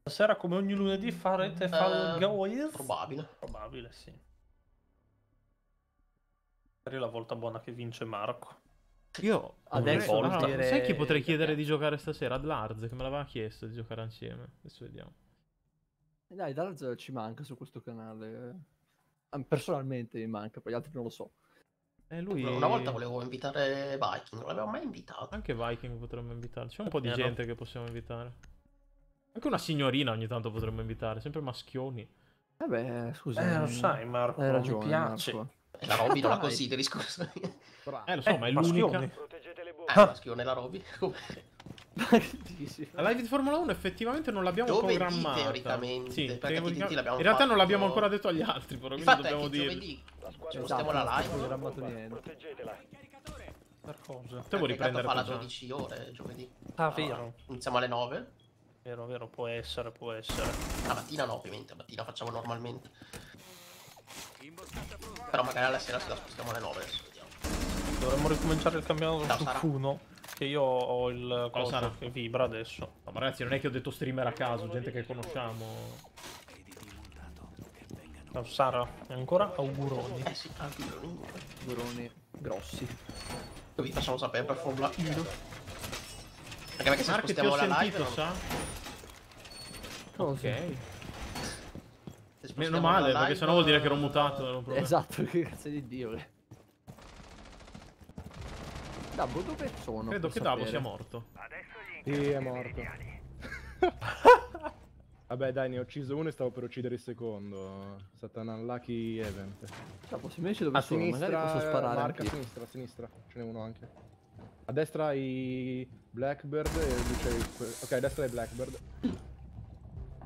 Stasera come ogni lunedì farete Fall Guys? Probabile. Probabile, sì. Per la volta buona che vince Marco. Io adesso dire... Sai chi potrei chiedere di giocare stasera? Dlarz, che me l'aveva chiesto di giocare insieme. Adesso vediamo. Dai, Dlarz ci manca su questo canale. Personalmente mi manca, per gli altri non lo so. Lui... Una volta volevo invitare Viking, non l'avevo mai invitato. Anche Viking potremmo invitare. C'è un po' di gente che possiamo invitare. Anche una signorina ogni tanto potremmo invitare, sempre maschioni. Vabbè, scusa. Lo sai Marco, mi piace. Marco. La Roby non la consideri, scusa. Lo so, ma è l'unica. Maschione la Roby. La live di Formula 1 effettivamente non l'abbiamo programmata. Teoricamente. Sì, teoricamente. In realtà non l'abbiamo ancora detto agli altri, però quindi dobbiamo dire. Spostiamo la live, non programmato niente. Per cosa? Devo riprendere la 12 ore giovedì. Ah, vero. Iniziamo alle 9. Vero, vero, può essere, può essere. La mattina no, ovviamente, la mattina facciamo normalmente. Però magari alla sera se la spostiamo alle 9 adesso, vediamo. Dovremmo ricominciare il campionato da F1. Che io ho il coso che vibra adesso. No, ma ragazzi, non è che ho detto streamer a caso, gente che conosciamo. No, Sara, ancora auguroni. Eh sì, auguroni. Auguroni grossi. Vi facciamo sapere per Formula 1. Perché se spostiamo la live non... sa? Cosa? Ok. Meno male, perché sennò vuol dire che ero mutato. Esatto, che cazzo di Dio. Dabo, dove sono? Credo che Dabo sia morto. Sì, è morto. Vabbè, dai, ne ho ucciso uno e stavo per uccidere il secondo. È stato un unlucky event. Dabo, se invece dove a sono? Sinistra, magari posso sparare. Marca a sinistra, ce n'è uno anche. A destra i Blackbird e lui ok, a destra i Blackbird.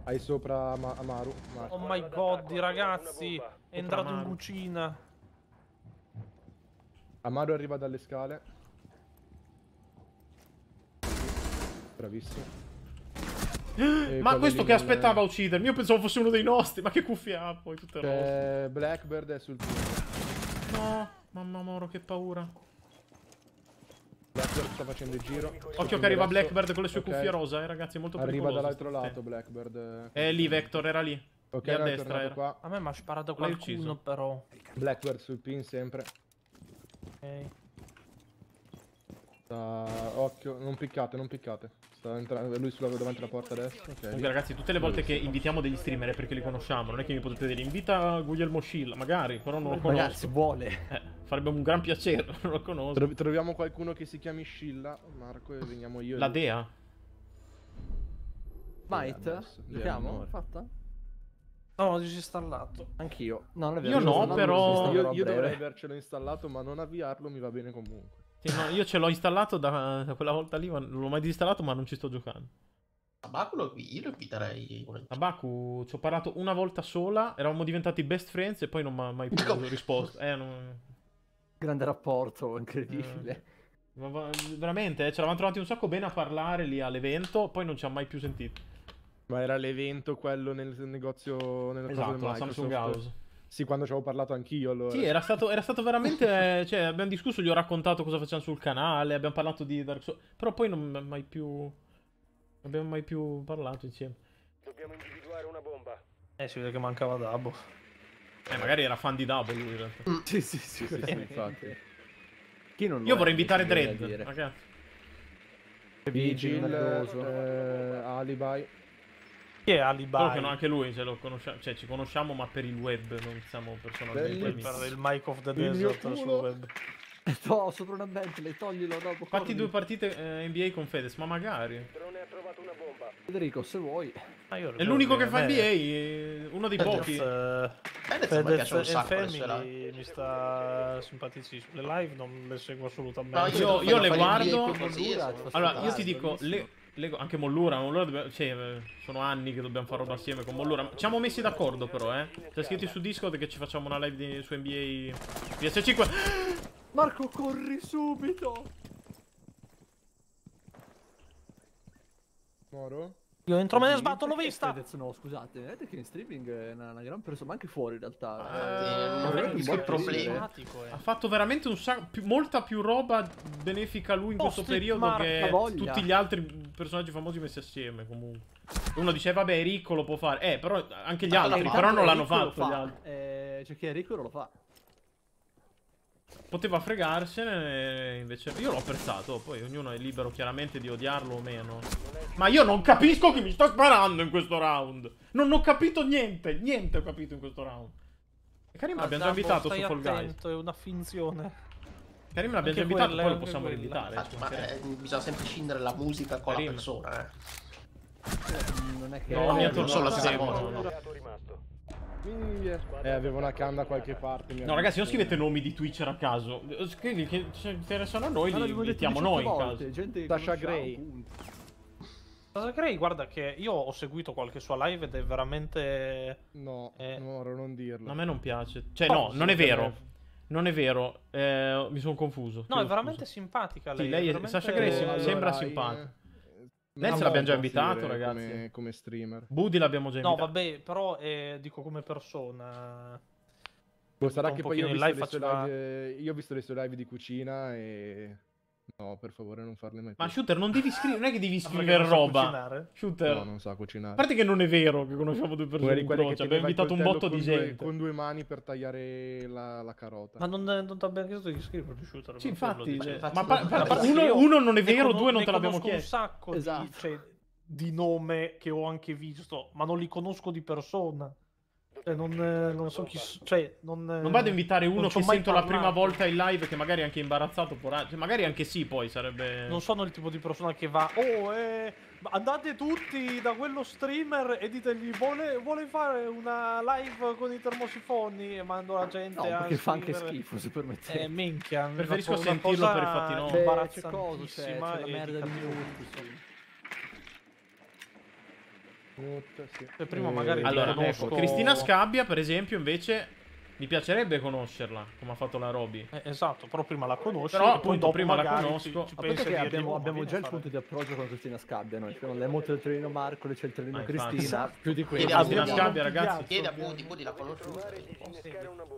Hai sopra Amaru. Oh my god, ragazzi! È entrato in cucina. Amaru arriva dalle scale. Bravissimo. Ma questo che aspettava a uccidermi? Io pensavo fosse uno dei nostri, ma che cuffia ha poi tutte rosse. Blackbird è sul punto. No, mamma Moro, che paura. Blackbird sta facendo il giro. Occhio che arriva Blackbird con le sue cuffie rosa, ragazzi, è molto pericoloso. Arriva dall'altro lato Blackbird. È lì, Vector, era lì. Ok, lì a destra era. Qua. A me mi ha sparato qualcuno però. Blackbird sul pin sempre. Ok. Occhio, non piccate, non piccate. Sta entrando lui sulla davanti alla porta destra. Okay, comunque, ragazzi, tutte le volte che invitiamo degli streamer è perché li conosciamo. Non è che mi potete dire invita Guglielmo Scilla, magari, però non lo conosco. Ragazzi, vuole. Farebbe un gran piacere, non lo conosco. Troviamo qualcuno che si chiami Scilla, Marco, e veniamo io. La dea. Might? Giochiamo? Fatta? No, l'ho disinstallato. Anch'io. No, io no, però... Io dovrei avercelo installato, ma non avviarlo mi va bene comunque. Sì, no, io ce l'ho installato da quella volta lì, ma non l'ho mai disinstallato, ma non ci sto giocando. Tabaku lo inviterei. Tabaku ci ho parlato una volta sola, eravamo diventati best friends e poi non mi ha mai più risposto. Non... Grande rapporto, incredibile. Ma veramente, ci eravamo trovati un sacco bene a parlare lì all'evento, poi non ci ha mai più sentito. Ma era l'evento quello nel negozio, nella cosa la Samsung House. Sì, quando ci avevo parlato anch'io allora. Sì, era stato veramente... cioè, abbiamo discusso, gli ho raccontato cosa facciamo sul canale, abbiamo parlato di Dark Souls... Però poi non abbiamo mai più parlato insieme. Dobbiamo individuare una bomba. Si vede che mancava Dabo. Magari era fan di Dabo lui in realtà. Sì, infatti. Chi non io vorrei invitare Dredd, ragazzi. Vigil, Alibi. Chi è Alibi? No, anche lui ce lo conosciamo, cioè ci conosciamo ma per il web, non siamo personalmente amici. Per il Mike of the Desert sul web. No, sopra una Bentley, toglilo dopo. Fatti due partite NBA con Fedez, ma magari. Ha trovato una bomba. Federico, se vuoi. È l'unico che fa NBA, uno dei pochi. Fedez mi sta simpaticissimo. Le live non le seguo assolutamente. No, io le guardo. Allora, io ti dico... anche Mollura cioè, sono anni che dobbiamo fare roba assieme con Mollura. Ci siamo messi d'accordo però, C'è scritto su Discord che ci facciamo una live su NBA PS5. Marco, corri subito. Moro? Io entro me ne sbatto, l'ho vista! Fedez, no, scusate, vedete che in streaming è una gran persona, ma anche fuori in realtà. Che problema. Ha fatto veramente un sacco, molta più roba benefica lui in questo periodo che tutti gli altri personaggi famosi messi assieme, comunque. Uno dice, vabbè, Ricco lo può fare. Però anche gli altri, però non l'hanno fatto gli altri. Cioè che Ricco non lo fa. Poteva fregarsene, invece io l'ho apprezzato, poi ognuno è libero chiaramente di odiarlo o meno. Ma io non capisco chi mi sta sparando in questo round. Non ho capito niente, niente ho capito in questo round. Karim l'abbiamo già invitato su Fall Guys. È una finzione. Karim l'abbiamo già invitato, poi lo possiamo invitare. Bisogna sempre scindere la musica con la persona, non è che... No, mi attorno solo la stessa. Avevo una canna da qualche parte. No, ragazzi, non scrivete nomi di Twitcher a caso. Scrivi che ci interessano a noi, li mettiamo noi in caso. Gente Tasha Gray. Tasha Gray, guarda che io ho seguito qualche sua live ed è veramente... No, Moro, non dirlo. A me non piace. Cioè, no, non è vero. Non è vero, mi sono confuso. No, è veramente simpatica lei. Sì, lei è... Tasha Gray sembra simpatica. Lei ce l'abbiamo già invitato, ragazzi. Come streamer. Budi l'abbiamo già invitato. No, vabbè, però dico come persona. Sarà che poi io ho visto le sue live di cucina e... No, per favore, non farle mai più. Ma Shooter, non devi scrivere, non è che devi scrivere roba. Cucinare. Shooter. No, non sa cucinare. A parte che non è vero che conosciamo due persone in croce. Abbiamo invitato un botto di gente. Con due mani per tagliare la carota. Ma non ti abbiamo chiesto di scriverti, Shooter. Sì, infatti. Uno non è vero, due non te l'abbiamo chiesto. Un sacco di nome che ho anche visto, ma non li conosco di persona. Non so chi. Cioè, non vado a invitare uno che sento la prima volta in live, che magari è anche imbarazzato. Magari anche sì, poi sarebbe. Non sono il tipo di persona che va. Andate tutti da quello streamer e ditegli: vuole fare una live con i termosifoni? E mando la gente a. Perché fa anche schifo, se permettete. Minchia. Preferisco sentirlo per i fatti no. Imbarazzantissima. C'è la merda di tutti. Prima magari allora ecco, Cristina Scabbia per esempio invece mi piacerebbe conoscerla come ha fatto la Roby, esatto, però prima la conosco, però appunto prima la conosco perché abbiamo già il punto di approccio con Cristina Scabbia, noi abbiamo molto il trenino Marco, c'è il trenino Cristina, più di quello Cristina Scabbia, ragazzi, chiede a Budi la conosciuta,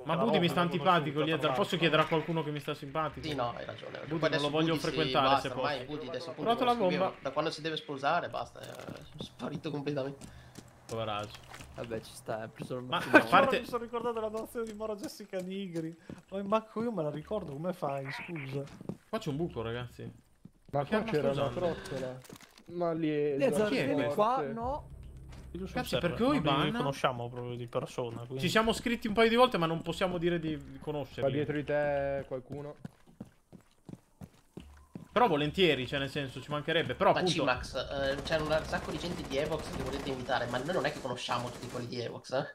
ma Budi mi sta antipatico, posso chiedere a qualcuno che mi sta simpatico? Sì, no, hai ragione, Budi non lo voglio frequentare, se poi provato la bomba da quando si deve sposare, basta, è sparito completamente. Coraggio. Vabbè, ci sta, ma a parte... Mi sono ricordato la donazione di Moro Jessica Nigri. Manco io me la ricordo, come fai? Scusa. Qua c'è un buco, ragazzi. Ma qua c'era una trottola. Ma lì è qua, no. Cazzo, perché noi conosciamo proprio di persona. Quindi. Ci siamo scritti un paio di volte, ma non possiamo dire di conoscerli. Qua dietro di te qualcuno. Però volentieri, cioè nel senso, ci mancherebbe, però ma appunto... Max, c'è un sacco di gente di Evox che volete invitare, ma noi non è che conosciamo tutti quelli di Evox,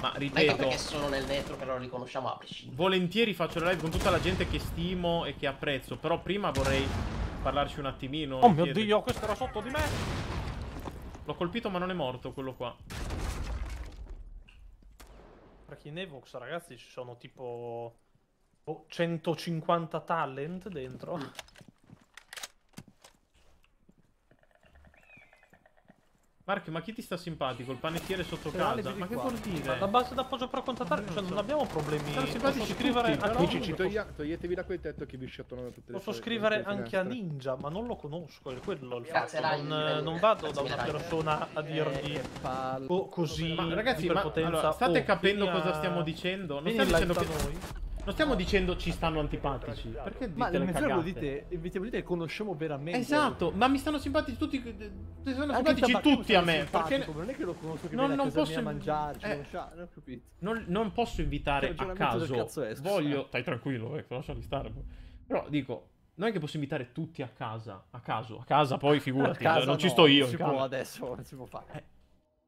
Ma ripeto... Non è perché sono nel network che non li conosciamo a prescindere. Volentieri faccio le live con tutta la gente che stimo e che apprezzo, però prima vorrei parlarci un attimino... Oh mio Dio, questo era sotto di me! L'ho colpito ma non è morto quello qua. Perché in Evox, ragazzi, ci sono tipo... 150 talent dentro. Marco, ma chi ti sta simpatico? Il panettiere sotto casa? Ma che vuol dire? La base d'appoggio per contattare, cioè non abbiamo problemi. Sono simpatici, scrivere a Ninja. Toglietevi da quel tetto che vi sciattonano tutte le... Posso scrivere anche a Ninja, ma non lo conosco, è quello il fatto. Non vado da una persona a dirgli così. Ma ragazzi, state capendo cosa stiamo dicendo? Non stiamo dicendo che... Non stiamo dicendo ci stanno antipatici. Perché dite le cagate? Ma invitiamo di te che conosciamo veramente. Esatto, ma mi stanno simpatici tutti. Mi stanno simpatici tutti a me. Perché non è che lo conosco, che viene a casa mia a mangiarci, non ho capito. Non posso invitare a caso. Voglio... Stai tranquillo, lasciali stare. Però dico, non è che posso invitare tutti a casa. A caso, a casa poi figurati. Non ci sto io. Non si può adesso, non si può fare.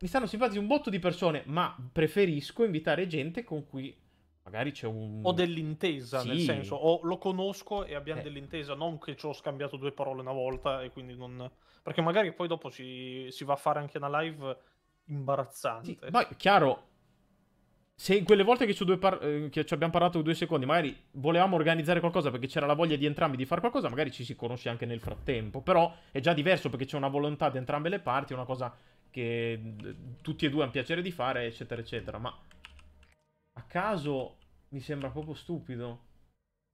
Mi stanno simpatici un botto di persone, ma preferisco invitare gente con cui... Magari c'è un... Ho dell'intesa, sì. Nel senso, o lo conosco e abbiamo dell'intesa, non che ci ho scambiato due parole una volta e quindi non... Perché magari poi dopo si va a fare anche una live imbarazzante. Sì, ma chiaro, se in quelle volte che, che ci abbiamo parlato 2 secondi, magari volevamo organizzare qualcosa perché c'era la voglia di entrambi di fare qualcosa, magari ci si conosce anche nel frattempo, però è già diverso perché c'è una volontà di entrambe le parti, è una cosa che tutti e due hanno piacere di fare, eccetera, eccetera. Ma a caso mi sembra proprio stupido.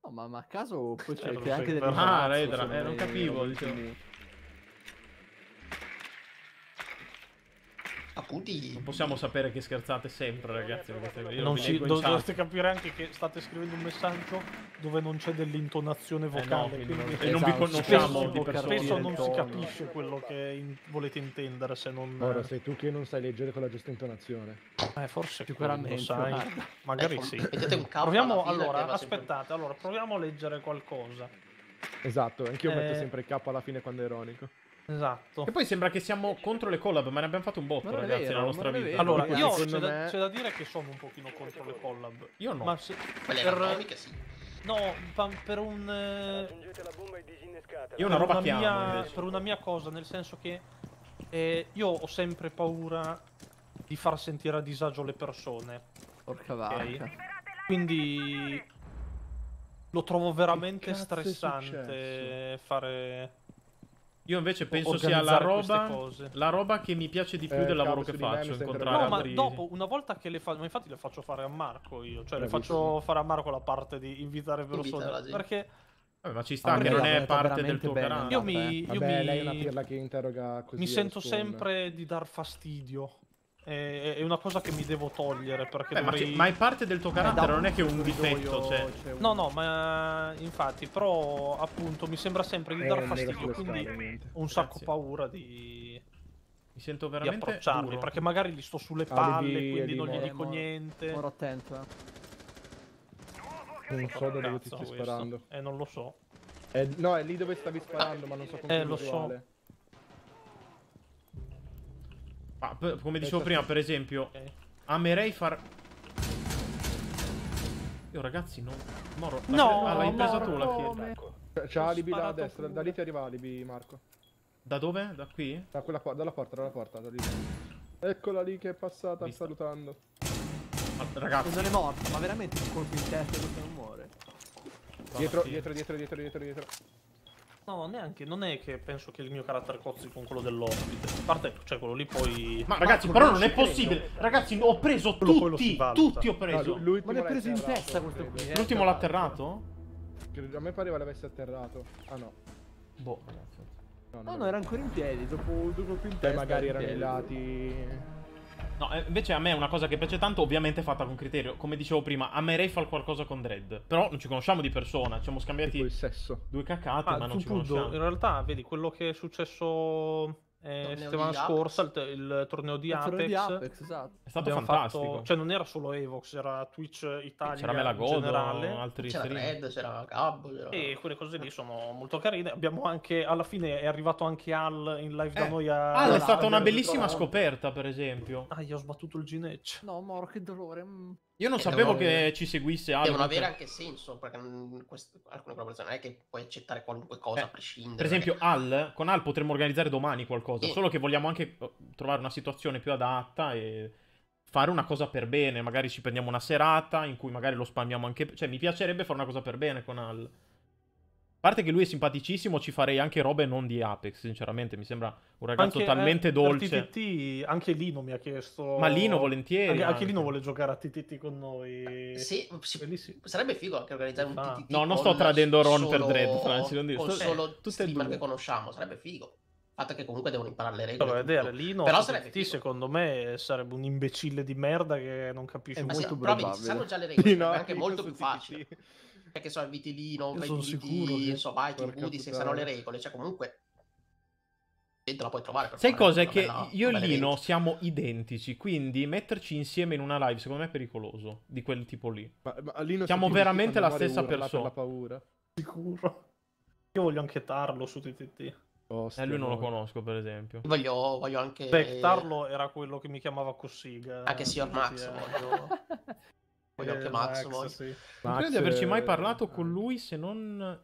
No, ma a caso poi c'è anche del... Ah, Redra, non capivo, dicevo. Non possiamo sapere che scherzate sempre, ragazzi. Dovreste capire anche che state scrivendo un messaggio dove non c'è dell'intonazione vocale. No, quindi... esatto. E non vi conosciamo di persona. Spesso non si capisce quello che volete intendere se non... Ora sei tu che non sai leggere con la giusta intonazione. Forse sicuramente lo sai. Magari sì. Un proviamo, allora, aspettate. Allora, proviamo a leggere qualcosa. Esatto, anch'io metto sempre il K alla fine quando è ironico. Esatto. E poi sembra che siamo contro le collab, ma ne abbiamo fatto un botto, ragazzi, nella nostra vita. Allora, io c'è da dire che sono un pochino contro le collab. Io no. Ma se... No, per un... Io una roba chiama. Per una mia cosa, nel senso che io ho sempre paura di far sentire a disagio le persone. Porca vacca. Quindi lo trovo veramente stressante fare... Io invece penso sia la roba che mi piace di più del lavoro che faccio, incontrare altri... No, ma dopo, una volta che le faccio... Ma infatti le faccio fare a Marco io, cioè le faccio fare a Marco la parte di invitare persone, perché... ma ci sta, che non è parte del tuo canale. Io lei è una pirla che interroga così. Mi sento sempre di dar fastidio. È una cosa che mi devo togliere perché ma è parte del tuo carattere, non è che è un difetto, cioè. No, no, ma infatti, però appunto mi sembra sempre di dar fastidio, quindi ho un sacco paura di... Mi sento veramente di approcciarmi, duro. Perché magari gli sto sulle palle, quindi non gli dico niente. Ora attento, non so dove ti stai sparando. Non lo so. No, è lì dove stavi sparando, ma non so come lo so. Ah, come dicevo prima, per esempio, amerei far... Io ragazzi, no. Moro, l'hai presa tu la fiera. C'è Alibi là a destra, da lì ti arriva Alibi, Marco. Da dove? Da qui? Da quella dalla porta. Da lì. Eccola lì che è passata salutando. Ma, ragazzi. Non è morta, ma veramente un colpo in testa che non muore. Dietro. No, neanche, non è che penso che il mio carattere cozzi con quello dell'ospite. A parte, cioè, quello lì poi... Ma ragazzi, però non è possibile. Ragazzi, ho preso tutti ho preso. Ma l'hai preso in testa questo qui. L'ultimo l'ha atterrato? A me pareva l'avesse atterrato. Ah no. Boh, ragazzi. No, era ancora in piedi, dopo più in testa. Magari erano i lati... No, invece a me è una cosa che piace tanto, ovviamente fatta con criterio. Come dicevo prima, amerei far qualcosa con Dredd. Però non ci conosciamo di persona, ci siamo scambiati due cacate, ma non ci conosciamo. In realtà, vedi, quello che è successo settimana scorsa, il torneo di Apex, esatto. È stato fantastico. Cioè non era solo Evox, era Twitch Italia, c'era Melagodo, c'era Dredd, c'era Gabbo. E quelle cose lì sono molto carine. Abbiamo anche, alla fine è arrivato anche Al in live da noi a... Al è stata una bellissima scoperta, per esempio. Ah, gli ho sbattuto il ginecchio. No, Moro, che dolore. Io non sapevo che ci seguisse Al. Devono avere anche senso, perché alcune proporzioni non è che puoi accettare qualunque cosa a prescindere. Per esempio Al, con Al potremmo organizzare domani qualcosa, solo che vogliamo anche trovare una situazione più adatta e fare una cosa per bene. Magari ci prendiamo una serata in cui magari lo spammiamo anche... Cioè mi piacerebbe fare una cosa per bene con Al. A parte che lui è simpaticissimo, ci farei anche robe non di Apex, sinceramente. Mi sembra un ragazzo anche, talmente dolce. TTT, anche Lino mi ha chiesto... Ma Lino volentieri. Anche Lino vuole giocare a TTT con noi. Sì, sarebbe figo anche organizzare un TTT. No, non sto tradendo Ron per Dredd, Franci, non dire. Con solo streamer che conosciamo, sarebbe figo. Fatto che comunque devono imparare le regole. Vedere, Lino, però TTT, secondo me sarebbe un imbecille di merda che non capisce molto bene. Però sanno già le regole, no, è anche molto più facile. Che so, il Vitilino, vai in Budi, se sanno le regole, cioè comunque te la puoi trovare. Sai cosa? È che io e Lino siamo identici, quindi metterci insieme in una live secondo me è pericoloso, di quel tipo lì. Ma Lino siamo veramente la stessa persona. La paura. Sicuro. Io voglio anche tarlo su TTT. Lui non lo conosco, per esempio. Voglio anche... Beh, tarlo era quello che mi chiamava Cossiga. Anche signor Max, voglio anche Max, non credo di averci mai parlato con lui, se non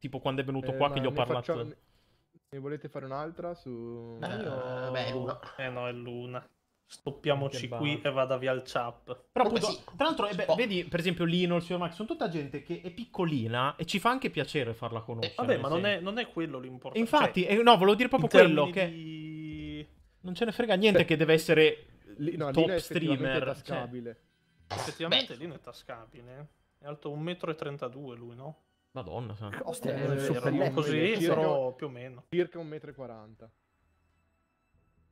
tipo quando è venuto qua che gli ho parlato. Ne volete fare un'altra su... Beh, è Luna. Eh no, è Luna. stoppiamoci qui e vada via il chap. Però appunto, sì, tra l'altro, vedi per esempio Lino, il signor Max, sono tutta gente che è piccolina e ci fa anche piacere farla conoscere. Vabbè, ma non è quello l'importante. Infatti, cioè, no, volevo dire proprio quello che non ce ne frega niente che deve essere top streamer. È tascabile. Cioè, effettivamente Lino è tascabile. È alto 1,32 m lui, no? Madonna, così sarò più o meno. Circa 1,40 m.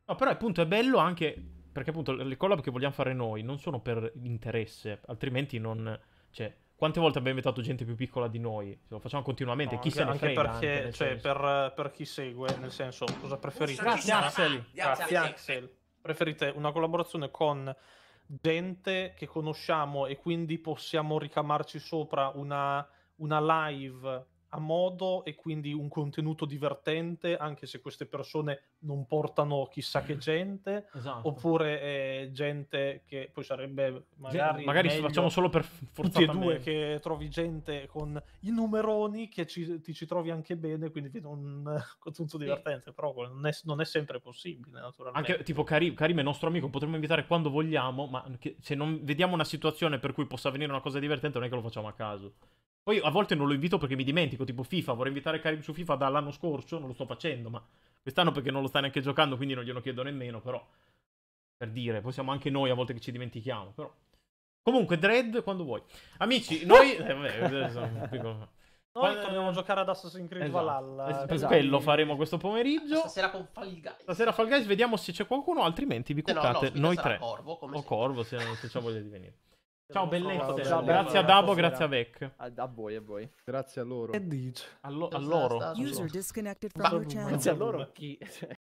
No, però appunto è bello anche perché appunto le collab che vogliamo fare noi non sono per interesse, altrimenti non... Cioè, quante volte abbiamo invitato gente più piccola di noi? Lo facciamo continuamente, no, chi se ne frega? Anche perché, cioè, per chi segue, nel senso, cosa preferite? Grazie Axel! Grazie Axel! Preferite una collaborazione con gente che conosciamo e quindi possiamo ricamarci sopra una live a modo e quindi un contenuto divertente anche se queste persone non portano chissà che gente, esatto, oppure gente che poi sarebbe magari facciamo solo per tutti e due, che trovi gente con i numeroni che ti ci trovi anche bene, quindi vedi un contenuto divertente, però non è sempre possibile naturalmente. Anche tipo Karim è nostro amico, potremmo invitare quando vogliamo, ma se non vediamo una situazione per cui possa venire una cosa divertente non è che lo facciamo a caso. Poi a volte non lo invito perché mi dimentico, tipo FIFA, vorrei invitare Karim su FIFA dall'anno scorso, non lo sto facendo, ma quest'anno perché non lo sta neanche giocando, quindi non glielo chiedo nemmeno, però, per dire, poi siamo anche noi a volte che ci dimentichiamo, però. Comunque, Dredd, quando vuoi. Amici, noi... Noi torniamo a giocare ad Assassin's Creed Valhalla. Esatto. Quello faremo questo pomeriggio. Stasera con Fall Guys. Stasera Fall Guys, vediamo se c'è qualcuno, altrimenti vi contate noi tre. Corvo, come o Corvo, se c'è voglia di venire. Ciao bellezze, grazie a Dabo, grazie a Vec. A voi, a voi. Grazie a loro. E dici? A loro. Grazie a loro. Chi?